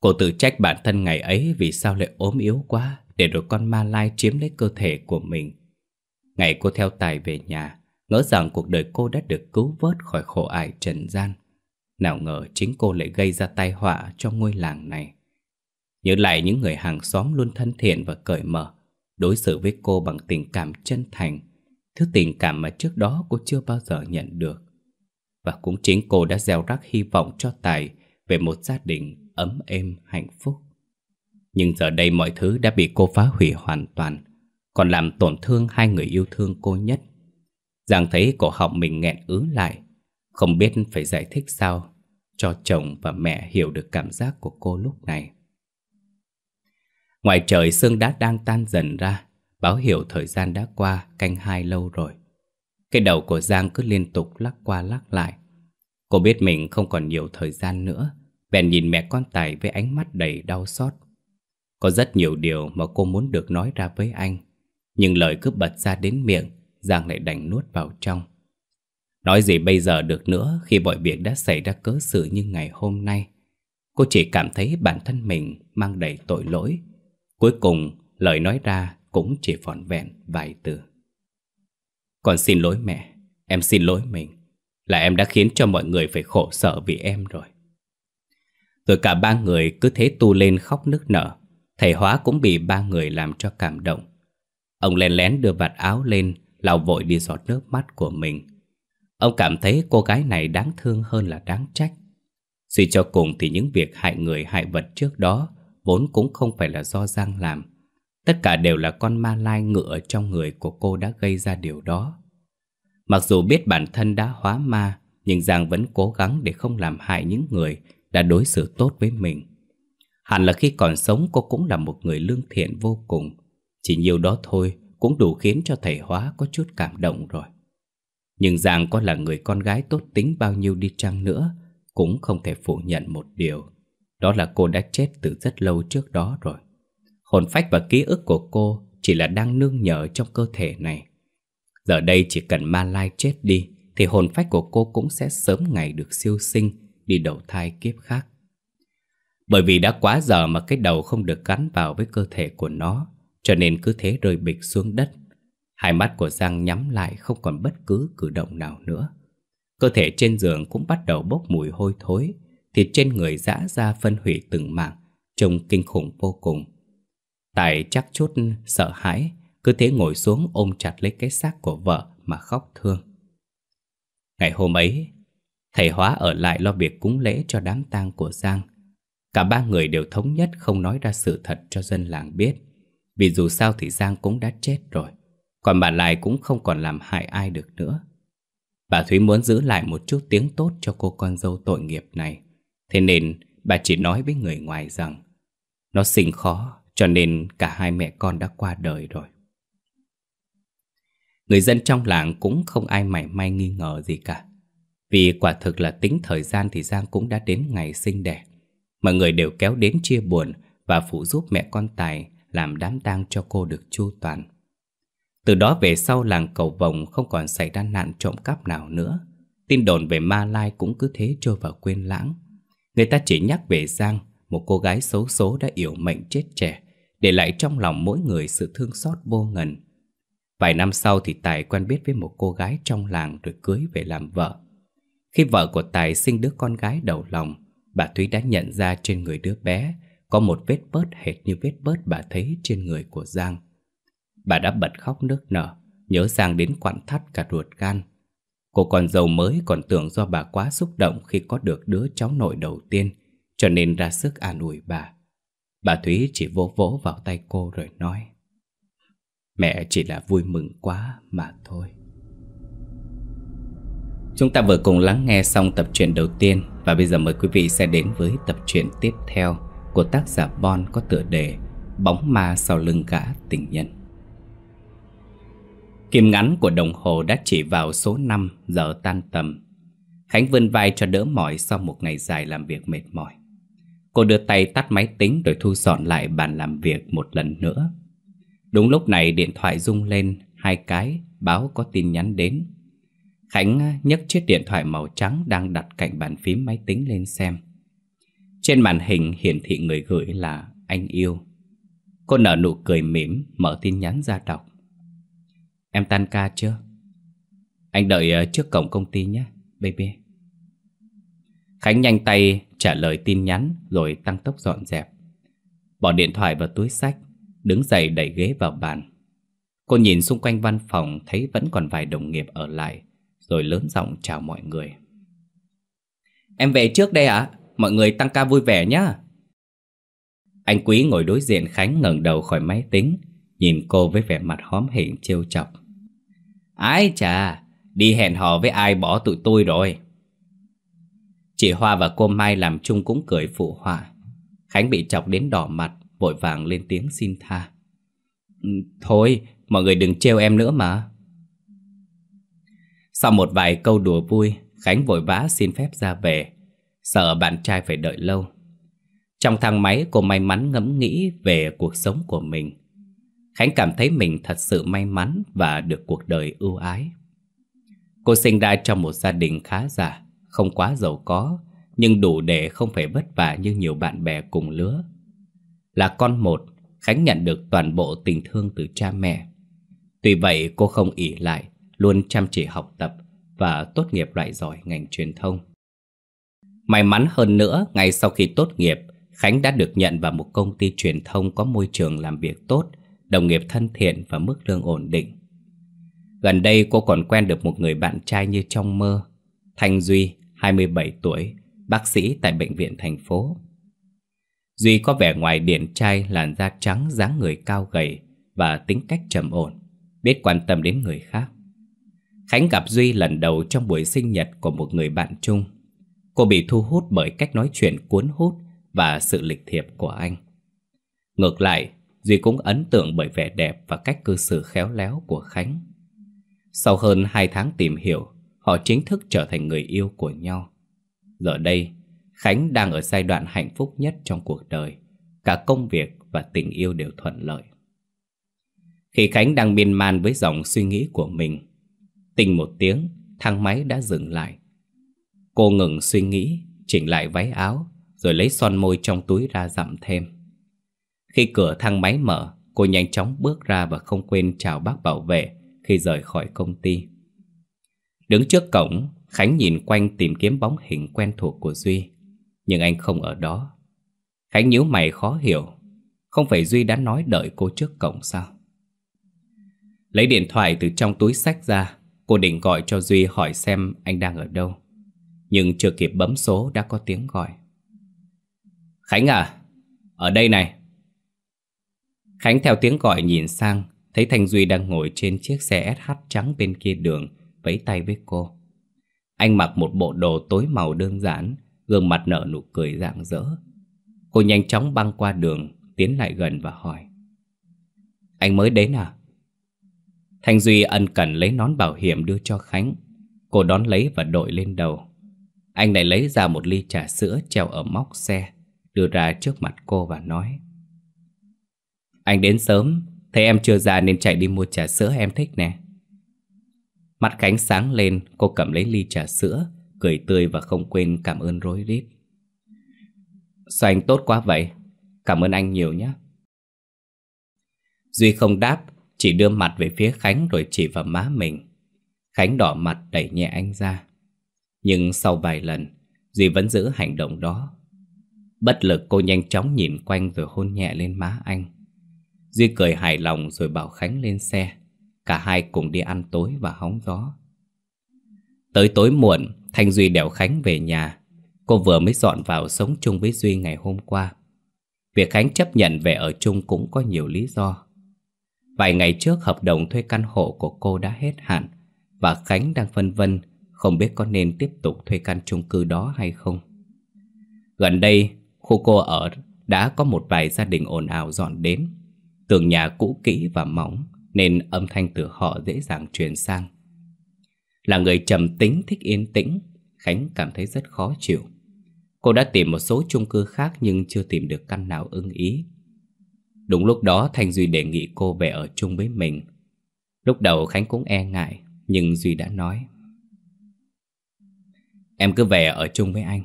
Cô tự trách bản thân ngày ấy vì sao lại ốm yếu quá, để rồi con ma lai chiếm lấy cơ thể của mình. Ngày cô theo Tài về nhà, ngỡ rằng cuộc đời cô đã được cứu vớt khỏi khổ ải trần gian. Nào ngờ chính cô lại gây ra tai họa cho ngôi làng này. Nhớ lại những người hàng xóm luôn thân thiện và cởi mở, đối xử với cô bằng tình cảm chân thành, thứ tình cảm mà trước đó cô chưa bao giờ nhận được. Và cũng chính cô đã gieo rắc hy vọng cho Tài về một gia đình ấm êm hạnh phúc. Nhưng giờ đây mọi thứ đã bị cô phá hủy hoàn toàn, còn làm tổn thương hai người yêu thương cô nhất. Giang thấy cổ họng mình nghẹn ứ lại, không biết phải giải thích sao cho chồng và mẹ hiểu được cảm giác của cô lúc này. Ngoài trời sương đá đang tan dần ra, báo hiệu thời gian đã qua canh hai lâu rồi. Cái đầu của Giang cứ liên tục lắc qua lắc lại. Cô biết mình không còn nhiều thời gian nữa, bèn nhìn mẹ con Tài với ánh mắt đầy đau xót. Có rất nhiều điều mà cô muốn được nói ra với anh, nhưng lời cứ bật ra đến miệng, Giang lại đành nuốt vào trong. Nói gì bây giờ được nữa khi mọi việc đã xảy ra cớ sự như ngày hôm nay. Cô chỉ cảm thấy bản thân mình mang đầy tội lỗi. Cuối cùng, lời nói ra cũng chỉ vỏn vẹn vài từ. Con xin lỗi mẹ, em xin lỗi mình. Là em đã khiến cho mọi người phải khổ sở vì em rồi. Rồi cả ba người cứ thế tu lên khóc nức nở. Thầy Hóa cũng bị ba người làm cho cảm động. Ông lén lén đưa vạt áo lên, lau vội đi giọt nước mắt của mình. Ông cảm thấy cô gái này đáng thương hơn là đáng trách. Suy cho cùng thì những việc hại người hại vật trước đó vốn cũng không phải là do Giang làm. Tất cả đều là con ma lai ngựa trong người của cô đã gây ra điều đó. Mặc dù biết bản thân đã hóa ma, nhưng Giang vẫn cố gắng để không làm hại những người đã đối xử tốt với mình. Hẳn là khi còn sống cô cũng là một người lương thiện vô cùng. Chỉ nhiều đó thôi cũng đủ khiến cho thầy Hóa có chút cảm động rồi. Nhưng Giang có là người con gái tốt tính bao nhiêu đi chăng nữa, cũng không thể phủ nhận một điều. Đó là cô đã chết từ rất lâu trước đó rồi. Hồn phách và ký ức của cô chỉ là đang nương nhờ trong cơ thể này. Giờ đây chỉ cần ma lai chết đi thì hồn phách của cô cũng sẽ sớm ngày được siêu sinh, đi đầu thai kiếp khác. Bởi vì đã quá giờ mà cái đầu không được gắn vào với cơ thể của nó, cho nên cứ thế rơi bịch xuống đất. Hai mắt của Giang nhắm lại, không còn bất cứ cử động nào nữa. Cơ thể trên giường cũng bắt đầu bốc mùi hôi thối, thịt trên người giã ra phân hủy từng mảng, trông kinh khủng vô cùng. Tài chắc chút sợ hãi, cứ thế ngồi xuống ôm chặt lấy cái xác của vợ mà khóc thương. Ngày hôm ấy, thầy Hóa ở lại lo việc cúng lễ cho đám tang của Giang. Cả ba người đều thống nhất không nói ra sự thật cho dân làng biết, vì dù sao thì Giang cũng đã chết rồi, còn bà Lại cũng không còn làm hại ai được nữa. Bà Thúy muốn giữ lại một chút tiếng tốt cho cô con dâu tội nghiệp này, thế nên bà chỉ nói với người ngoài rằng nó sinh khó, cho nên cả hai mẹ con đã qua đời rồi. Người dân trong làng cũng không ai mảy may nghi ngờ gì cả, vì quả thực là tính thời gian thì Giang cũng đã đến ngày sinh đẻ. Mọi người đều kéo đến chia buồn và phụ giúp mẹ con Tài làm đám tang cho cô được chu toàn. Từ đó về sau, làng Cầu Vồng không còn xảy ra nạn trộm cắp nào nữa. Tin đồn về ma lai cũng cứ thế trôi vào quên lãng. Người ta chỉ nhắc về Giang, một cô gái xấu số đã yểu mệnh chết trẻ, để lại trong lòng mỗi người sự thương xót vô ngần. Vài năm sau thì Tài quen biết với một cô gái trong làng rồi cưới về làm vợ. Khi vợ của Tài sinh đứa con gái đầu lòng, bà Thúy đã nhận ra trên người đứa bé có một vết bớt hệt như vết bớt bà thấy trên người của Giang. Bà đã bật khóc nức nở, nhớ Giang đến quặn thắt cả ruột gan. Cô con dâu mới còn tưởng do bà quá xúc động khi có được đứa cháu nội đầu tiên, cho nên ra sức an ủi bà. Bà Thúy chỉ vỗ vỗ vào tay cô rồi nói: "Mẹ chỉ là vui mừng quá mà thôi." Chúng ta vừa cùng lắng nghe xong tập truyện đầu tiên, và bây giờ mời quý vị sẽ đến với tập truyện tiếp theo của tác giả Bon có tựa đề Bóng ma sau lưng gã tình nhân. Kim ngắn của đồng hồ đã chỉ vào số 5 giờ tan tầm. Khánh vươn vai cho đỡ mỏi sau một ngày dài làm việc mệt mỏi. Cô đưa tay tắt máy tính rồi thu dọn lại bàn làm việc một lần nữa. Đúng lúc này điện thoại rung lên hai cái, báo có tin nhắn đến. Khánh nhấc chiếc điện thoại màu trắng đang đặt cạnh bàn phím máy tính lên xem. Trên màn hình hiển thị người gửi là anh yêu. Cô nở nụ cười mỉm, mở tin nhắn ra đọc. Em tan ca chưa? Anh đợi trước cổng công ty nhé, baby. Khánh nhanh tay trả lời tin nhắn rồi tăng tốc dọn dẹp. Bỏ điện thoại vào túi xách, đứng dậy đẩy ghế vào bàn. Cô nhìn xung quanh văn phòng thấy vẫn còn vài đồng nghiệp ở lại, rồi lớn giọng chào mọi người. Em về trước đây ạ, mọi người tăng ca vui vẻ nhá. Anh Quý ngồi đối diện Khánh ngẩng đầu khỏi máy tính, nhìn cô với vẻ mặt hóm hỉnh trêu chọc. Ái chà, đi hẹn hò với ai bỏ tụi tôi rồi. Chị Hoa và cô Mai làm chung cũng cười phụ họa. Khánh bị chọc đến đỏ mặt, vội vàng lên tiếng xin tha. Thôi, mọi người đừng trêu em nữa mà. Sau một vài câu đùa vui, Khánh vội vã xin phép ra về, sợ bạn trai phải đợi lâu. Trong thang máy, cô may mắn ngẫm nghĩ về cuộc sống của mình. Khánh cảm thấy mình thật sự may mắn và được cuộc đời ưu ái. Cô sinh ra trong một gia đình khá giả, không quá giàu có, nhưng đủ để không phải vất vả như nhiều bạn bè cùng lứa. Là con một, Khánh nhận được toàn bộ tình thương từ cha mẹ. Tuy vậy, cô không ỷ lại, luôn chăm chỉ học tập và tốt nghiệp loại giỏi ngành truyền thông. May mắn hơn nữa, ngay sau khi tốt nghiệp, Khánh đã được nhận vào một công ty truyền thông có môi trường làm việc tốt, đồng nghiệp thân thiện và mức lương ổn định. Gần đây cô còn quen được một người bạn trai như trong mơ, Thanh Duy, 27 tuổi, bác sĩ tại bệnh viện thành phố. Duy có vẻ ngoài điển trai, làn da trắng, dáng người cao gầy và tính cách trầm ổn, biết quan tâm đến người khác. Khánh gặp Duy lần đầu trong buổi sinh nhật của một người bạn chung. Cô bị thu hút bởi cách nói chuyện cuốn hút và sự lịch thiệp của anh. Ngược lại, Duy cũng ấn tượng bởi vẻ đẹp và cách cư xử khéo léo của Khánh. Sau hơn 2 tháng tìm hiểu, họ chính thức trở thành người yêu của nhau. Giờ đây, Khánh đang ở giai đoạn hạnh phúc nhất trong cuộc đời. Cả công việc và tình yêu đều thuận lợi. Khi Khánh đang miên man với dòng suy nghĩ của mình, tình một tiếng, thang máy đã dừng lại. Cô ngừng suy nghĩ, chỉnh lại váy áo, rồi lấy son môi trong túi ra dặm thêm. Khi cửa thang máy mở, cô nhanh chóng bước ra và không quên chào bác bảo vệ khi rời khỏi công ty. Đứng trước cổng, Khánh nhìn quanh tìm kiếm bóng hình quen thuộc của Duy, nhưng anh không ở đó. Khánh nhíu mày khó hiểu, không phải Duy đã nói đợi cô trước cổng sao? Lấy điện thoại từ trong túi xách ra, cô định gọi cho Duy hỏi xem anh đang ở đâu, nhưng chưa kịp bấm số đã có tiếng gọi. Khánh à, ở đây này. Khánh theo tiếng gọi nhìn sang, thấy Thanh Duy đang ngồi trên chiếc xe SH trắng bên kia đường, vẫy tay với cô. Anh mặc một bộ đồ tối màu đơn giản, gương mặt nở nụ cười rạng rỡ. Cô nhanh chóng băng qua đường, tiến lại gần và hỏi: Anh mới đến à? Thanh Duy ân cần lấy nón bảo hiểm đưa cho Khánh. Cô đón lấy và đội lên đầu. Anh lại lấy ra một ly trà sữa treo ở móc xe, đưa ra trước mặt cô và nói: Anh đến sớm, thấy em chưa ra nên chạy đi mua trà sữa em thích nè. Mắt Khánh sáng lên, cô cầm lấy ly trà sữa, cười tươi và không quên cảm ơn rối rít. Sao anh tốt quá vậy? Cảm ơn anh nhiều nhé. Duy không đáp, chỉ đưa mặt về phía Khánh rồi chỉ vào má mình. Khánh đỏ mặt đẩy nhẹ anh ra. Nhưng sau vài lần, Duy vẫn giữ hành động đó. Bất lực, cô nhanh chóng nhìn quanh rồi hôn nhẹ lên má anh. Duy cười hài lòng rồi bảo Khánh lên xe. Cả hai cùng đi ăn tối và hóng gió. Tới tối muộn, Thanh Duy đèo Khánh về nhà. Cô vừa mới dọn vào sống chung với Duy ngày hôm qua. Việc Khánh chấp nhận về ở chung cũng có nhiều lý do. Vài ngày trước, hợp đồng thuê căn hộ của cô đã hết hạn và Khánh đang phân vân không biết có nên tiếp tục thuê căn chung cư đó hay không. Gần đây, khu cô ở đã có một vài gia đình ồn ào dọn đến. Tường nhà cũ kỹ và mỏng nên âm thanh từ họ dễ dàng truyền sang. Là người trầm tính thích yên tĩnh, Khánh cảm thấy rất khó chịu. Cô đã tìm một số chung cư khác nhưng chưa tìm được căn nào ưng ý. Đúng lúc đó, Thanh Duy đề nghị cô về ở chung với mình. Lúc đầu Khánh cũng e ngại, nhưng Duy đã nói: Em cứ về ở chung với anh.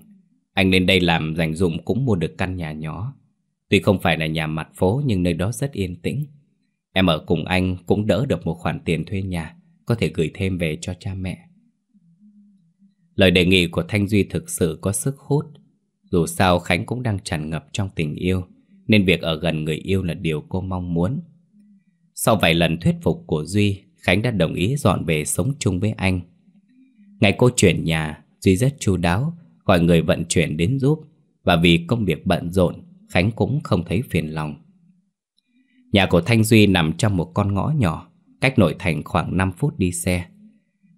Anh lên đây làm rảnh rụng cũng mua được căn nhà nhỏ. Tuy không phải là nhà mặt phố nhưng nơi đó rất yên tĩnh. Em ở cùng anh cũng đỡ được một khoản tiền thuê nhà, có thể gửi thêm về cho cha mẹ. Lời đề nghị của Thanh Duy thực sự có sức hút. Dù sao Khánh cũng đang tràn ngập trong tình yêu, nên việc ở gần người yêu là điều cô mong muốn. Sau vài lần thuyết phục của Duy, Khánh đã đồng ý dọn về sống chung với anh. Ngày cô chuyển nhà, Duy rất chu đáo, gọi người vận chuyển đến giúp. Và vì công việc bận rộn, Khánh cũng không thấy phiền lòng. Nhà của Thanh Duy nằm trong một con ngõ nhỏ, cách nội thành khoảng 5 phút đi xe.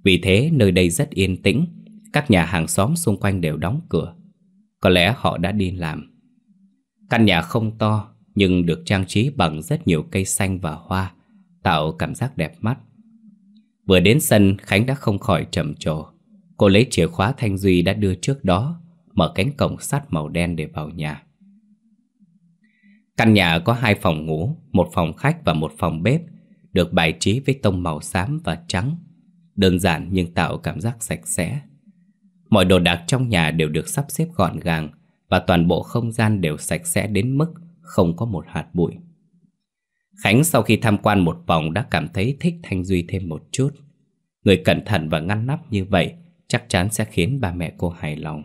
Vì thế nơi đây rất yên tĩnh, các nhà hàng xóm xung quanh đều đóng cửa. Có lẽ họ đã đi làm. Căn nhà không to, nhưng được trang trí bằng rất nhiều cây xanh và hoa, tạo cảm giác đẹp mắt. Vừa đến sân, Khánh đã không khỏi trầm trồ. Cô lấy chìa khóa Thanh Duy đã đưa trước đó, mở cánh cổng sắt màu đen để vào nhà. Căn nhà có 2 phòng ngủ, 1 phòng khách và 1 phòng bếp, được bài trí với tông màu xám và trắng. Đơn giản nhưng tạo cảm giác sạch sẽ. Mọi đồ đạc trong nhà đều được sắp xếp gọn gàng và toàn bộ không gian đều sạch sẽ đến mức không có một hạt bụi. Khánh sau khi tham quan một vòng đã cảm thấy thích Thanh Duy thêm một chút. Người cẩn thận và ngăn nắp như vậy chắc chắn sẽ khiến ba mẹ cô hài lòng.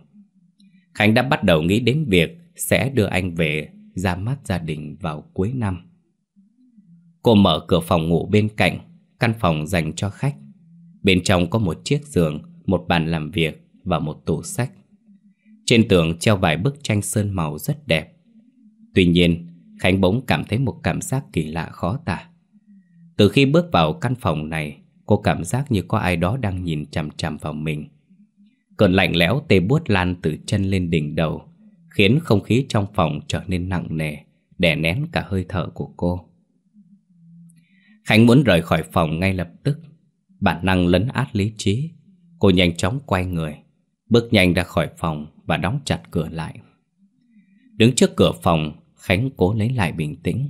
Khánh đã bắt đầu nghĩ đến việc sẽ đưa anh về ra mắt gia đình vào cuối năm. Cô mở cửa phòng ngủ bên cạnh, căn phòng dành cho khách. Bên trong có một chiếc giường, một bàn làm việc và một tủ sách. Trên tường treo vài bức tranh sơn màu rất đẹp. Tuy nhiên, Khánh bỗng cảm thấy một cảm giác kỳ lạ khó tả. Từ khi bước vào căn phòng này, cô cảm giác như có ai đó đang nhìn chằm chằm vào mình. Cơn lạnh lẽo tê buốt lan từ chân lên đỉnh đầu, khiến không khí trong phòng trở nên nặng nề, đè nén cả hơi thở của cô. Khánh muốn rời khỏi phòng ngay lập tức. Bản năng lấn át lý trí, cô nhanh chóng quay người, bước nhanh ra khỏi phòng và đóng chặt cửa lại. Đứng trước cửa phòng, Khánh cố lấy lại bình tĩnh.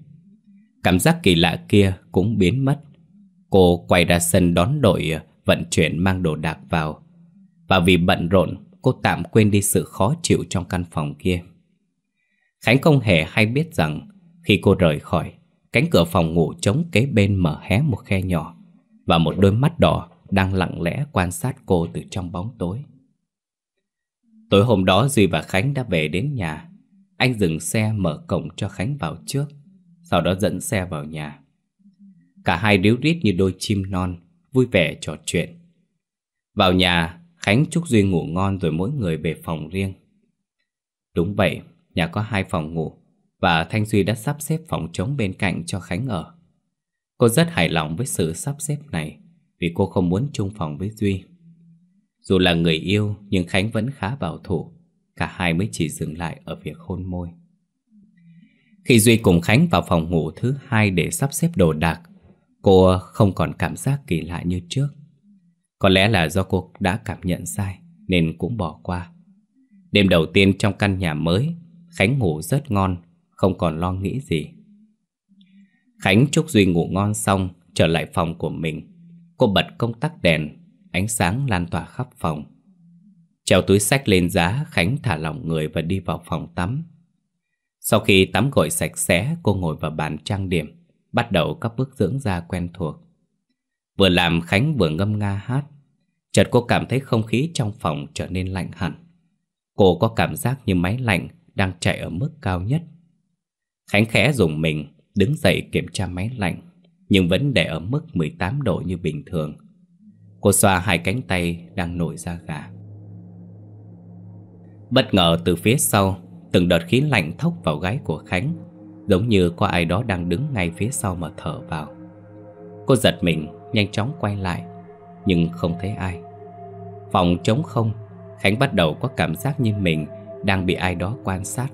Cảm giác kỳ lạ kia cũng biến mất. Cô quay ra sân đón đội vận chuyển mang đồ đạc vào. Và vì bận rộn, cô tạm quên đi sự khó chịu trong căn phòng kia. Khánh không hề hay biết rằng khi cô rời khỏi, cánh cửa phòng ngủ trống kế bên mở hé một khe nhỏ và một đôi mắt đỏ đang lặng lẽ quan sát cô từ trong bóng tối. Tối hôm đó, Duy và Khánh đã về đến nhà. Anh dừng xe mở cổng cho Khánh vào trước, sau đó dẫn xe vào nhà. Cả hai ríu rít như đôi chim non, vui vẻ trò chuyện. Vào nhà, Khánh chúc Duy ngủ ngon rồi mỗi người về phòng riêng. Đúng vậy, nhà có 2 phòng ngủ và Thanh Duy đã sắp xếp phòng trống bên cạnh cho Khánh ở. Cô rất hài lòng với sự sắp xếp này vì cô không muốn chung phòng với Duy. Dù là người yêu nhưng Khánh vẫn khá bảo thủ, cả hai mới chỉ dừng lại ở việc hôn môi. Khi Duy cùng Khánh vào phòng ngủ thứ 2 để sắp xếp đồ đạc, cô không còn cảm giác kỳ lạ như trước. Có lẽ là do cô đã cảm nhận sai nên cũng bỏ qua. Đêm đầu tiên trong căn nhà mới, Khánh ngủ rất ngon, không còn lo nghĩ gì. Khánh chúc Duy ngủ ngon xong, trở lại phòng của mình. Cô bật công tắc đèn, ánh sáng lan tỏa khắp phòng. Treo túi xách lên giá, Khánh thả lỏng người và đi vào phòng tắm. Sau khi tắm gội sạch sẽ, cô ngồi vào bàn trang điểm, bắt đầu các bước dưỡng da quen thuộc. Vừa làm, Khánh vừa ngâm nga hát. Chợt cô cảm thấy không khí trong phòng trở nên lạnh hẳn. Cô có cảm giác như máy lạnh đang chạy ở mức cao nhất. Khánh khẽ rùng mình, đứng dậy kiểm tra máy lạnh, nhưng vẫn để ở mức 18 độ như bình thường. Cô xoa 2 cánh tay đang nổi da gà. Bất ngờ từ phía sau, từng đợt khí lạnh thốc vào gáy của Khánh, giống như có ai đó đang đứng ngay phía sau mà thở vào. Cô giật mình, nhanh chóng quay lại, nhưng không thấy ai. Phòng trống không, Khánh bắt đầu có cảm giác như mình đang bị ai đó quan sát.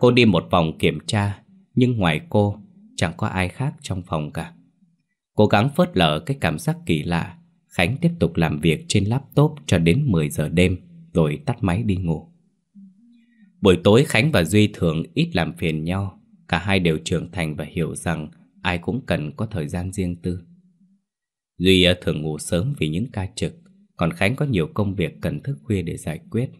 Cô đi một vòng kiểm tra, nhưng ngoài cô, chẳng có ai khác trong phòng cả. Cố gắng phớt lờ cái cảm giác kỳ lạ, Khánh tiếp tục làm việc trên laptop cho đến 10 giờ đêm, rồi tắt máy đi ngủ. Buổi tối, Khánh và Duy thường ít làm phiền nhau. Cả hai đều trưởng thành và hiểu rằng ai cũng cần có thời gian riêng tư. Duy thường ngủ sớm vì những ca trực, còn Khánh có nhiều công việc cần thức khuya để giải quyết.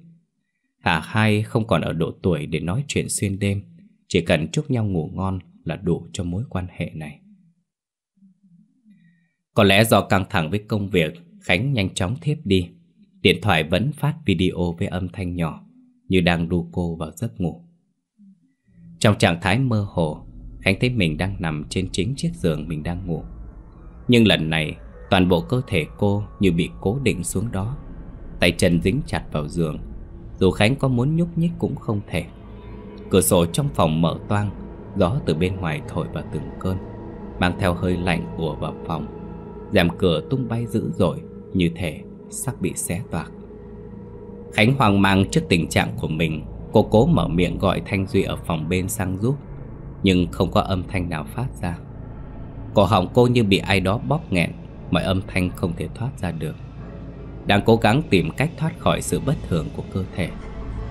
Cả hai không còn ở độ tuổi để nói chuyện xuyên đêm, chỉ cần chúc nhau ngủ ngon là đủ cho mối quan hệ này. Có lẽ do căng thẳng với công việc, Khánh nhanh chóng thiếp đi. Điện thoại vẫn phát video với âm thanh nhỏ, như đang đu cô vào giấc ngủ. Trong trạng thái mơ hồ, Khánh thấy mình đang nằm trên chính chiếc giường mình đang ngủ. Nhưng lần này, toàn bộ cơ thể cô như bị cố định xuống đó. Tay chân dính chặt vào giường, dù Khánh có muốn nhúc nhích cũng không thể. Cửa sổ trong phòng mở toang, gió từ bên ngoài thổi vào từng cơn, mang theo hơi lạnh ùa vào phòng. Rèm cửa tung bay dữ dội, như thể sắp bị xé toạc. Khánh hoang mang trước tình trạng của mình. Cô cố mở miệng gọi Thanh Duy ở phòng bên sang giúp, nhưng không có âm thanh nào phát ra. Cổ họng cô như bị ai đó bóp nghẹn, mọi âm thanh không thể thoát ra được. Đang cố gắng tìm cách thoát khỏi sự bất thường của cơ thể,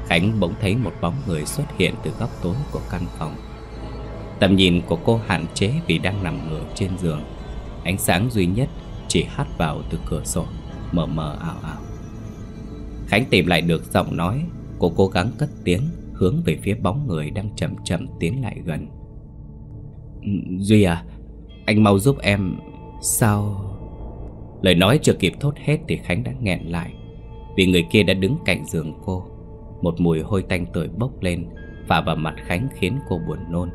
Khánh bỗng thấy một bóng người xuất hiện từ góc tối của căn phòng. Tầm nhìn của cô hạn chế vì đang nằm ngửa trên giường. Ánh sáng duy nhất chỉ hắt vào từ cửa sổ, mờ mờ ảo ảo. Khánh tìm lại được giọng nói, cô cố gắng cất tiếng, hướng về phía bóng người đang chậm chậm tiến lại gần. Duy à, anh mau giúp em. Sao? Lời nói chưa kịp thốt hết thì Khánh đã nghẹn lại, vì người kia đã đứng cạnh giường cô. Một mùi hôi tanh tưởi bốc lên phả vào mặt Khánh khiến cô buồn nôn.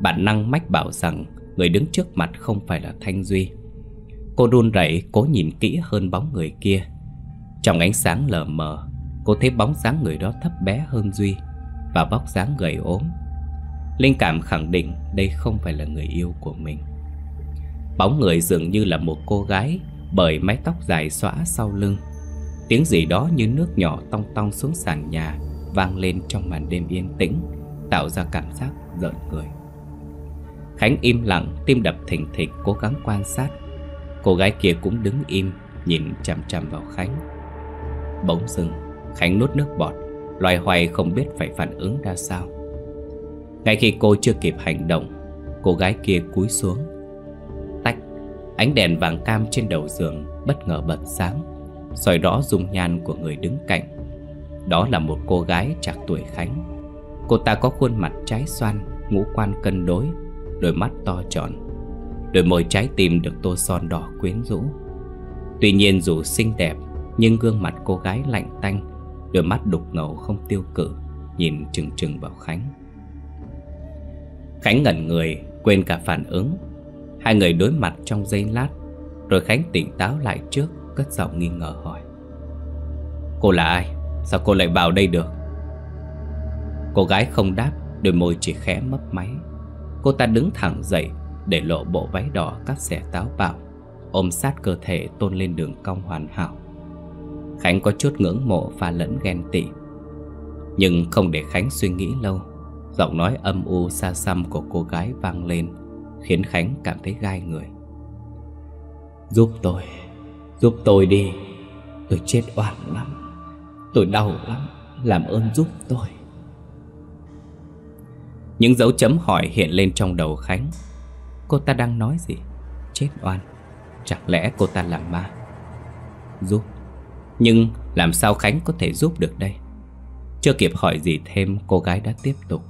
Bản năng mách bảo rằng người đứng trước mặt không phải là Thanh Duy. Cô run rẩy cố nhìn kỹ hơn bóng người kia. Trong ánh sáng lờ mờ, cô thấy bóng dáng người đó thấp bé hơn Duy và vóc dáng gầy ốm. Linh cảm khẳng định đây không phải là người yêu của mình. Bóng người dường như là một cô gái, bởi mái tóc dài xõa sau lưng. Tiếng gì đó như nước nhỏ tong tong xuống sàn nhà vang lên trong màn đêm yên tĩnh, tạo ra cảm giác rợn người. Khánh im lặng, tim đập thình thịch, cố gắng quan sát. Cô gái kia cũng đứng im, nhìn chằm chằm vào Khánh. Bỗng dưng, Khánh nuốt nước bọt, loay hoay không biết phải phản ứng ra sao. Ngay khi cô chưa kịp hành động, cô gái kia cúi xuống. Tách, ánh đèn vàng cam trên đầu giường bất ngờ bật sáng, soi rõ dung nhan của người đứng cạnh. Đó là một cô gái trạc tuổi Khánh. Cô ta có khuôn mặt trái xoan, ngũ quan cân đối, đôi mắt to tròn, đôi môi trái tim được tô son đỏ quyến rũ. Tuy nhiên dù xinh đẹp, nhưng gương mặt cô gái lạnh tanh, đôi mắt đục ngầu không tiêu cự, nhìn trừng trừng vào Khánh. Khánh ngẩn người, quên cả phản ứng. Hai người đối mặt trong giây lát, rồi Khánh tỉnh táo lại trước, cất giọng nghi ngờ hỏi: Cô là ai? Sao cô lại vào đây được? Cô gái không đáp, đôi môi chỉ khẽ mấp máy. Cô ta đứng thẳng dậy, để lộ bộ váy đỏ cắt xẻ táo bạo, ôm sát cơ thể tôn lên đường cong hoàn hảo. Khánh có chút ngưỡng mộ pha lẫn ghen tị. Nhưng không để Khánh suy nghĩ lâu, giọng nói âm u xa xăm của cô gái vang lên, khiến Khánh cảm thấy gai người. Giúp tôi đi, tôi chết oan lắm, tôi đau lắm, làm ơn giúp tôi. Những dấu chấm hỏi hiện lên trong đầu Khánh. Cô ta đang nói gì? Chết oan? Chẳng lẽ cô ta là ma? Giúp? Nhưng làm sao Khánh có thể giúp được đây? Chưa kịp hỏi gì thêm, cô gái đã tiếp tục: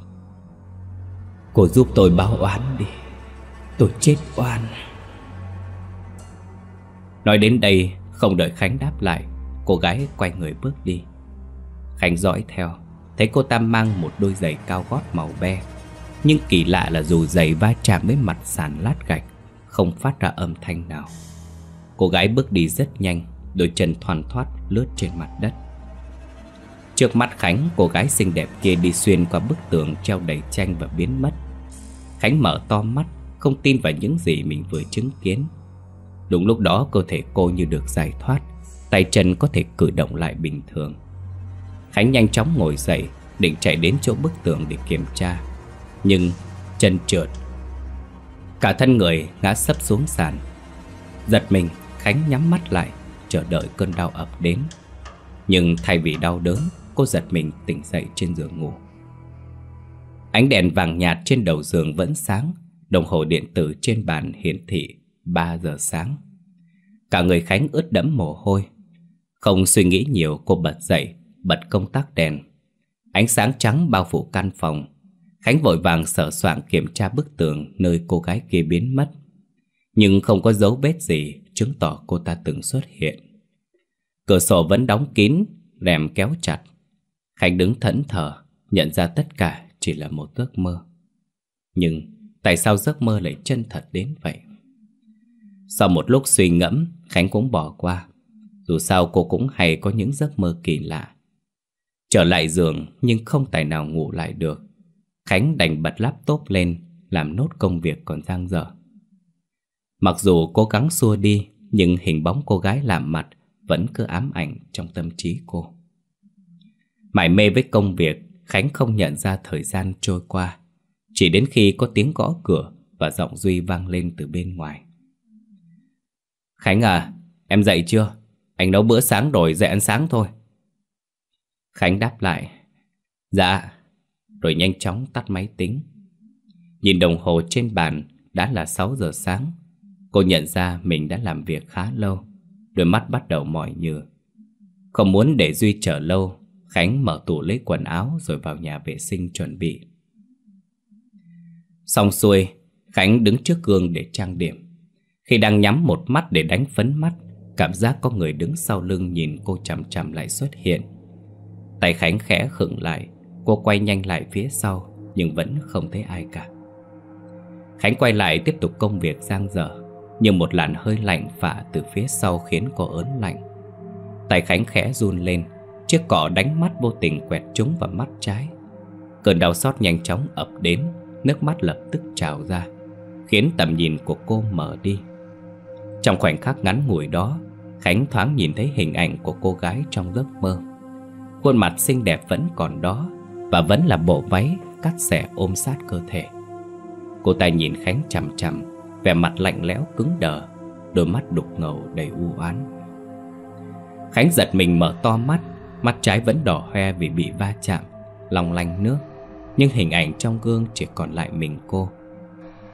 Cô giúp tôi báo oán đi, tôi chết oan. Nói đến đây, không đợi Khánh đáp lại, cô gái quay người bước đi. Khánh dõi theo, thấy cô ta mang một đôi giày cao gót màu be. Nhưng kỳ lạ là dù giày va chạm với mặt sàn lát gạch, không phát ra âm thanh nào. Cô gái bước đi rất nhanh, đôi chân thoăn thoắt lướt trên mặt đất. Trước mắt Khánh, cô gái xinh đẹp kia đi xuyên qua bức tường treo đầy tranh và biến mất. Khánh mở to mắt, không tin vào những gì mình vừa chứng kiến. Đúng lúc đó, cơ thể cô như được giải thoát, tay chân có thể cử động lại bình thường. Khánh nhanh chóng ngồi dậy, định chạy đến chỗ bức tường để kiểm tra, nhưng chân trượt, cả thân người ngã sấp xuống sàn. Giật mình, Khánh nhắm mắt lại, chờ đợi cơn đau ập đến. Nhưng thay vì đau đớn, cô giật mình tỉnh dậy trên giường ngủ. Ánh đèn vàng nhạt trên đầu giường vẫn sáng, đồng hồ điện tử trên bàn hiển thị 3 giờ sáng. Cả người Khánh ướt đẫm mồ hôi. Không suy nghĩ nhiều, cô bật dậy, bật công tắc đèn. Ánh sáng trắng bao phủ căn phòng. Khánh vội vàng sờ soạng kiểm tra bức tường nơi cô gái kia biến mất, nhưng không có dấu vết gì chứng tỏ cô ta từng xuất hiện. Cửa sổ vẫn đóng kín, rèm kéo chặt. Khánh đứng thẫn thờ, nhận ra tất cả chỉ là một giấc mơ. Nhưng tại sao giấc mơ lại chân thật đến vậy? Sau một lúc suy ngẫm, Khánh cũng bỏ qua. Dù sao cô cũng hay có những giấc mơ kỳ lạ. Trở lại giường nhưng không tài nào ngủ lại được, Khánh đành bật laptop lên, làm nốt công việc còn dang dở. Mặc dù cố gắng xua đi, nhưng hình bóng cô gái làm mặt vẫn cứ ám ảnh trong tâm trí cô. Mải mê với công việc, Khánh không nhận ra thời gian trôi qua. Chỉ đến khi có tiếng gõ cửa và giọng Duy vang lên từ bên ngoài. Khánh à, em dậy chưa? Anh nấu bữa sáng rồi, dậy ăn sáng thôi. Khánh đáp lại dạ, rồi nhanh chóng tắt máy tính. Nhìn đồng hồ trên bàn đã là 6 giờ sáng. Cô nhận ra mình đã làm việc khá lâu, đôi mắt bắt đầu mỏi nhừ. Không muốn để Duy chờ lâu, Khánh mở tủ lấy quần áo rồi vào nhà vệ sinh chuẩn bị. Xong xuôi, Khánh đứng trước gương để trang điểm. Khi đang nhắm một mắt để đánh phấn mắt, cảm giác có người đứng sau lưng nhìn cô chằm chằm lại xuất hiện. Tay Khánh khẽ khựng lại, cô quay nhanh lại phía sau nhưng vẫn không thấy ai cả. Khánh quay lại tiếp tục công việc dang dở, nhưng một làn hơi lạnh phả từ phía sau khiến cô ớn lạnh. Tay Khánh khẽ run lên, chiếc cỏ đánh mắt vô tình quẹt trúng vào mắt trái. Cơn đau xót nhanh chóng ập đến, nước mắt lập tức trào ra, khiến tầm nhìn của cô mờ đi. Trong khoảnh khắc ngắn ngủi đó, Khánh thoáng nhìn thấy hình ảnh của cô gái trong giấc mơ. Khuôn mặt xinh đẹp vẫn còn đó, và vẫn là bộ váy cắt xẻ ôm sát cơ thể. Cô ta nhìn Khánh chằm chằm, vẻ mặt lạnh lẽo cứng đờ, đôi mắt đục ngầu đầy u oán. Khánh giật mình mở to mắt, mắt trái vẫn đỏ hoe vì bị va chạm, long lanh nước. Nhưng hình ảnh trong gương chỉ còn lại mình cô.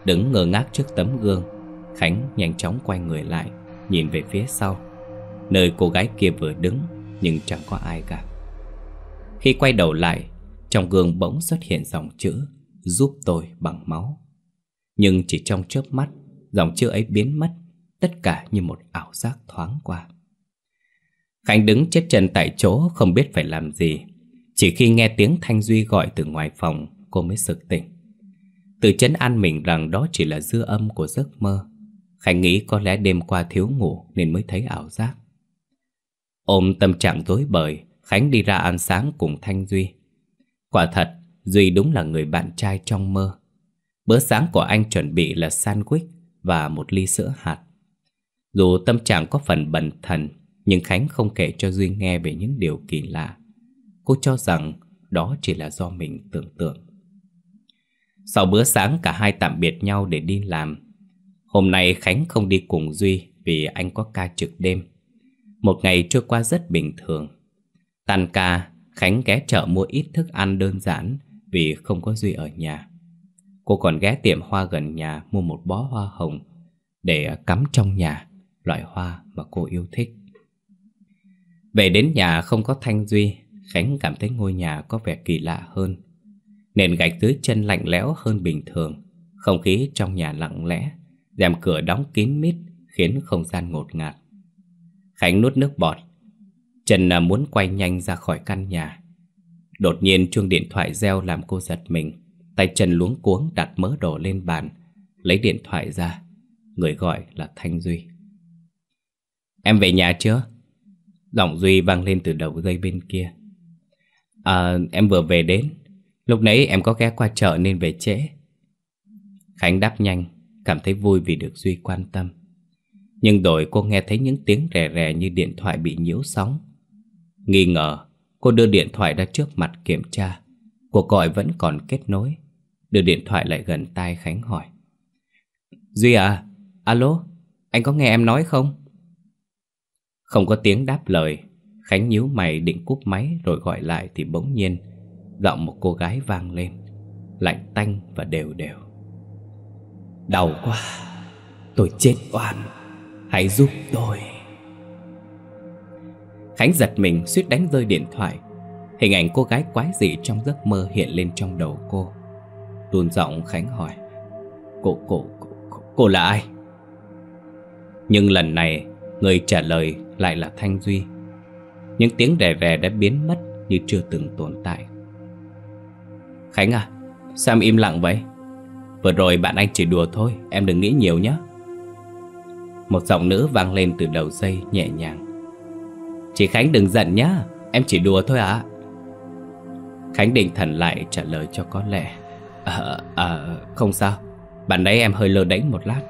Đứng ngơ ngác trước tấm gương, Khánh nhanh chóng quay người lại, nhìn về phía sau, nơi cô gái kia vừa đứng nhưng chẳng có ai cả. Khi quay đầu lại, trong gương bỗng xuất hiện dòng chữ "Giúp tôi bằng máu". Nhưng chỉ trong chớp mắt, dòng chữ ấy biến mất, tất cả như một ảo giác thoáng qua. Khánh đứng chết chân tại chỗ, không biết phải làm gì. Chỉ khi nghe tiếng Thanh Duy gọi từ ngoài phòng, cô mới sực tỉnh. Tự trấn an mình rằng đó chỉ là dư âm của giấc mơ. Khánh nghĩ có lẽ đêm qua thiếu ngủ nên mới thấy ảo giác. Ôm tâm trạng rối bời, Khánh đi ra ăn sáng cùng Thanh Duy. Quả thật, Duy đúng là người bạn trai trong mơ. Bữa sáng của anh chuẩn bị là sandwich và một ly sữa hạt. Dù tâm trạng có phần bần thần, nhưng Khánh không kể cho Duy nghe về những điều kỳ lạ. Cô cho rằng đó chỉ là do mình tưởng tượng. Sau bữa sáng, cả hai tạm biệt nhau để đi làm. Hôm nay Khánh không đi cùng Duy vì anh có ca trực đêm. Một ngày trôi qua rất bình thường. Tan ca, Khánh ghé chợ mua ít thức ăn đơn giản vì không có Duy ở nhà. Cô còn ghé tiệm hoa gần nhà mua một bó hoa hồng để cắm trong nhà, loại hoa mà cô yêu thích. Về đến nhà không có Thanh Duy, Khánh cảm thấy ngôi nhà có vẻ kỳ lạ hơn. Nền gạch dưới chân lạnh lẽo hơn bình thường, không khí trong nhà lặng lẽ, rèm cửa đóng kín mít khiến không gian ngột ngạt. Khánh nuốt nước bọt, chân muốn quay nhanh ra khỏi căn nhà. Đột nhiên chuông điện thoại reo làm cô giật mình, tay chân luống cuống đặt mớ đồ lên bàn, lấy điện thoại ra. Người gọi là Thanh Duy. Em về nhà chưa? Giọng Duy vang lên từ đầu dây bên kia. Em vừa về đến. Lúc nãy em có ghé qua chợ nên về trễ. Khánh đáp nhanh, cảm thấy vui vì được Duy quan tâm. Nhưng rồi cô nghe thấy những tiếng rè rè như điện thoại bị nhiễu sóng. Nghi ngờ, cô đưa điện thoại ra trước mặt kiểm tra. Cuộc gọi vẫn còn kết nối. Đưa điện thoại lại gần tai, Khánh hỏi: Duy à, alo, anh có nghe em nói không? Không có tiếng đáp lời. Khánh nhíu mày định cúp máy rồi gọi lại thì bỗng nhiên giọng một cô gái vang lên, lạnh tanh và đều đều. Đau quá, tôi chết oan, hãy giúp tôi. Khánh giật mình suýt đánh rơi điện thoại. Hình ảnh cô gái quái dị trong giấc mơ hiện lên trong đầu cô. Run giọng, Khánh hỏi: Cô là ai? Nhưng lần này người trả lời lại là Thanh Duy. Những tiếng rè rè đã biến mất như chưa từng tồn tại. Khánh à, sao em im lặng vậy? Vừa rồi bạn anh chỉ đùa thôi, em đừng nghĩ nhiều nhé. Một giọng nữ vang lên từ đầu dây nhẹ nhàng: Chị Khánh đừng giận nhé, em chỉ đùa thôi ạ. Khánh định thần lại trả lời cho có lẽ. Không sao, bạn đấy em hơi lơ đễnh một lát.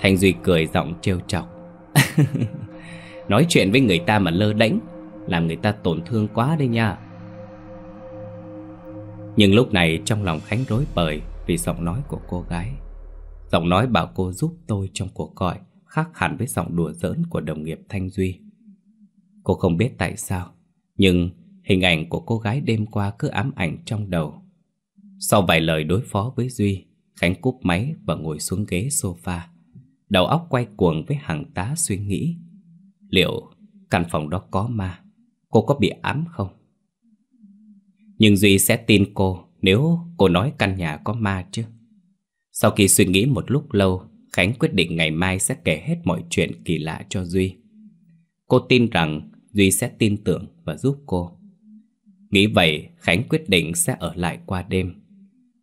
Thanh Duy cười giọng trêu chọc. Nói chuyện với người ta mà lơ đễnh, làm người ta tổn thương quá đấy nha. Nhưng lúc này trong lòng Khánh rối bời vì giọng nói của cô gái. Giọng nói bảo cô giúp tôi trong cuộc gọi khác hẳn với giọng đùa giỡn của đồng nghiệp Thanh Duy. Cô không biết tại sao, nhưng hình ảnh của cô gái đêm qua cứ ám ảnh trong đầu. Sau vài lời đối phó với Duy, Khánh cúp máy và ngồi xuống ghế sofa. Đầu óc quay cuồng với hàng tá suy nghĩ. Liệu căn phòng đó có ma? Cô có bị ám không? Nhưng Duy sẽ tin cô nếu cô nói căn nhà có ma chứ. Sau khi suy nghĩ một lúc lâu, Khánh quyết định ngày mai sẽ kể hết mọi chuyện kỳ lạ cho Duy. Cô tin rằng Duy sẽ tin tưởng và giúp cô. Nghĩ vậy, Khánh quyết định sẽ ở lại qua đêm.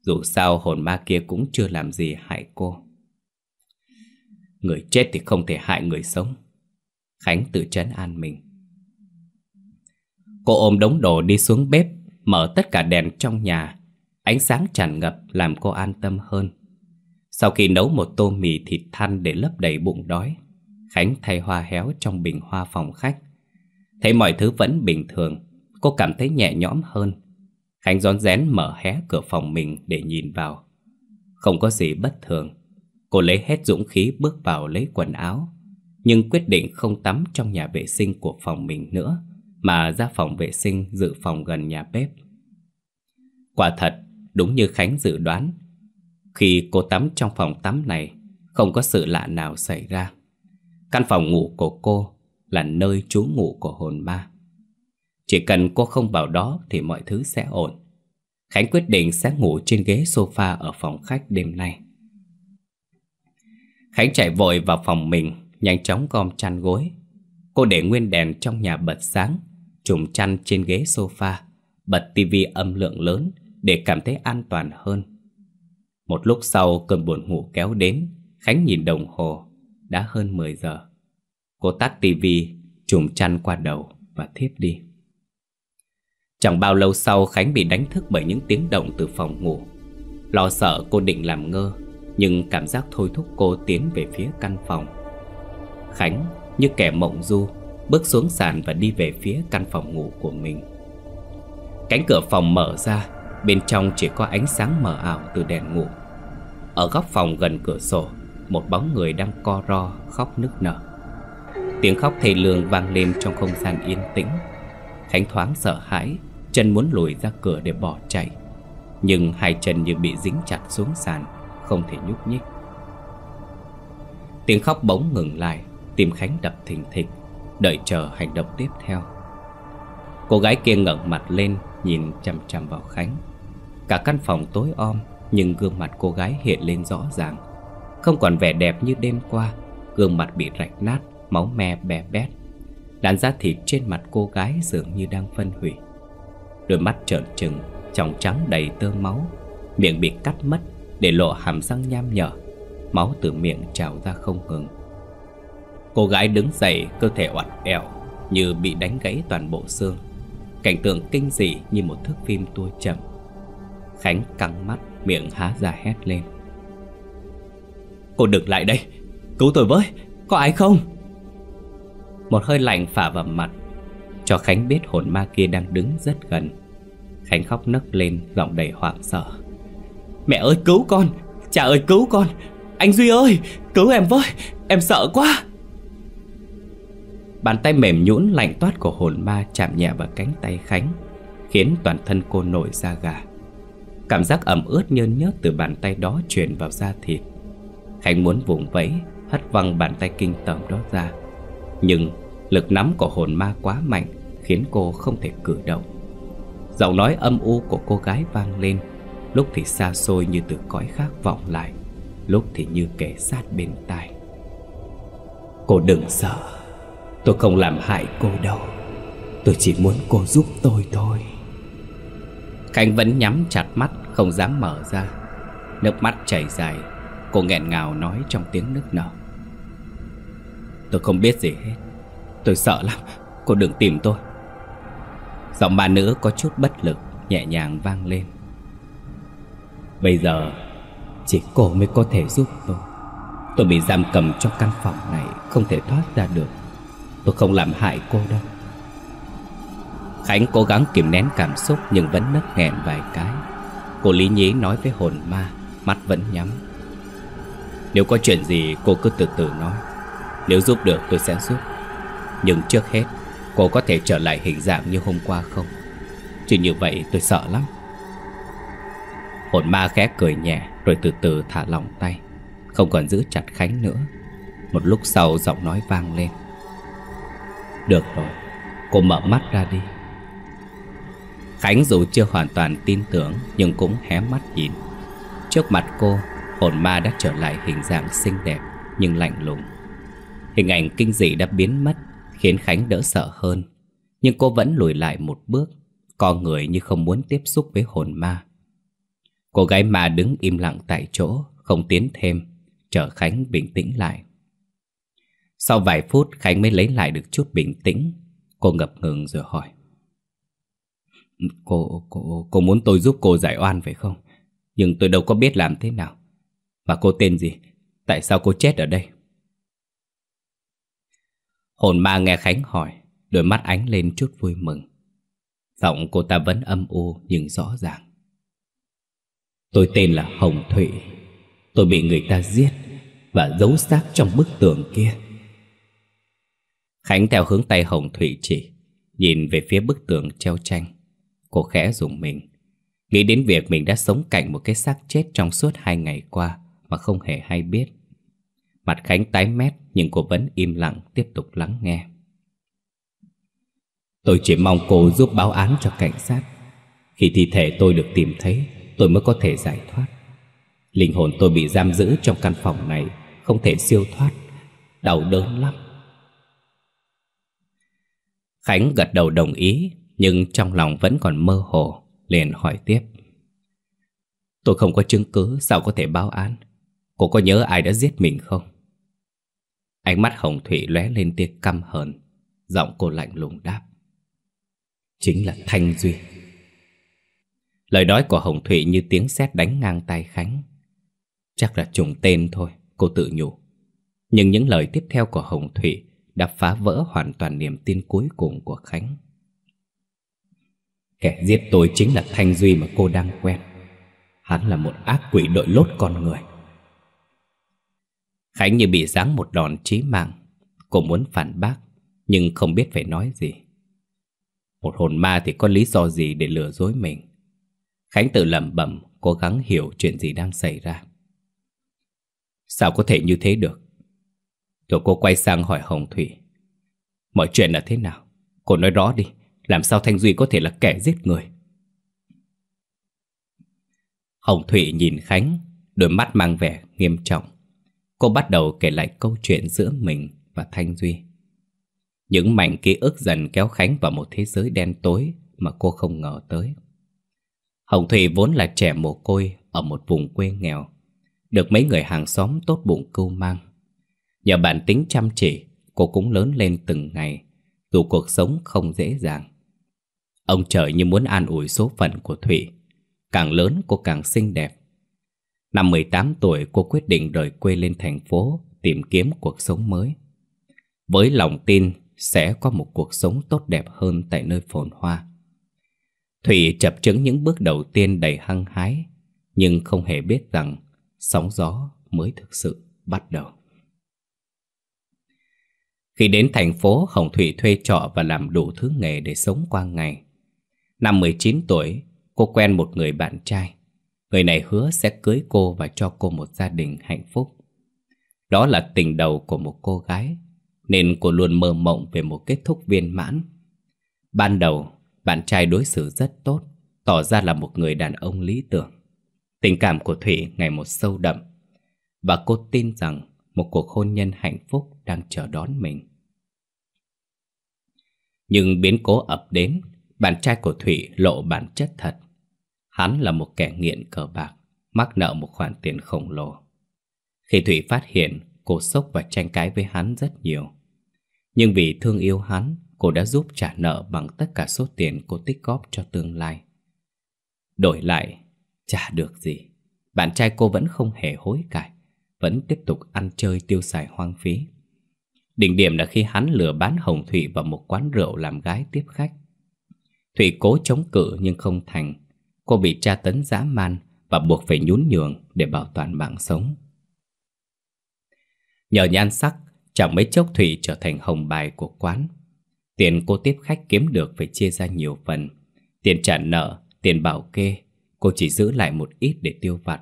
Dù sao hồn ma kia cũng chưa làm gì hại cô. Người chết thì không thể hại người sống, Khánh tự trấn an mình. Cô ôm đống đồ đi xuống bếp, mở tất cả đèn trong nhà. Ánh sáng tràn ngập làm cô an tâm hơn. Sau khi nấu một tô mì thịt than để lấp đầy bụng đói, Khánh thay hoa héo trong bình hoa phòng khách. Thấy mọi thứ vẫn bình thường, cô cảm thấy nhẹ nhõm hơn. Khánh rón rén mở hé cửa phòng mình để nhìn vào. Không có gì bất thường. Cô lấy hết dũng khí bước vào lấy quần áo, nhưng quyết định không tắm trong nhà vệ sinh của phòng mình nữa, mà ra phòng vệ sinh dự phòng gần nhà bếp. Quả thật, đúng như Khánh dự đoán, khi cô tắm trong phòng tắm này, không có sự lạ nào xảy ra. Căn phòng ngủ của cô là nơi trú ngụ của hồn ma. Chỉ cần cô không vào đó thì mọi thứ sẽ ổn. Khánh quyết định sẽ ngủ trên ghế sofa ở phòng khách đêm nay. Khánh chạy vội vào phòng mình, nhanh chóng gom chăn gối. Cô để nguyên đèn trong nhà bật sáng, trùm chăn trên ghế sofa, bật tivi âm lượng lớn để cảm thấy an toàn hơn. Một lúc sau cơn buồn ngủ kéo đến, Khánh nhìn đồng hồ, đã hơn 10 giờ. Cô tắt tivi, trùm chăn qua đầu và thiếp đi. Chẳng bao lâu sau, Khánh bị đánh thức bởi những tiếng động từ phòng ngủ. Lo sợ, cô định làm ngơ, nhưng cảm giác thôi thúc cô tiến về phía căn phòng. Khánh như kẻ mộng du, bước xuống sàn và đi về phía căn phòng ngủ của mình. Cánh cửa phòng mở ra, bên trong chỉ có ánh sáng mờ ảo từ đèn ngủ. Ở góc phòng gần cửa sổ, một bóng người đang co ro khóc nức nở. Tiếng khóc thê lương vang lên trong không gian yên tĩnh. Khánh thoáng sợ hãi, chân muốn lùi ra cửa để bỏ chạy, nhưng hai chân như bị dính chặt xuống sàn, không thể nhúc nhích. Tiếng khóc bỗng ngừng lại, tim Khánh đập thình thịch, đợi chờ hành động tiếp theo. Cô gái kia ngẩng mặt lên, nhìn chằm chằm vào Khánh. Cả căn phòng tối om, nhưng gương mặt cô gái hiện lên rõ ràng. Không còn vẻ đẹp như đêm qua, gương mặt bị rạch nát, máu me bè bét. Làn da thịt trên mặt cô gái dường như đang phân hủy. Đôi mắt trợn trừng, tròng trắng đầy tơ máu, miệng bị cắt mất để lộ hàm răng nham nhở. Máu từ miệng trào ra không ngừng. Cô gái đứng dậy, cơ thể oặt ẻo như bị đánh gãy toàn bộ xương. Cảnh tượng kinh dị như một thước phim tua chậm. Khánh căng mắt, miệng há ra hét lên. Cô đừng lại đây, cứu tôi với, có ai không? Một hơi lạnh phả vào mặt, cho Khánh biết hồn ma kia đang đứng rất gần. Khánh khóc nấc lên, giọng đầy hoảng sợ. Mẹ ơi cứu con, cha ơi cứu con, anh Duy ơi cứu em với, em sợ quá. Bàn tay mềm nhũn lạnh toát của hồn ma chạm nhẹ vào cánh tay Khánh, khiến toàn thân cô nổi da gà. Cảm giác ẩm ướt nhơn nhớt từ bàn tay đó truyền vào da thịt. Khánh muốn vùng vẫy, hất văng bàn tay kinh tởm đó ra, nhưng lực nắm của hồn ma quá mạnh khiến cô không thể cử động. Giọng nói âm u của cô gái vang lên, lúc thì xa xôi như từ cõi khác vọng lại, lúc thì như kề sát bên tai. Cô đừng sợ, tôi không làm hại cô đâu, tôi chỉ muốn cô giúp tôi thôi. Khánh vẫn nhắm chặt mắt, không dám mở ra. Nước mắt chảy dài, cô nghẹn ngào nói trong tiếng nức nở. Tôi không biết gì hết, tôi sợ lắm, cô đừng tìm tôi. Giọng bà nữ có chút bất lực, nhẹ nhàng vang lên. Bây giờ chỉ cô mới có thể giúp tôi. Tôi bị giam cầm trong căn phòng này, không thể thoát ra được. Tôi không làm hại cô đâu. Khánh cố gắng kìm nén cảm xúc nhưng vẫn nấc nghẹn vài cái. Cô lý nhí nói với hồn ma, mắt vẫn nhắm. Nếu có chuyện gì cô cứ từ từ nói, nếu giúp được tôi sẽ giúp. Nhưng trước hết cô có thể trở lại hình dạng như hôm qua không? Chứ như vậy tôi sợ lắm. Hồn ma khẽ cười nhẹ rồi từ từ thả lỏng tay, không còn giữ chặt Khánh nữa. Một lúc sau giọng nói vang lên. Được rồi, cô mở mắt ra đi. Khánh dù chưa hoàn toàn tin tưởng nhưng cũng hé mắt nhìn. Trước mặt cô, hồn ma đã trở lại hình dạng xinh đẹp nhưng lạnh lùng. Hình ảnh kinh dị đã biến mất khiến Khánh đỡ sợ hơn, nhưng cô vẫn lùi lại một bước, co người như không muốn tiếp xúc với hồn ma. Cô gái ma đứng im lặng tại chỗ, không tiến thêm, chờ Khánh bình tĩnh lại. Sau vài phút Khánh mới lấy lại được chút bình tĩnh. Cô ngập ngừng rồi hỏi. Cô muốn tôi giúp cô giải oan phải không? Nhưng tôi đâu có biết làm thế nào. Mà cô tên gì? Tại sao cô chết ở đây? Hồn ma nghe Khánh hỏi, đôi mắt ánh lên chút vui mừng. Giọng cô ta vẫn âm u nhưng rõ ràng. Tôi tên là Hồng Thủy. Tôi bị người ta giết và giấu xác trong bức tường kia. Khánh theo hướng tay Hồng Thủy chỉ, nhìn về phía bức tường treo tranh. Cô khẽ rùng mình, nghĩ đến việc mình đã sống cạnh một cái xác chết trong suốt 2 ngày qua mà không hề hay biết. Mặt Khánh tái mét nhưng cô vẫn im lặng tiếp tục lắng nghe. Tôi chỉ mong cô giúp báo án cho cảnh sát. Khi thi thể tôi được tìm thấy, tôi mới có thể giải thoát. Linh hồn tôi bị giam giữ trong căn phòng này, không thể siêu thoát. Đau đớn lắm. Khánh gật đầu đồng ý, nhưng trong lòng vẫn còn mơ hồ, liền hỏi tiếp. Tôi không có chứng cứ, sao có thể báo án? Cô có nhớ ai đã giết mình không? Ánh mắt Hồng Thủy lóe lên tia căm hờn, giọng cô lạnh lùng đáp. Chính là Thanh Duy. Lời nói của Hồng Thủy như tiếng sét đánh ngang tai Khánh. Chắc là trùng tên thôi, cô tự nhủ. Nhưng những lời tiếp theo của Hồng Thủy đã phá vỡ hoàn toàn niềm tin cuối cùng của Khánh. Kẻ giết tôi chính là Thanh Duy mà cô đang quen. Hắn là một ác quỷ đội lốt con người. Khánh như bị giáng một đòn chí mạng. Cô muốn phản bác nhưng không biết phải nói gì. Một hồn ma thì có lý do gì để lừa dối mình? Khánh tự lẩm bẩm, cố gắng hiểu chuyện gì đang xảy ra. Sao có thể như thế được? Rồi cô quay sang hỏi Hồng Thủy. Mọi chuyện là thế nào? Cô nói rõ đi. Làm sao Thanh Duy có thể là kẻ giết người? Hồng Thủy nhìn Khánh, đôi mắt mang vẻ nghiêm trọng. Cô bắt đầu kể lại câu chuyện giữa mình và Thanh Duy. Những mảnh ký ức dần kéo Khánh vào một thế giới đen tối mà cô không ngờ tới. Hồng Thủy vốn là trẻ mồ côi ở một vùng quê nghèo, được mấy người hàng xóm tốt bụng cưu mang. Nhờ bản tính chăm chỉ, cô cũng lớn lên từng ngày, dù cuộc sống không dễ dàng. Ông trời như muốn an ủi số phận của Thủy. Càng lớn cô càng xinh đẹp. Năm 18 tuổi cô quyết định rời quê lên thành phố tìm kiếm cuộc sống mới, với lòng tin sẽ có một cuộc sống tốt đẹp hơn tại nơi phồn hoa. Thủy chập chững những bước đầu tiên đầy hăng hái, nhưng không hề biết rằng sóng gió mới thực sự bắt đầu. Khi đến thành phố, Hồng Thủy thuê trọ và làm đủ thứ nghề để sống qua ngày. Năm 19 tuổi, cô quen một người bạn trai. Người này hứa sẽ cưới cô và cho cô một gia đình hạnh phúc. Đó là tình đầu của một cô gái, nên cô luôn mơ mộng về một kết thúc viên mãn. Ban đầu, bạn trai đối xử rất tốt, tỏ ra là một người đàn ông lý tưởng. Tình cảm của Thủy ngày một sâu đậm, và cô tin rằng một cuộc hôn nhân hạnh phúc đang chờ đón mình. Nhưng biến cố ập đến, bạn trai của Thủy lộ bản chất thật. Hắn là một kẻ nghiện cờ bạc, mắc nợ một khoản tiền khổng lồ. Khi Thủy phát hiện, cô sốc và tranh cãi với hắn rất nhiều. Nhưng vì thương yêu hắn, cô đã giúp trả nợ bằng tất cả số tiền cô tích góp cho tương lai. Đổi lại, chả được gì. Bạn trai cô vẫn không hề hối cải, vẫn tiếp tục ăn chơi tiêu xài hoang phí. Đỉnh điểm là khi hắn lừa bán Hồng Thủy vào một quán rượu làm gái tiếp khách. Thủy cố chống cự nhưng không thành, Cô bị tra tấn dã man và buộc phải nhún nhường để bảo toàn mạng sống. Nhờ nhan sắc, chẳng mấy chốc Thủy trở thành hồng bài của quán. Tiền cô tiếp khách kiếm được phải chia ra nhiều phần. Tiền trả nợ, tiền bảo kê, cô chỉ giữ lại một ít để tiêu vặt.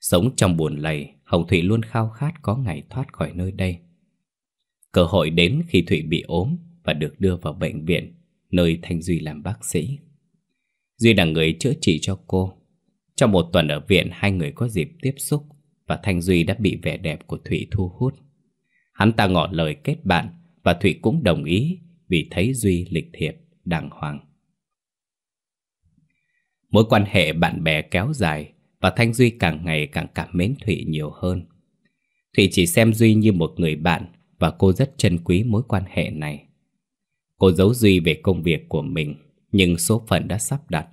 Sống trong buồn lầy, Hồng Thủy luôn khao khát có ngày thoát khỏi nơi đây. Cơ hội đến khi Thủy bị ốm và được đưa vào bệnh viện, nơi Thanh Duy làm bác sĩ. Duy là người chữa trị cho cô. Trong một tuần ở viện, hai người có dịp tiếp xúc và Thanh Duy đã bị vẻ đẹp của Thủy thu hút. Hắn ta ngỏ lời kết bạn và Thủy cũng đồng ý vì thấy Duy lịch thiệp, đàng hoàng. Mối quan hệ bạn bè kéo dài và Thanh Duy càng ngày càng cảm mến Thủy nhiều hơn. Thủy chỉ xem Duy như một người bạn và cô rất trân quý mối quan hệ này. Cô giấu Duy về công việc của mình, nhưng số phận đã sắp đặt.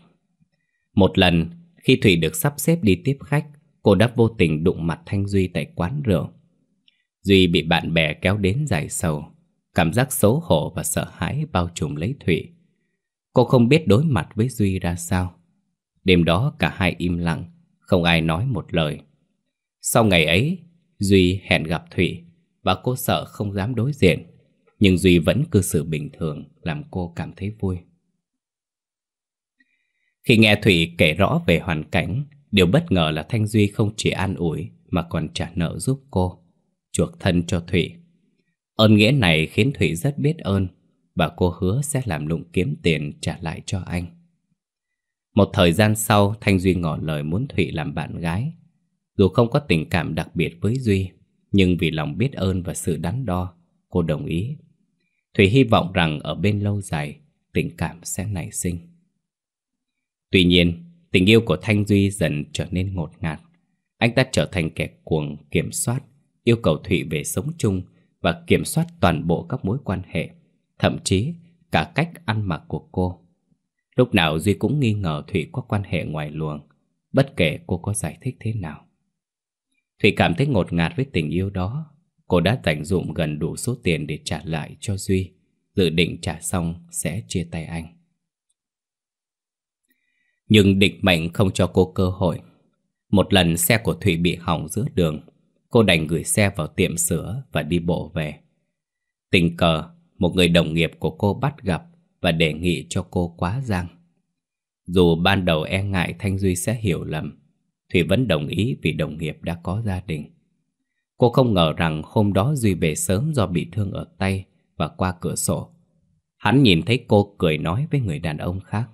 Một lần, khi Thủy được sắp xếp đi tiếp khách, cô đã vô tình đụng mặt Thanh Duy tại quán rượu. Duy bị bạn bè kéo đến giải sầu, cảm giác xấu hổ và sợ hãi bao trùm lấy Thủy. Cô không biết đối mặt với Duy ra sao. Đêm đó cả hai im lặng, không ai nói một lời. Sau ngày ấy, Duy hẹn gặp Thủy và cô sợ không dám đối diện, nhưng Duy vẫn cư xử bình thường làm cô cảm thấy vui. Khi nghe Thủy kể rõ về hoàn cảnh, điều bất ngờ là Thanh Duy không chỉ an ủi mà còn trả nợ giúp cô, chuộc thân cho Thủy. Ơn nghĩa này khiến Thủy rất biết ơn và cô hứa sẽ làm lụng kiếm tiền trả lại cho anh. Một thời gian sau, Thanh Duy ngỏ lời muốn Thủy làm bạn gái. Dù không có tình cảm đặc biệt với Duy, nhưng vì lòng biết ơn và sự đắn đo, cô đồng ý. Thủy hy vọng rằng ở bên lâu dài, tình cảm sẽ nảy sinh. Tuy nhiên, tình yêu của Thanh Duy dần trở nên ngột ngạt. Anh ta trở thành kẻ cuồng kiểm soát, yêu cầu Thủy về sống chung và kiểm soát toàn bộ các mối quan hệ, thậm chí cả cách ăn mặc của cô. Lúc nào Duy cũng nghi ngờ Thủy có quan hệ ngoài luồng, bất kể cô có giải thích thế nào. Thủy cảm thấy ngột ngạt với tình yêu đó. Cô đã dành dụm gần đủ số tiền để trả lại cho Duy, dự định trả xong sẽ chia tay anh. Nhưng định mệnh không cho cô cơ hội. Một lần xe của Thủy bị hỏng giữa đường, cô đành gửi xe vào tiệm sửa và đi bộ về. Tình cờ, một người đồng nghiệp của cô bắt gặp và đề nghị cho cô quá Giang. Dù ban đầu e ngại Thanh Duy sẽ hiểu lầm, Thủy vẫn đồng ý vì đồng nghiệp đã có gia đình. Cô không ngờ rằng hôm đó Duy về sớm do bị thương ở tay và qua cửa sổ. Hắn nhìn thấy cô cười nói với người đàn ông khác.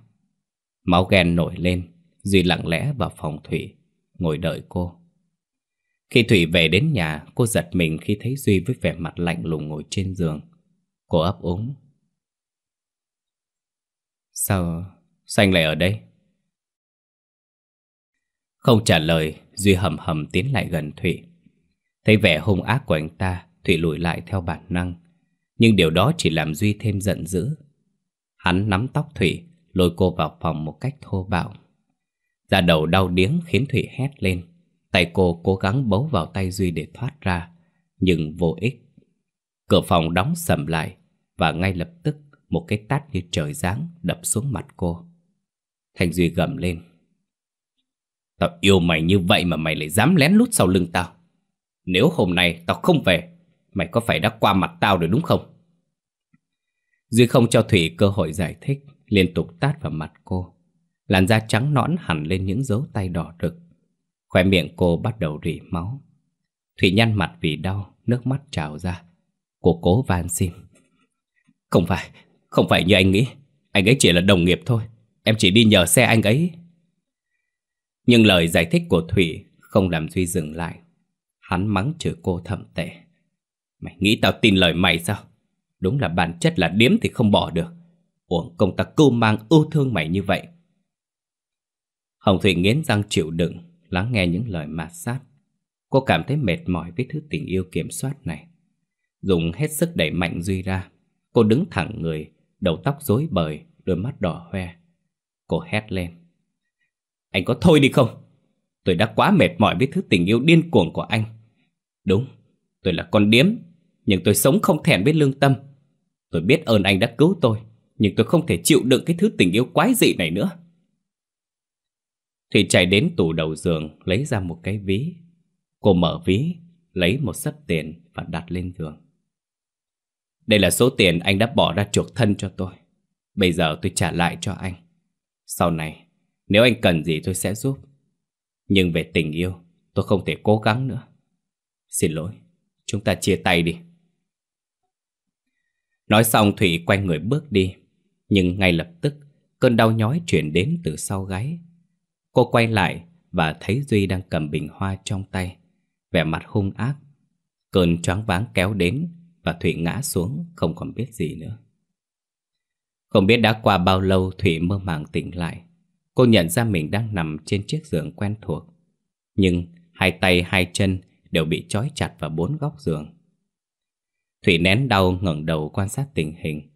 Máu ghen nổi lên, Duy lặng lẽ vào phòng Thủy, ngồi đợi cô. Khi Thủy về đến nhà, cô giật mình khi thấy Duy với vẻ mặt lạnh lùng ngồi trên giường. Cô ấp úng. Sao anh lại ở đây? Không trả lời, Duy hầm hầm tiến lại gần Thủy. Thấy vẻ hung ác của anh ta, Thủy lùi lại theo bản năng. Nhưng điều đó chỉ làm Duy thêm giận dữ. Hắn nắm tóc Thủy, lôi cô vào phòng một cách thô bạo. Da đầu đau điếng khiến Thủy hét lên. Tay cô cố gắng bấu vào tay Duy để thoát ra, nhưng vô ích. Cửa phòng đóng sầm lại và ngay lập tức một cái tát như trời giáng đập xuống mặt cô. Thanh Duy gầm lên. Tao yêu mày như vậy mà mày lại dám lén lút sau lưng tao. Nếu hôm nay tao không về, mày có phải đã qua mặt tao rồi đúng không? Duy không cho Thủy cơ hội giải thích, liên tục tát vào mặt cô. Làn da trắng nõn hẳn lên những dấu tay đỏ rực. Khóe miệng cô bắt đầu rỉ máu. Thủy nhăn mặt vì đau, nước mắt trào ra. Cô cố van xin. Không phải như anh nghĩ. Anh ấy chỉ là đồng nghiệp thôi. Em chỉ đi nhờ xe anh ấy. Nhưng lời giải thích của Thủy không làm Duy dừng lại. Hắn mắng chửi cô thậm tệ. Mày nghĩ tao tin lời mày sao? Đúng là bản chất là điếm thì không bỏ được. Uổng công ta cưu mang ưu thương mày như vậy. Hồng Thủy nghiến răng chịu đựng, lắng nghe những lời mạt sát. Cô cảm thấy mệt mỏi với thứ tình yêu kiểm soát này. Dùng hết sức đẩy mạnh Duy ra. Cô đứng thẳng người, đầu tóc rối bời, đôi mắt đỏ hoe. Cô hét lên. Anh có thôi đi không? Tôi đã quá mệt mỏi với thứ tình yêu điên cuồng của anh. Đúng, tôi là con điếm, nhưng tôi sống không thẹn với lương tâm. Tôi biết ơn anh đã cứu tôi, nhưng tôi không thể chịu đựng cái thứ tình yêu quái dị này nữa. Thủy chạy đến tủ đầu giường lấy ra một cái ví. Cô mở ví, lấy một xấp tiền và đặt lên giường. Đây là số tiền anh đã bỏ ra chuộc thân cho tôi. Bây giờ tôi trả lại cho anh. Sau này, nếu anh cần gì tôi sẽ giúp. Nhưng về tình yêu, tôi không thể cố gắng nữa. Xin lỗi, chúng ta chia tay đi. Nói xong Thủy quay người bước đi. Nhưng ngay lập tức, cơn đau nhói chuyển đến từ sau gáy. Cô quay lại và thấy Duy đang cầm bình hoa trong tay, vẻ mặt hung ác. Cơn choáng váng kéo đến và Thủy ngã xuống không còn biết gì nữa. Không biết đã qua bao lâu Thủy mơ màng tỉnh lại. Cô nhận ra mình đang nằm trên chiếc giường quen thuộc. Nhưng hai tay hai chân đều bị trói chặt vào bốn góc giường. Thủy nén đau ngẩng đầu quan sát tình hình.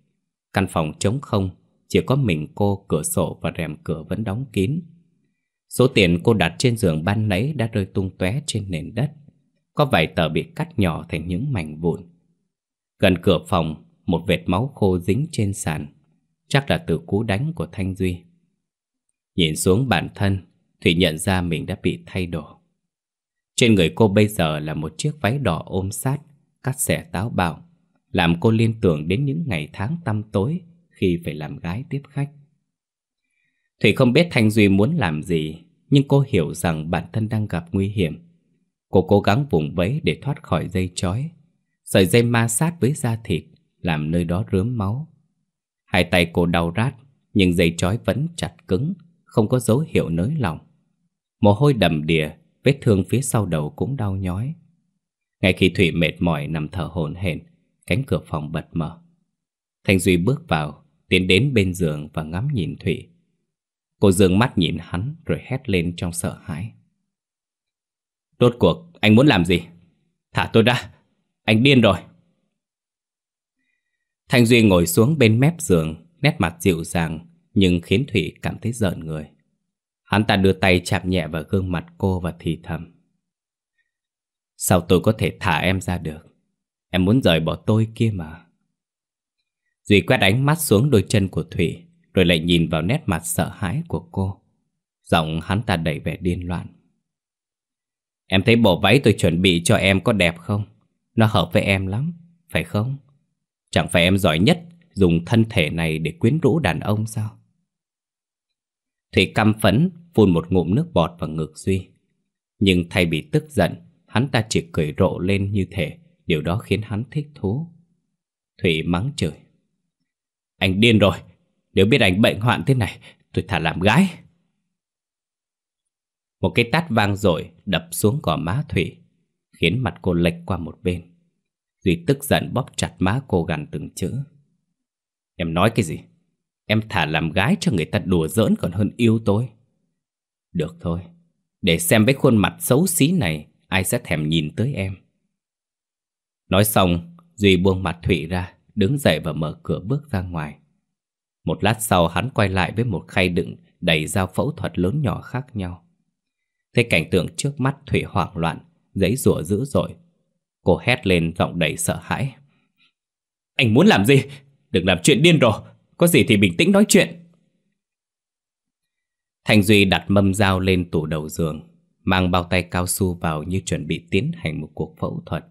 Căn phòng trống không, chỉ có mình cô, cửa sổ và rèm cửa vẫn đóng kín. Số tiền cô đặt trên giường ban nãy đã rơi tung tóe trên nền đất. Có vài tờ bị cắt nhỏ thành những mảnh vụn. Gần cửa phòng, một vệt máu khô dính trên sàn. Chắc là từ cú đánh của Thanh Duy. Nhìn xuống bản thân, Thủy nhận ra mình đã bị thay đổi. Trên người cô bây giờ là một chiếc váy đỏ ôm sát, cắt xẻ táo bạo, làm cô liên tưởng đến những ngày tháng tăm tối khi phải làm gái tiếp khách. Thủy không biết Thanh Duy muốn làm gì, nhưng cô hiểu rằng bản thân đang gặp nguy hiểm. Cô cố gắng vùng vẫy để thoát khỏi dây trói. Sợi dây ma sát với da thịt, làm nơi đó rớm máu. Hai tay cô đau rát, nhưng dây trói vẫn chặt cứng, không có dấu hiệu nới lỏng. Mồ hôi đầm đìa, vết thương phía sau đầu cũng đau nhói. Ngay khi Thủy mệt mỏi nằm thở hổn hển, cánh cửa phòng bật mở. Thanh Duy bước vào, tiến đến bên giường và ngắm nhìn Thủy. Cô giương mắt nhìn hắn rồi hét lên trong sợ hãi. Rốt cuộc anh muốn làm gì? Thả tôi ra, anh điên rồi. Thanh Duy ngồi xuống bên mép giường, nét mặt dịu dàng nhưng khiến Thủy cảm thấy rợn người. Hắn ta đưa tay chạm nhẹ vào gương mặt cô và thì thầm. Sao tôi có thể thả em ra được? Em muốn rời bỏ tôi kia mà. Duy quét ánh mắt xuống đôi chân của Thủy, rồi lại nhìn vào nét mặt sợ hãi của cô. Giọng hắn ta đầy vẻ điên loạn. Em thấy bộ váy tôi chuẩn bị cho em có đẹp không? Nó hợp với em lắm, phải không? Chẳng phải em giỏi nhất dùng thân thể này để quyến rũ đàn ông sao? Thủy căm phẫn phun một ngụm nước bọt vào ngực Duy. Nhưng thay vì tức giận, hắn ta chỉ cười rộ lên như thể điều đó khiến hắn thích thú. Thủy mắng chửi. Anh điên rồi, nếu biết anh bệnh hoạn thế này, tôi thà làm gái. Một cái tát vang dội đập xuống gò má Thủy, khiến mặt cô lệch qua một bên. Duy tức giận bóp chặt má cô gằn từng chữ. Em nói cái gì? Em thả làm gái cho người ta đùa giỡn còn hơn yêu tôi. Được thôi, để xem với khuôn mặt xấu xí này ai sẽ thèm nhìn tới em. Nói xong, Duy buông mặt Thủy ra, đứng dậy và mở cửa bước ra ngoài. Một lát sau hắn quay lại với một khay đựng đầy dao phẫu thuật lớn nhỏ khác nhau. Thấy cảnh tượng trước mắt, Thủy hoảng loạn, giãy giụa dữ dội. Cô hét lên giọng đầy sợ hãi. Anh muốn làm gì? Đừng làm chuyện điên rồ. Có gì thì bình tĩnh nói chuyện. Thanh Duy đặt mâm dao lên tủ đầu giường, mang bao tay cao su vào như chuẩn bị tiến hành một cuộc phẫu thuật.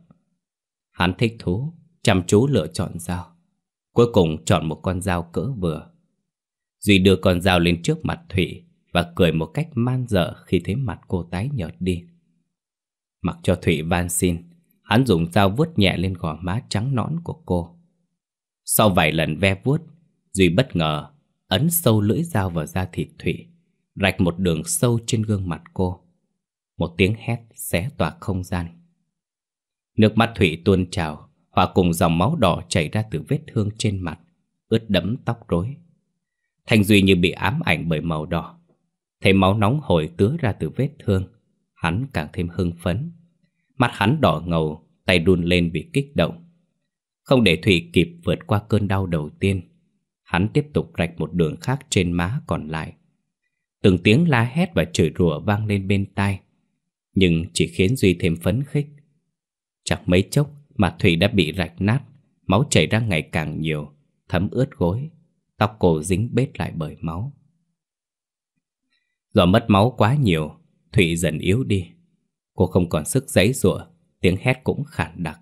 Hắn thích thú, chăm chú lựa chọn dao. Cuối cùng chọn một con dao cỡ vừa. Duy đưa con dao lên trước mặt Thủy và cười một cách man dợ khi thấy mặt cô tái nhợt đi. Mặc cho Thủy van xin, hắn dùng dao vuốt nhẹ lên gò má trắng nõn của cô. Sau vài lần ve vuốt, Duy bất ngờ ấn sâu lưỡi dao vào da thịt Thủy, rạch một đường sâu trên gương mặt cô. Một tiếng hét xé toạc không gian. Nước mắt Thủy tuôn trào, hòa cùng dòng máu đỏ chảy ra từ vết thương trên mặt, ướt đẫm tóc rối. Thanh Duy như bị ám ảnh bởi màu đỏ. Thấy máu nóng hổi tứa ra từ vết thương, hắn càng thêm hưng phấn. Mặt hắn đỏ ngầu, tay run lên vì kích động. Không để Thủy kịp vượt qua cơn đau đầu tiên, hắn tiếp tục rạch một đường khác trên má còn lại. Từng tiếng la hét và chửi rủa vang lên bên tai, nhưng chỉ khiến Duy thêm phấn khích. Chẳng mấy chốc mà Thủy đã bị rạch nát, máu chảy ra ngày càng nhiều, thấm ướt gối, tóc cô dính bết lại bởi máu. Do mất máu quá nhiều, Thủy dần yếu đi. Cô không còn sức giãy giụa, tiếng hét cũng khản đặc.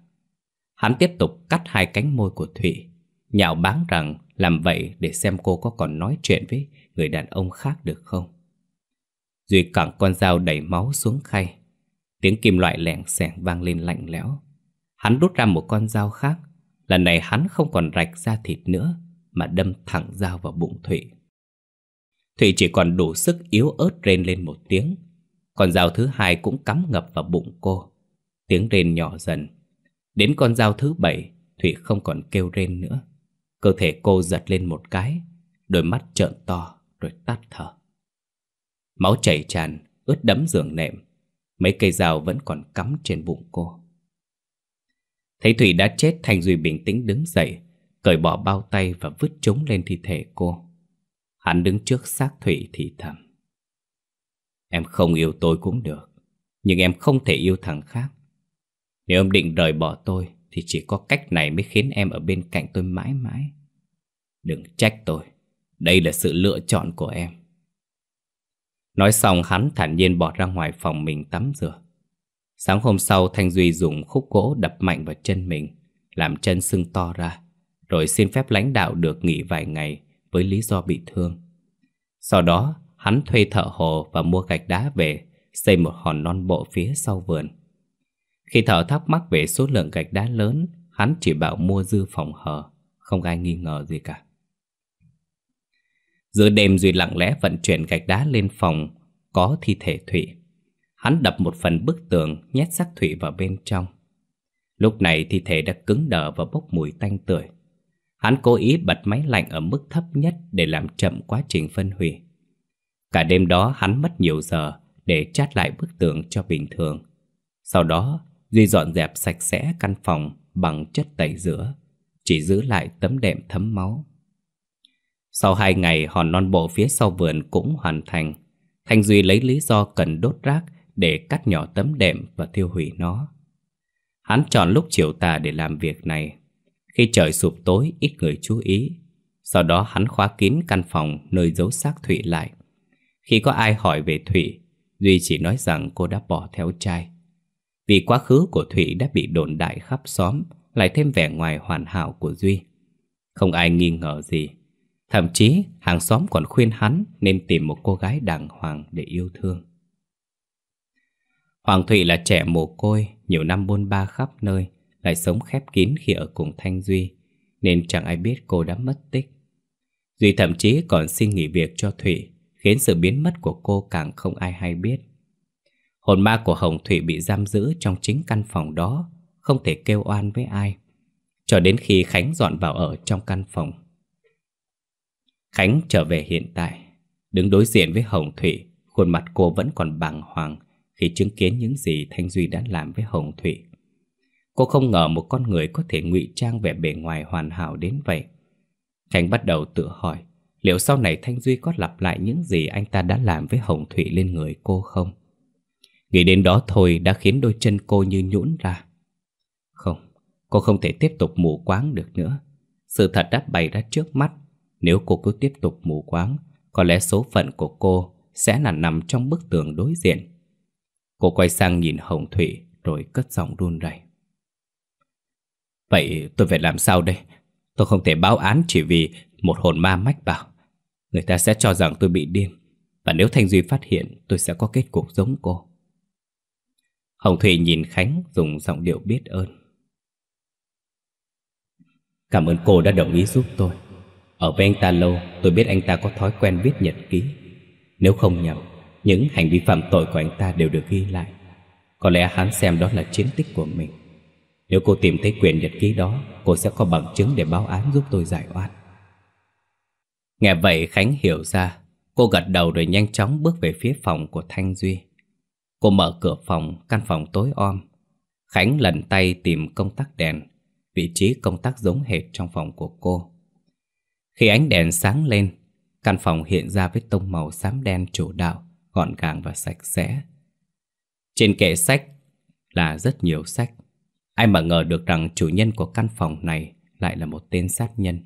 Hắn tiếp tục cắt hai cánh môi của Thủy, nhạo báng rằng làm vậy để xem cô có còn nói chuyện với người đàn ông khác được không. Duy cẳng con dao đẩy máu xuống khay. Tiếng kim loại lẻng xẻng vang lên lạnh lẽo. Hắn rút ra một con dao khác. Lần này hắn không còn rạch da thịt nữa, mà đâm thẳng dao vào bụng Thủy. Thủy chỉ còn đủ sức yếu ớt rên lên một tiếng. Con dao thứ hai cũng cắm ngập vào bụng cô. Tiếng rên nhỏ dần. Đến con dao thứ 7, Thủy không còn kêu rên nữa. Cơ thể cô giật lên một cái, đôi mắt trợn to rồi tắt thở. Máu chảy tràn, ướt đẫm giường nệm. Mấy cây dao vẫn còn cắm trên bụng cô. Thấy Thủy đã chết, Thanh Duy bình tĩnh đứng dậy, cởi bỏ bao tay và vứt chúng lên thi thể cô. Hắn đứng trước xác Thủy thì thầm: "Em không yêu tôi cũng được, nhưng em không thể yêu thằng khác. Nếu em định rời bỏ tôi thì chỉ có cách này mới khiến em ở bên cạnh tôi mãi mãi. Đừng trách tôi, đây là sự lựa chọn của em." Nói xong, hắn thản nhiên bỏ ra ngoài phòng mình tắm rửa. Sáng hôm sau, Thanh Duy dùng khúc gỗ đập mạnh vào chân mình, làm chân sưng to ra, rồi xin phép lãnh đạo được nghỉ vài ngày với lý do bị thương. Sau đó, hắn thuê thợ hồ và mua gạch đá về, xây một hòn non bộ phía sau vườn. Khi thợ thắc mắc về số lượng gạch đá lớn, hắn chỉ bảo mua dư phòng hờ, không ai nghi ngờ gì cả. Giữa đêm, Duy lặng lẽ vận chuyển gạch đá lên phòng có thi thể Thủy. Hắn đập một phần bức tường, nhét xác Thủy vào bên trong. Lúc này thi thể đã cứng đờ và bốc mùi tanh tưởi. Hắn cố ý bật máy lạnh ở mức thấp nhất để làm chậm quá trình phân hủy. Cả đêm đó hắn mất nhiều giờ để chát lại bức tường cho bình thường. Sau đó Duy dọn dẹp sạch sẽ căn phòng bằng chất tẩy rửa, chỉ giữ lại tấm đệm thấm máu. Sau 2 ngày, hòn non bộ phía sau vườn cũng hoàn thành. Thanh Duy lấy lý do cần đốt rác để cắt nhỏ tấm đệm và tiêu hủy nó. Hắn chọn lúc chiều tà để làm việc này. Khi trời sụp tối, ít người chú ý. Sau đó hắn khóa kín căn phòng nơi giấu xác Thủy lại. Khi có ai hỏi về Thủy, Duy chỉ nói rằng cô đã bỏ theo trai. Vì quá khứ của Thủy đã bị đồn đại khắp xóm, lại thêm vẻ ngoài hoàn hảo của Duy, không ai nghi ngờ gì. Thậm chí hàng xóm còn khuyên hắn nên tìm một cô gái đàng hoàng để yêu thương. Hoàng Thủy là trẻ mồ côi, nhiều năm bôn ba khắp nơi, lại sống khép kín khi ở cùng Thanh Duy, nên chẳng ai biết cô đã mất tích. Duy thậm chí còn xin nghỉ việc cho Thủy, khiến sự biến mất của cô càng không ai hay biết. Hồn ma của Hồng Thủy bị giam giữ trong chính căn phòng đó, không thể kêu oan với ai, cho đến khi Khánh dọn vào ở trong căn phòng. Khánh trở về hiện tại, đứng đối diện với Hồng Thủy, khuôn mặt cô vẫn còn bàng hoàng khi chứng kiến những gì Thanh Duy đã làm với Hồng Thủy. Cô không ngờ một con người có thể ngụy trang vẻ bề ngoài hoàn hảo đến vậy. Khánh bắt đầu tự hỏi liệu sau này Thanh Duy có lặp lại những gì anh ta đã làm với Hồng Thủy lên người cô không. Nghĩ đến đó thôi đã khiến đôi chân cô như nhũn ra. Không, cô không thể tiếp tục mù quáng được nữa. Sự thật đã bày ra trước mắt. Nếu cô cứ tiếp tục mù quáng, có lẽ số phận của cô sẽ là nằm trong bức tường đối diện. Cô quay sang nhìn Hồng Thủy rồi cất giọng run rẩy: "Vậy tôi phải làm sao đây? Tôi không thể báo án chỉ vì một hồn ma mách bảo. Người ta sẽ cho rằng tôi bị điên, và nếu Thanh Duy phát hiện, tôi sẽ có kết cục giống cô." Hồng Thủy nhìn Khánh dùng giọng điệu biết ơn: "Cảm ơn cô đã đồng ý giúp tôi. Ở với anh ta lâu, tôi biết anh ta có thói quen viết nhật ký. Nếu không nhầm, những hành vi phạm tội của anh ta đều được ghi lại. Có lẽ hắn xem đó là chiến tích của mình. Nếu cô tìm thấy quyển nhật ký đó, cô sẽ có bằng chứng để báo án giúp tôi giải oan." Nghe vậy Khánh hiểu ra. Cô gật đầu rồi nhanh chóng bước về phía phòng của Thanh Duy. Cô mở cửa phòng, căn phòng tối om. Khánh lần tay tìm công tắc đèn, vị trí công tắc giống hệt trong phòng của cô. Khi ánh đèn sáng lên, căn phòng hiện ra với tông màu xám đen chủ đạo, gọn gàng và sạch sẽ. Trên kệ sách là rất nhiều sách. Ai mà ngờ được rằng chủ nhân của căn phòng này lại là một tên sát nhân.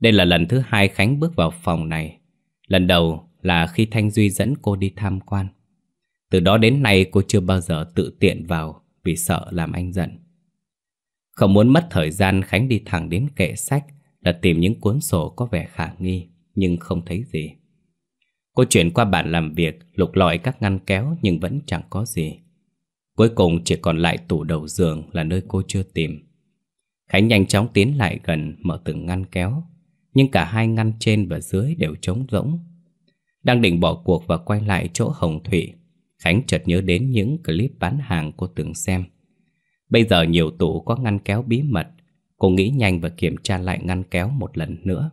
Đây là lần thứ 2 Khánh bước vào phòng này. Lần đầu là khi Thanh Duy dẫn cô đi tham quan. Từ đó đến nay cô chưa bao giờ tự tiện vào vì sợ làm anh giận. Không muốn mất thời gian, Khánh đi thẳng đến kệ sách, là tìm những cuốn sổ có vẻ khả nghi, nhưng không thấy gì. Cô chuyển qua bàn làm việc, lục lọi các ngăn kéo nhưng vẫn chẳng có gì. Cuối cùng chỉ còn lại tủ đầu giường là nơi cô chưa tìm. Khánh nhanh chóng tiến lại gần, mở từng ngăn kéo, nhưng cả hai ngăn trên và dưới đều trống rỗng. Đang định bỏ cuộc và quay lại chỗ Hồng Thủy, Khánh chợt nhớ đến những clip bán hàng cô từng xem. Bây giờ nhiều tủ có ngăn kéo bí mật. Cô nghĩ nhanh và kiểm tra lại ngăn kéo một lần nữa.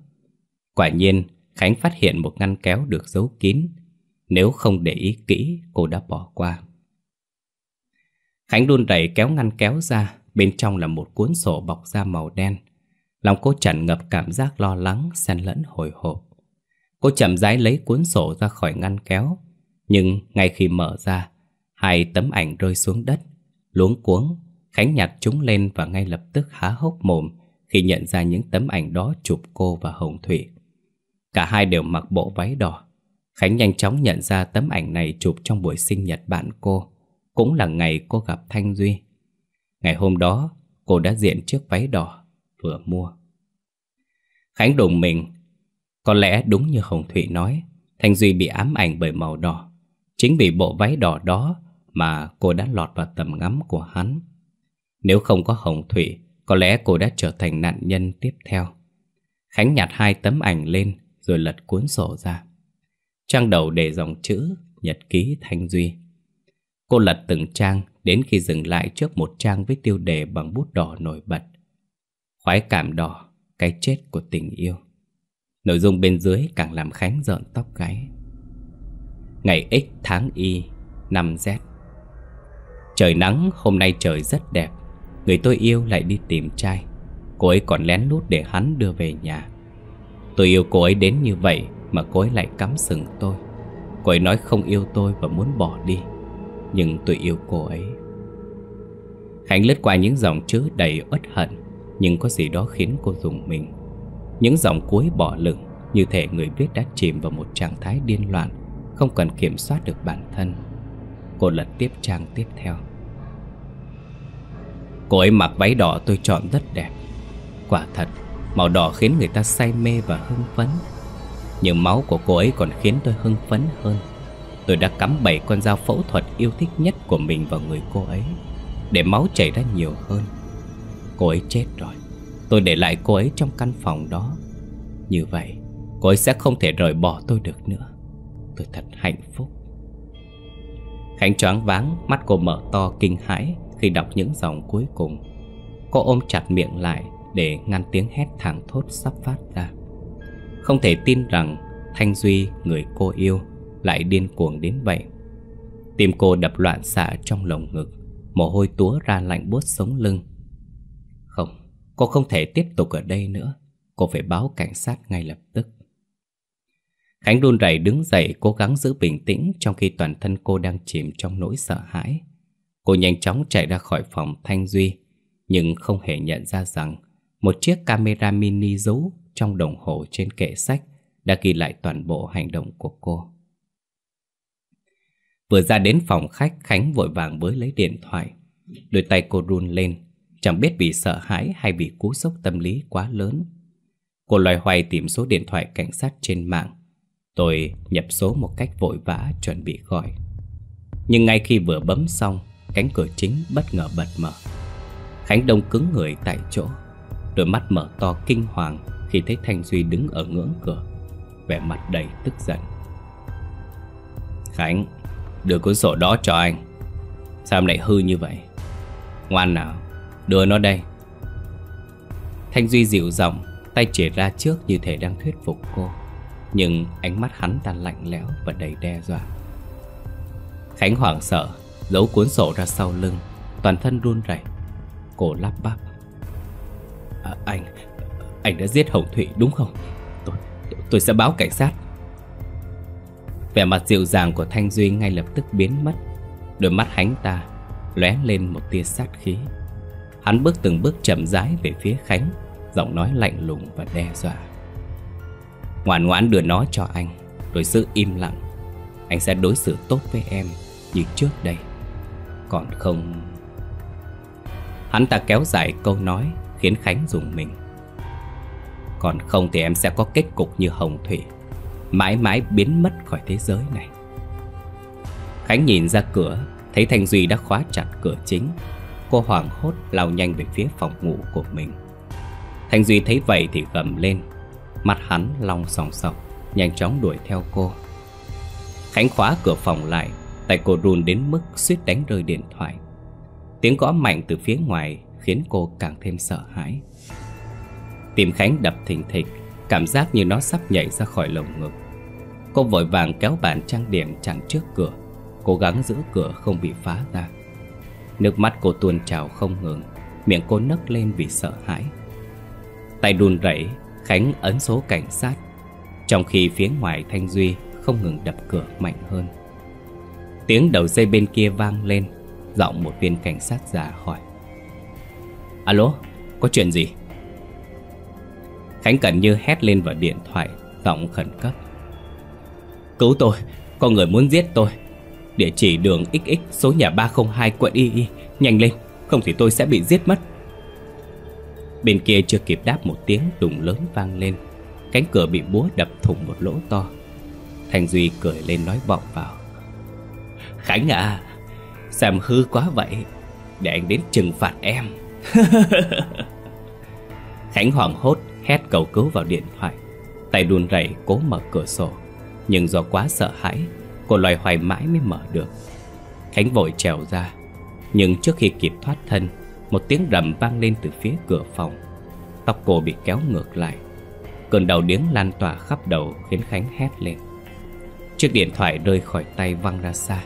Quả nhiên, Khánh phát hiện một ngăn kéo được giấu kín. Nếu không để ý kỹ, cô đã bỏ qua. Khánh đun đẩy kéo ngăn kéo ra. Bên trong là một cuốn sổ bọc da màu đen. Lòng cô tràn ngập cảm giác lo lắng xen lẫn hồi hộp. Cô chậm rãi lấy cuốn sổ ra khỏi ngăn kéo, nhưng ngay khi mở ra, hai tấm ảnh rơi xuống đất. Luống cuống, Khánh nhặt chúng lên và ngay lập tức há hốc mồm khi nhận ra những tấm ảnh đó chụp cô và Hồng Thủy. Cả hai đều mặc bộ váy đỏ. Khánh nhanh chóng nhận ra tấm ảnh này chụp trong buổi sinh nhật bạn cô, cũng là ngày cô gặp Thanh Duy. Ngày hôm đó, cô đã diện chiếc váy đỏ vừa mua. Khánh đùng mình. Có lẽ đúng như Hồng Thủy nói, Thanh Duy bị ám ảnh bởi màu đỏ. Chính vì bộ váy đỏ đó mà cô đã lọt vào tầm ngắm của hắn. Nếu không có Hồng Thủy, có lẽ cô đã trở thành nạn nhân tiếp theo. Khánh nhặt hai tấm ảnh lên rồi lật cuốn sổ ra. Trang đầu để dòng chữ nhật ký Thanh Duy. Cô lật từng trang đến khi dừng lại trước một trang với tiêu đề bằng bút đỏ nổi bật: khoái cảm đỏ, cái chết của tình yêu. Nội dung bên dưới càng làm Khánh rợn tóc gáy. Ngày X tháng Y, năm Z. Trời nắng, hôm nay trời rất đẹp. Người tôi yêu lại đi tìm trai. Cô ấy còn lén lút để hắn đưa về nhà. Tôi yêu cô ấy đến như vậy mà cô ấy lại cắm sừng tôi. Cô ấy nói không yêu tôi và muốn bỏ đi, nhưng tôi yêu cô ấy. Khánh lướt qua những dòng chữ đầy uất hận, nhưng có gì đó khiến cô rùng mình. Những dòng cuối bỏ lửng, như thể người viết đã chìm vào một trạng thái điên loạn, không cần kiểm soát được bản thân. Cô lật tiếp trang tiếp theo. Cô ấy mặc váy đỏ tôi chọn rất đẹp. Quả thật, màu đỏ khiến người ta say mê và hưng phấn. Nhưng máu của cô ấy còn khiến tôi hưng phấn hơn. Tôi đã cắm 7 con dao phẫu thuật yêu thích nhất của mình vào người cô ấy, để máu chảy ra nhiều hơn. Cô ấy chết rồi. Tôi để lại cô ấy trong căn phòng đó. Như vậy, cô ấy sẽ không thể rời bỏ tôi được nữa. Tôi thật hạnh phúc. Khánh choáng váng, mắt cô mở to kinh hãi khi đọc những dòng cuối cùng. Cô ôm chặt miệng lại để ngăn tiếng hét thảng thốt sắp phát ra. Không thể tin rằng Thanh Duy, người cô yêu, lại điên cuồng đến vậy. Tim cô đập loạn xạ trong lồng ngực, mồ hôi túa ra lạnh buốt sống lưng. Không, cô không thể tiếp tục ở đây nữa. Cô phải báo cảnh sát ngay lập tức. Khánh run rẩy đứng dậy, cố gắng giữ bình tĩnh trong khi toàn thân cô đang chìm trong nỗi sợ hãi. Cô nhanh chóng chạy ra khỏi phòng Thanh Duy, nhưng không hề nhận ra rằng một chiếc camera mini giấu trong đồng hồ trên kệ sách đã ghi lại toàn bộ hành động của cô. Vừa ra đến phòng khách, Khánh vội vàng với lấy điện thoại. Đôi tay cô run lên, chẳng biết vì sợ hãi hay vì cú sốc tâm lý quá lớn. Cô loay hoay tìm số điện thoại cảnh sát trên mạng. Tôi nhập số một cách vội vã chuẩn bị gọi. Nhưng ngay khi vừa bấm xong, cánh cửa chính bất ngờ bật mở. Khánh đông cứng người tại chỗ, đôi mắt mở to kinh hoàng khi thấy Thanh Duy đứng ở ngưỡng cửa, vẻ mặt đầy tức giận. Khánh, đưa cuốn sổ đó cho anh. Sao em lại hư như vậy? Ngoan nào, đưa nó đây. Thanh Duy dịu giọng, tay chỉ ra trước như thể đang thuyết phục cô, nhưng ánh mắt hắn ta lạnh lẽo và đầy đe dọa. Khánh hoảng sợ, giấu cuốn sổ ra sau lưng, toàn thân run rẩy. Cô lắp bắp: Anh đã giết Hồng Thủy đúng không? Tôi sẽ báo cảnh sát. Vẻ mặt dịu dàng của Thanh Duy ngay lập tức biến mất. Đôi mắt hắn ta lóe lên một tia sát khí. Hắn bước từng bước chậm rãi về phía Khánh, giọng nói lạnh lùng và đe dọa: Ngoan ngoãn đưa nó cho anh, rồi giữ im lặng, anh sẽ đối xử tốt với em như trước đây. Còn không... Hắn ta kéo dài câu nói khiến Khánh rùng mình. Còn không thì em sẽ có kết cục như Hồng Thủy, mãi mãi biến mất khỏi thế giới này. Khánh nhìn ra cửa, thấy Thanh Duy đã khóa chặt cửa chính. Cô hoảng hốt lao nhanh về phía phòng ngủ của mình. Thanh Duy thấy vậy thì gầm lên. Mặt hắn long sòng sọc, nhanh chóng đuổi theo cô. Khánh khóa cửa phòng lại, tay cô run đến mức suýt đánh rơi điện thoại. Tiếng gõ mạnh từ phía ngoài khiến cô càng thêm sợ hãi. Tim Khánh đập thình thịch, cảm giác như nó sắp nhảy ra khỏi lồng ngực. Cô vội vàng kéo bàn trang điểm chặn trước cửa, cố gắng giữ cửa không bị phá ra. Nước mắt cô tuôn trào không ngừng, miệng cô nấc lên vì sợ hãi. Tay đun rẩy, Khánh ấn số cảnh sát, trong khi phía ngoài Thanh Duy không ngừng đập cửa mạnh hơn. Tiếng đầu dây bên kia vang lên, giọng một viên cảnh sát già hỏi: "Alo, có chuyện gì?" Khánh gần như hét lên vào điện thoại, giọng khẩn cấp: "Cứu tôi, có người muốn giết tôi. Địa chỉ đường XX, số nhà 302, quận Y. Nhanh lên, không thì tôi sẽ bị giết mất." Bên kia chưa kịp đáp một tiếng đùng lớn vang lên, cánh cửa bị búa đập thủng một lỗ to. Thanh Duy cười lên nói vọng vào: "Khánh à, xem hư quá vậy, để anh đến trừng phạt em." Khánh hoảng hốt hét cầu cứu vào điện thoại, tay đun rẩy cố mở cửa sổ, nhưng do quá sợ hãi, cô loay hoay mãi mới mở được. Khánh vội trèo ra, nhưng trước khi kịp thoát thân, một tiếng rầm vang lên từ phía cửa phòng. Tóc cô bị kéo ngược lại, cơn đau điếng lan tỏa khắp đầu khiến Khánh hét lên. Chiếc điện thoại rơi khỏi tay văng ra xa,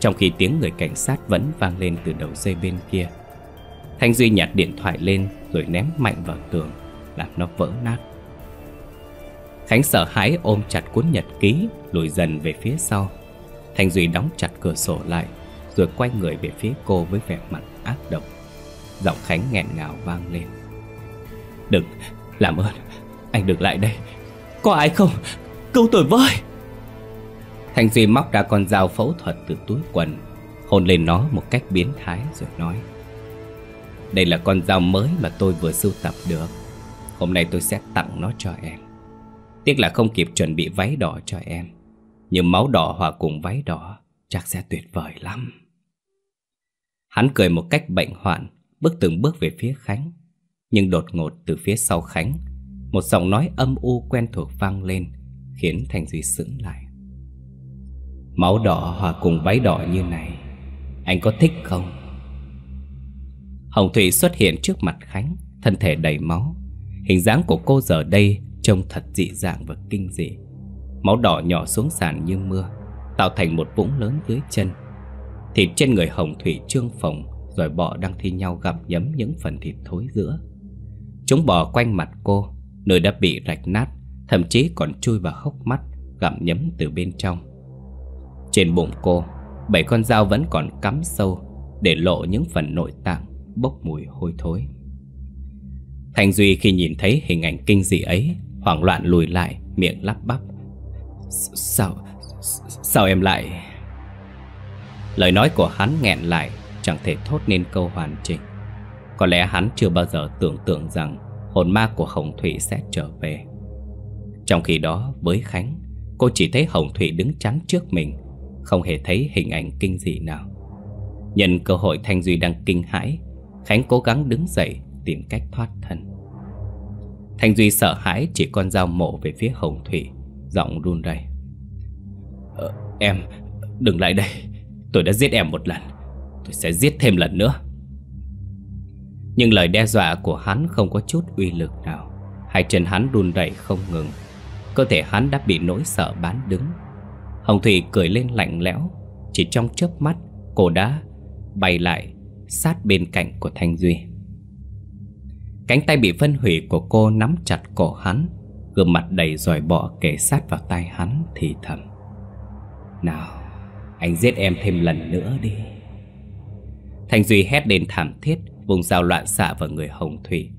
trong khi tiếng người cảnh sát vẫn vang lên từ đầu dây bên kia. Thanh Duy nhặt điện thoại lên rồi ném mạnh vào tường, làm nó vỡ nát. Khánh sợ hãi ôm chặt cuốn nhật ký, lùi dần về phía sau. Thanh Duy đóng chặt cửa sổ lại, rồi quay người về phía cô với vẻ mặt ác độc. Giọng Khánh nghẹn ngào vang lên: "Đừng, làm ơn, anh đừng lại đây. Có ai không? Cứu tôi với!" Thanh Duy móc ra con dao phẫu thuật từ túi quần, hôn lên nó một cách biến thái rồi nói: "Đây là con dao mới mà tôi vừa sưu tập được. Hôm nay tôi sẽ tặng nó cho em. Tiếc là không kịp chuẩn bị váy đỏ cho em, nhưng máu đỏ hòa cùng váy đỏ chắc sẽ tuyệt vời lắm." Hắn cười một cách bệnh hoạn, bước từng bước về phía Khánh. Nhưng đột ngột từ phía sau Khánh, một giọng nói âm u quen thuộc vang lên, khiến Thanh Duy sững lại. "Máu đỏ hòa cùng váy đỏ như này, anh có thích không?" Hồng Thủy xuất hiện trước mặt Khánh, thân thể đầy máu. Hình dáng của cô giờ đây trông thật dị dạng và kinh dị. Máu đỏ nhỏ xuống sàn như mưa, tạo thành một vũng lớn dưới chân. Thịt trên người Hồng Thủy trương phồng, rồi bọ đang thi nhau gặm nhấm những phần thịt thối rữa. Chúng bò quanh mặt cô, nơi đã bị rạch nát, thậm chí còn chui vào hốc mắt, gặm nhấm từ bên trong. Trên bụng cô, 7 con dao vẫn còn cắm sâu, để lộ những phần nội tạng bốc mùi hôi thối. Thanh Duy khi nhìn thấy hình ảnh kinh dị ấy, hoảng loạn lùi lại, miệng lắp bắp: Sao em lại... Lời nói của hắn nghẹn lại, chẳng thể thốt nên câu hoàn chỉnh. Có lẽ hắn chưa bao giờ tưởng tượng rằng hồn ma của Hồng Thủy sẽ trở về. Trong khi đó với Khánh, cô chỉ thấy Hồng Thủy đứng chắn trước mình, không hề thấy hình ảnh kinh dị nào. Nhân cơ hội Thanh Duy đang kinh hãi, Khánh cố gắng đứng dậy tìm cách thoát thân. Thanh Duy sợ hãi chỉ con dao mổ về phía Hồng Thủy, giọng run rẩy: "Em, đừng lại đây. Tôi đã giết em một lần, tôi sẽ giết thêm lần nữa." Nhưng lời đe dọa của hắn không có chút uy lực nào. Hai chân hắn run rẩy không ngừng, cơ thể hắn đã bị nỗi sợ bán đứng. Hồng Thủy cười lên lạnh lẽo, chỉ trong chớp mắt cô đã bay lại sát bên cạnh của Thanh Duy. Cánh tay bị phân hủy của cô nắm chặt cổ hắn, gương mặt đầy dòi bọ kề sát vào tai hắn thì thầm: "Nào, anh giết em thêm lần nữa đi." Thanh Duy hét lên thảm thiết, vùng dao loạn xạ vào người Hồng Thủy,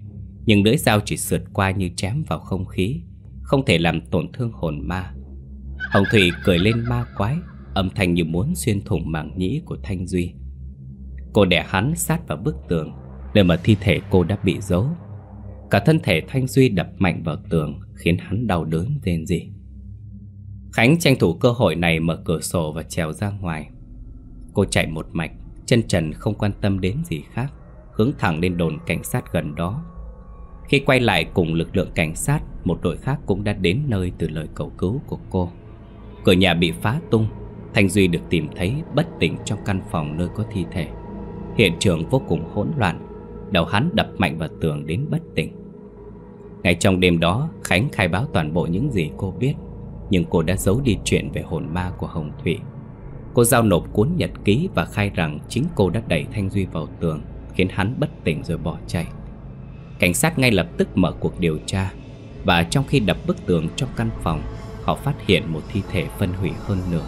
nhưng lưỡi dao chỉ sượt qua như chém vào không khí, không thể làm tổn thương hồn ma. Hồng Thủy cười lên ma quái, âm thanh như muốn xuyên thủng màng nhĩ của Thanh Duy. Cô đè hắn sát vào bức tường, nơi mà thi thể cô đã bị giấu. Cả thân thể Thanh Duy đập mạnh vào tường, khiến hắn đau đớn rên rỉ. Khánh tranh thủ cơ hội này mở cửa sổ và trèo ra ngoài. Cô chạy một mạch, chân trần không quan tâm đến gì khác, hướng thẳng lên đồn cảnh sát gần đó. Khi quay lại cùng lực lượng cảnh sát, một đội khác cũng đã đến nơi từ lời cầu cứu của cô. Cửa nhà bị phá tung, Thanh Duy được tìm thấy bất tỉnh trong căn phòng nơi có thi thể. Hiện trường vô cùng hỗn loạn, đầu hắn đập mạnh vào tường đến bất tỉnh. Ngay trong đêm đó, Khánh khai báo toàn bộ những gì cô biết, nhưng cô đã giấu đi chuyện về hồn ma của Hồng Thủy. Cô giao nộp cuốn nhật ký và khai rằng chính cô đã đẩy Thanh Duy vào tường, khiến hắn bất tỉnh rồi bỏ chạy. Cảnh sát ngay lập tức mở cuộc điều tra, và trong khi đập bức tường trong căn phòng, họ phát hiện một thi thể phân hủy hơn nửa.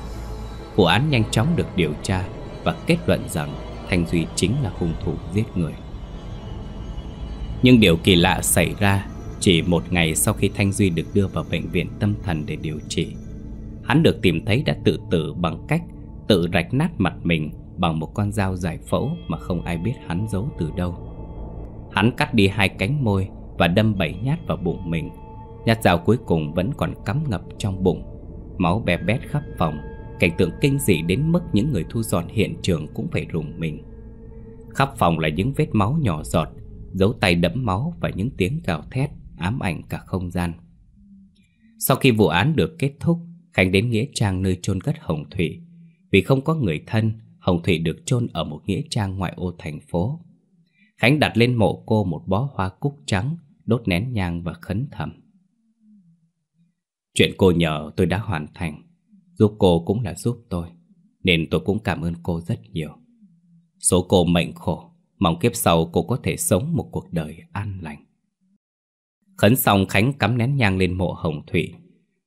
Vụ án nhanh chóng được điều tra và kết luận rằng Thanh Duy chính là hung thủ giết người. Nhưng điều kỳ lạ xảy ra chỉ một ngày sau khi Thanh Duy được đưa vào bệnh viện tâm thần để điều trị. Hắn được tìm thấy đã tự tử bằng cách tự rạch nát mặt mình bằng một con dao giải phẫu mà không ai biết hắn giấu từ đâu. Hắn cắt đi 2 cánh môi và đâm 7 nhát vào bụng mình. Nhát dao cuối cùng vẫn còn cắm ngập trong bụng. Máu be bét khắp phòng, cảnh tượng kinh dị đến mức những người thu dọn hiện trường cũng phải rùng mình. Khắp phòng là những vết máu nhỏ giọt, dấu tay đẫm máu và những tiếng gào thét ám ảnh cả không gian. Sau khi vụ án được kết thúc, Khánh đến nghĩa trang nơi chôn cất Hồng Thủy. Vì không có người thân, Hồng Thủy được chôn ở một nghĩa trang ngoại ô thành phố. Khánh đặt lên mộ cô một bó hoa cúc trắng, đốt nén nhang và khấn thầm: chuyện cô nhờ tôi đã hoàn thành, giúp cô cũng là giúp tôi, nên tôi cũng cảm ơn cô rất nhiều. Số cô mệnh khổ, mong kiếp sau cô có thể sống một cuộc đời an lành. Khấn xong, Khánh cắm nén nhang lên mộ Hồng Thủy.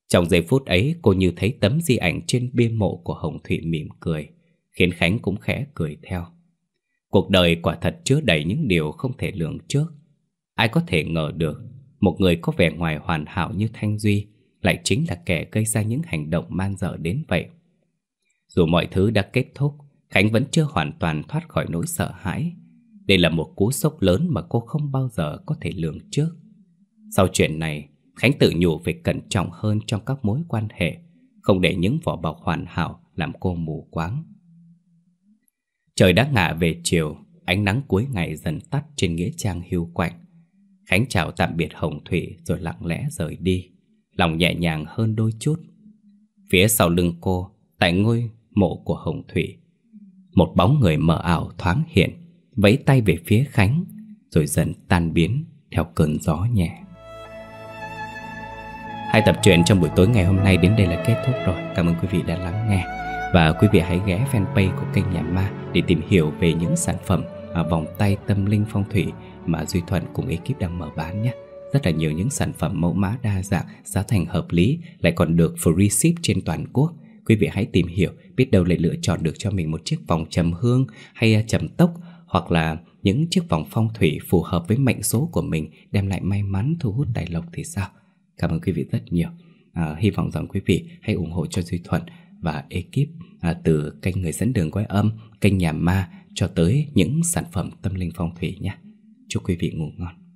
Trong giây phút ấy, cô như thấy tấm di ảnh trên bia mộ của Hồng Thủy mỉm cười, khiến Khánh cũng khẽ cười theo. Cuộc đời quả thật chứa đầy những điều không thể lường trước. Ai có thể ngờ được một người có vẻ ngoài hoàn hảo như Thanh Duy lại chính là kẻ gây ra những hành động man dở đến vậy. Dù mọi thứ đã kết thúc, Khánh vẫn chưa hoàn toàn thoát khỏi nỗi sợ hãi. Đây là một cú sốc lớn mà cô không bao giờ có thể lường trước. Sau chuyện này, Khánh tự nhủ phải cẩn trọng hơn trong các mối quan hệ, không để những vỏ bọc hoàn hảo làm cô mù quáng. Trời đã ngả về chiều, ánh nắng cuối ngày dần tắt trên nghĩa trang hiu quạnh. Khánh chào tạm biệt Hồng Thủy rồi lặng lẽ rời đi, lòng nhẹ nhàng hơn đôi chút. Phía sau lưng cô, tại ngôi mộ của Hồng Thủy, một bóng người mờ ảo thoáng hiện, vẫy tay về phía Khánh, rồi dần tan biến theo cơn gió nhẹ. Hai tập truyện trong buổi tối ngày hôm nay đến đây là kết thúc rồi. Cảm ơn quý vị đã lắng nghe. Và quý vị hãy ghé fanpage của kênh Nhà Ma để tìm hiểu về những sản phẩm vòng tay tâm linh phong thủy mà Duy Thuận cùng ekip đang mở bán nhé. Rất là nhiều những sản phẩm mẫu mã đa dạng, giá thành hợp lý, lại còn được free ship trên toàn quốc. Quý vị hãy tìm hiểu, biết đâu lại lựa chọn được cho mình một chiếc vòng trầm hương hay trầm tốc, hoặc là những chiếc vòng phong thủy phù hợp với mệnh số của mình, đem lại may mắn, thu hút tài lộc thì sao. Cảm ơn quý vị rất nhiều. Hy vọng rằng quý vị hãy ủng hộ cho Duy Thuận và ekip từ kênh Người Dẫn Đường Cõi Âm, kênh Nhà Ma cho tới những sản phẩm tâm linh phong thủy nhé. Chúc quý vị ngủ ngon.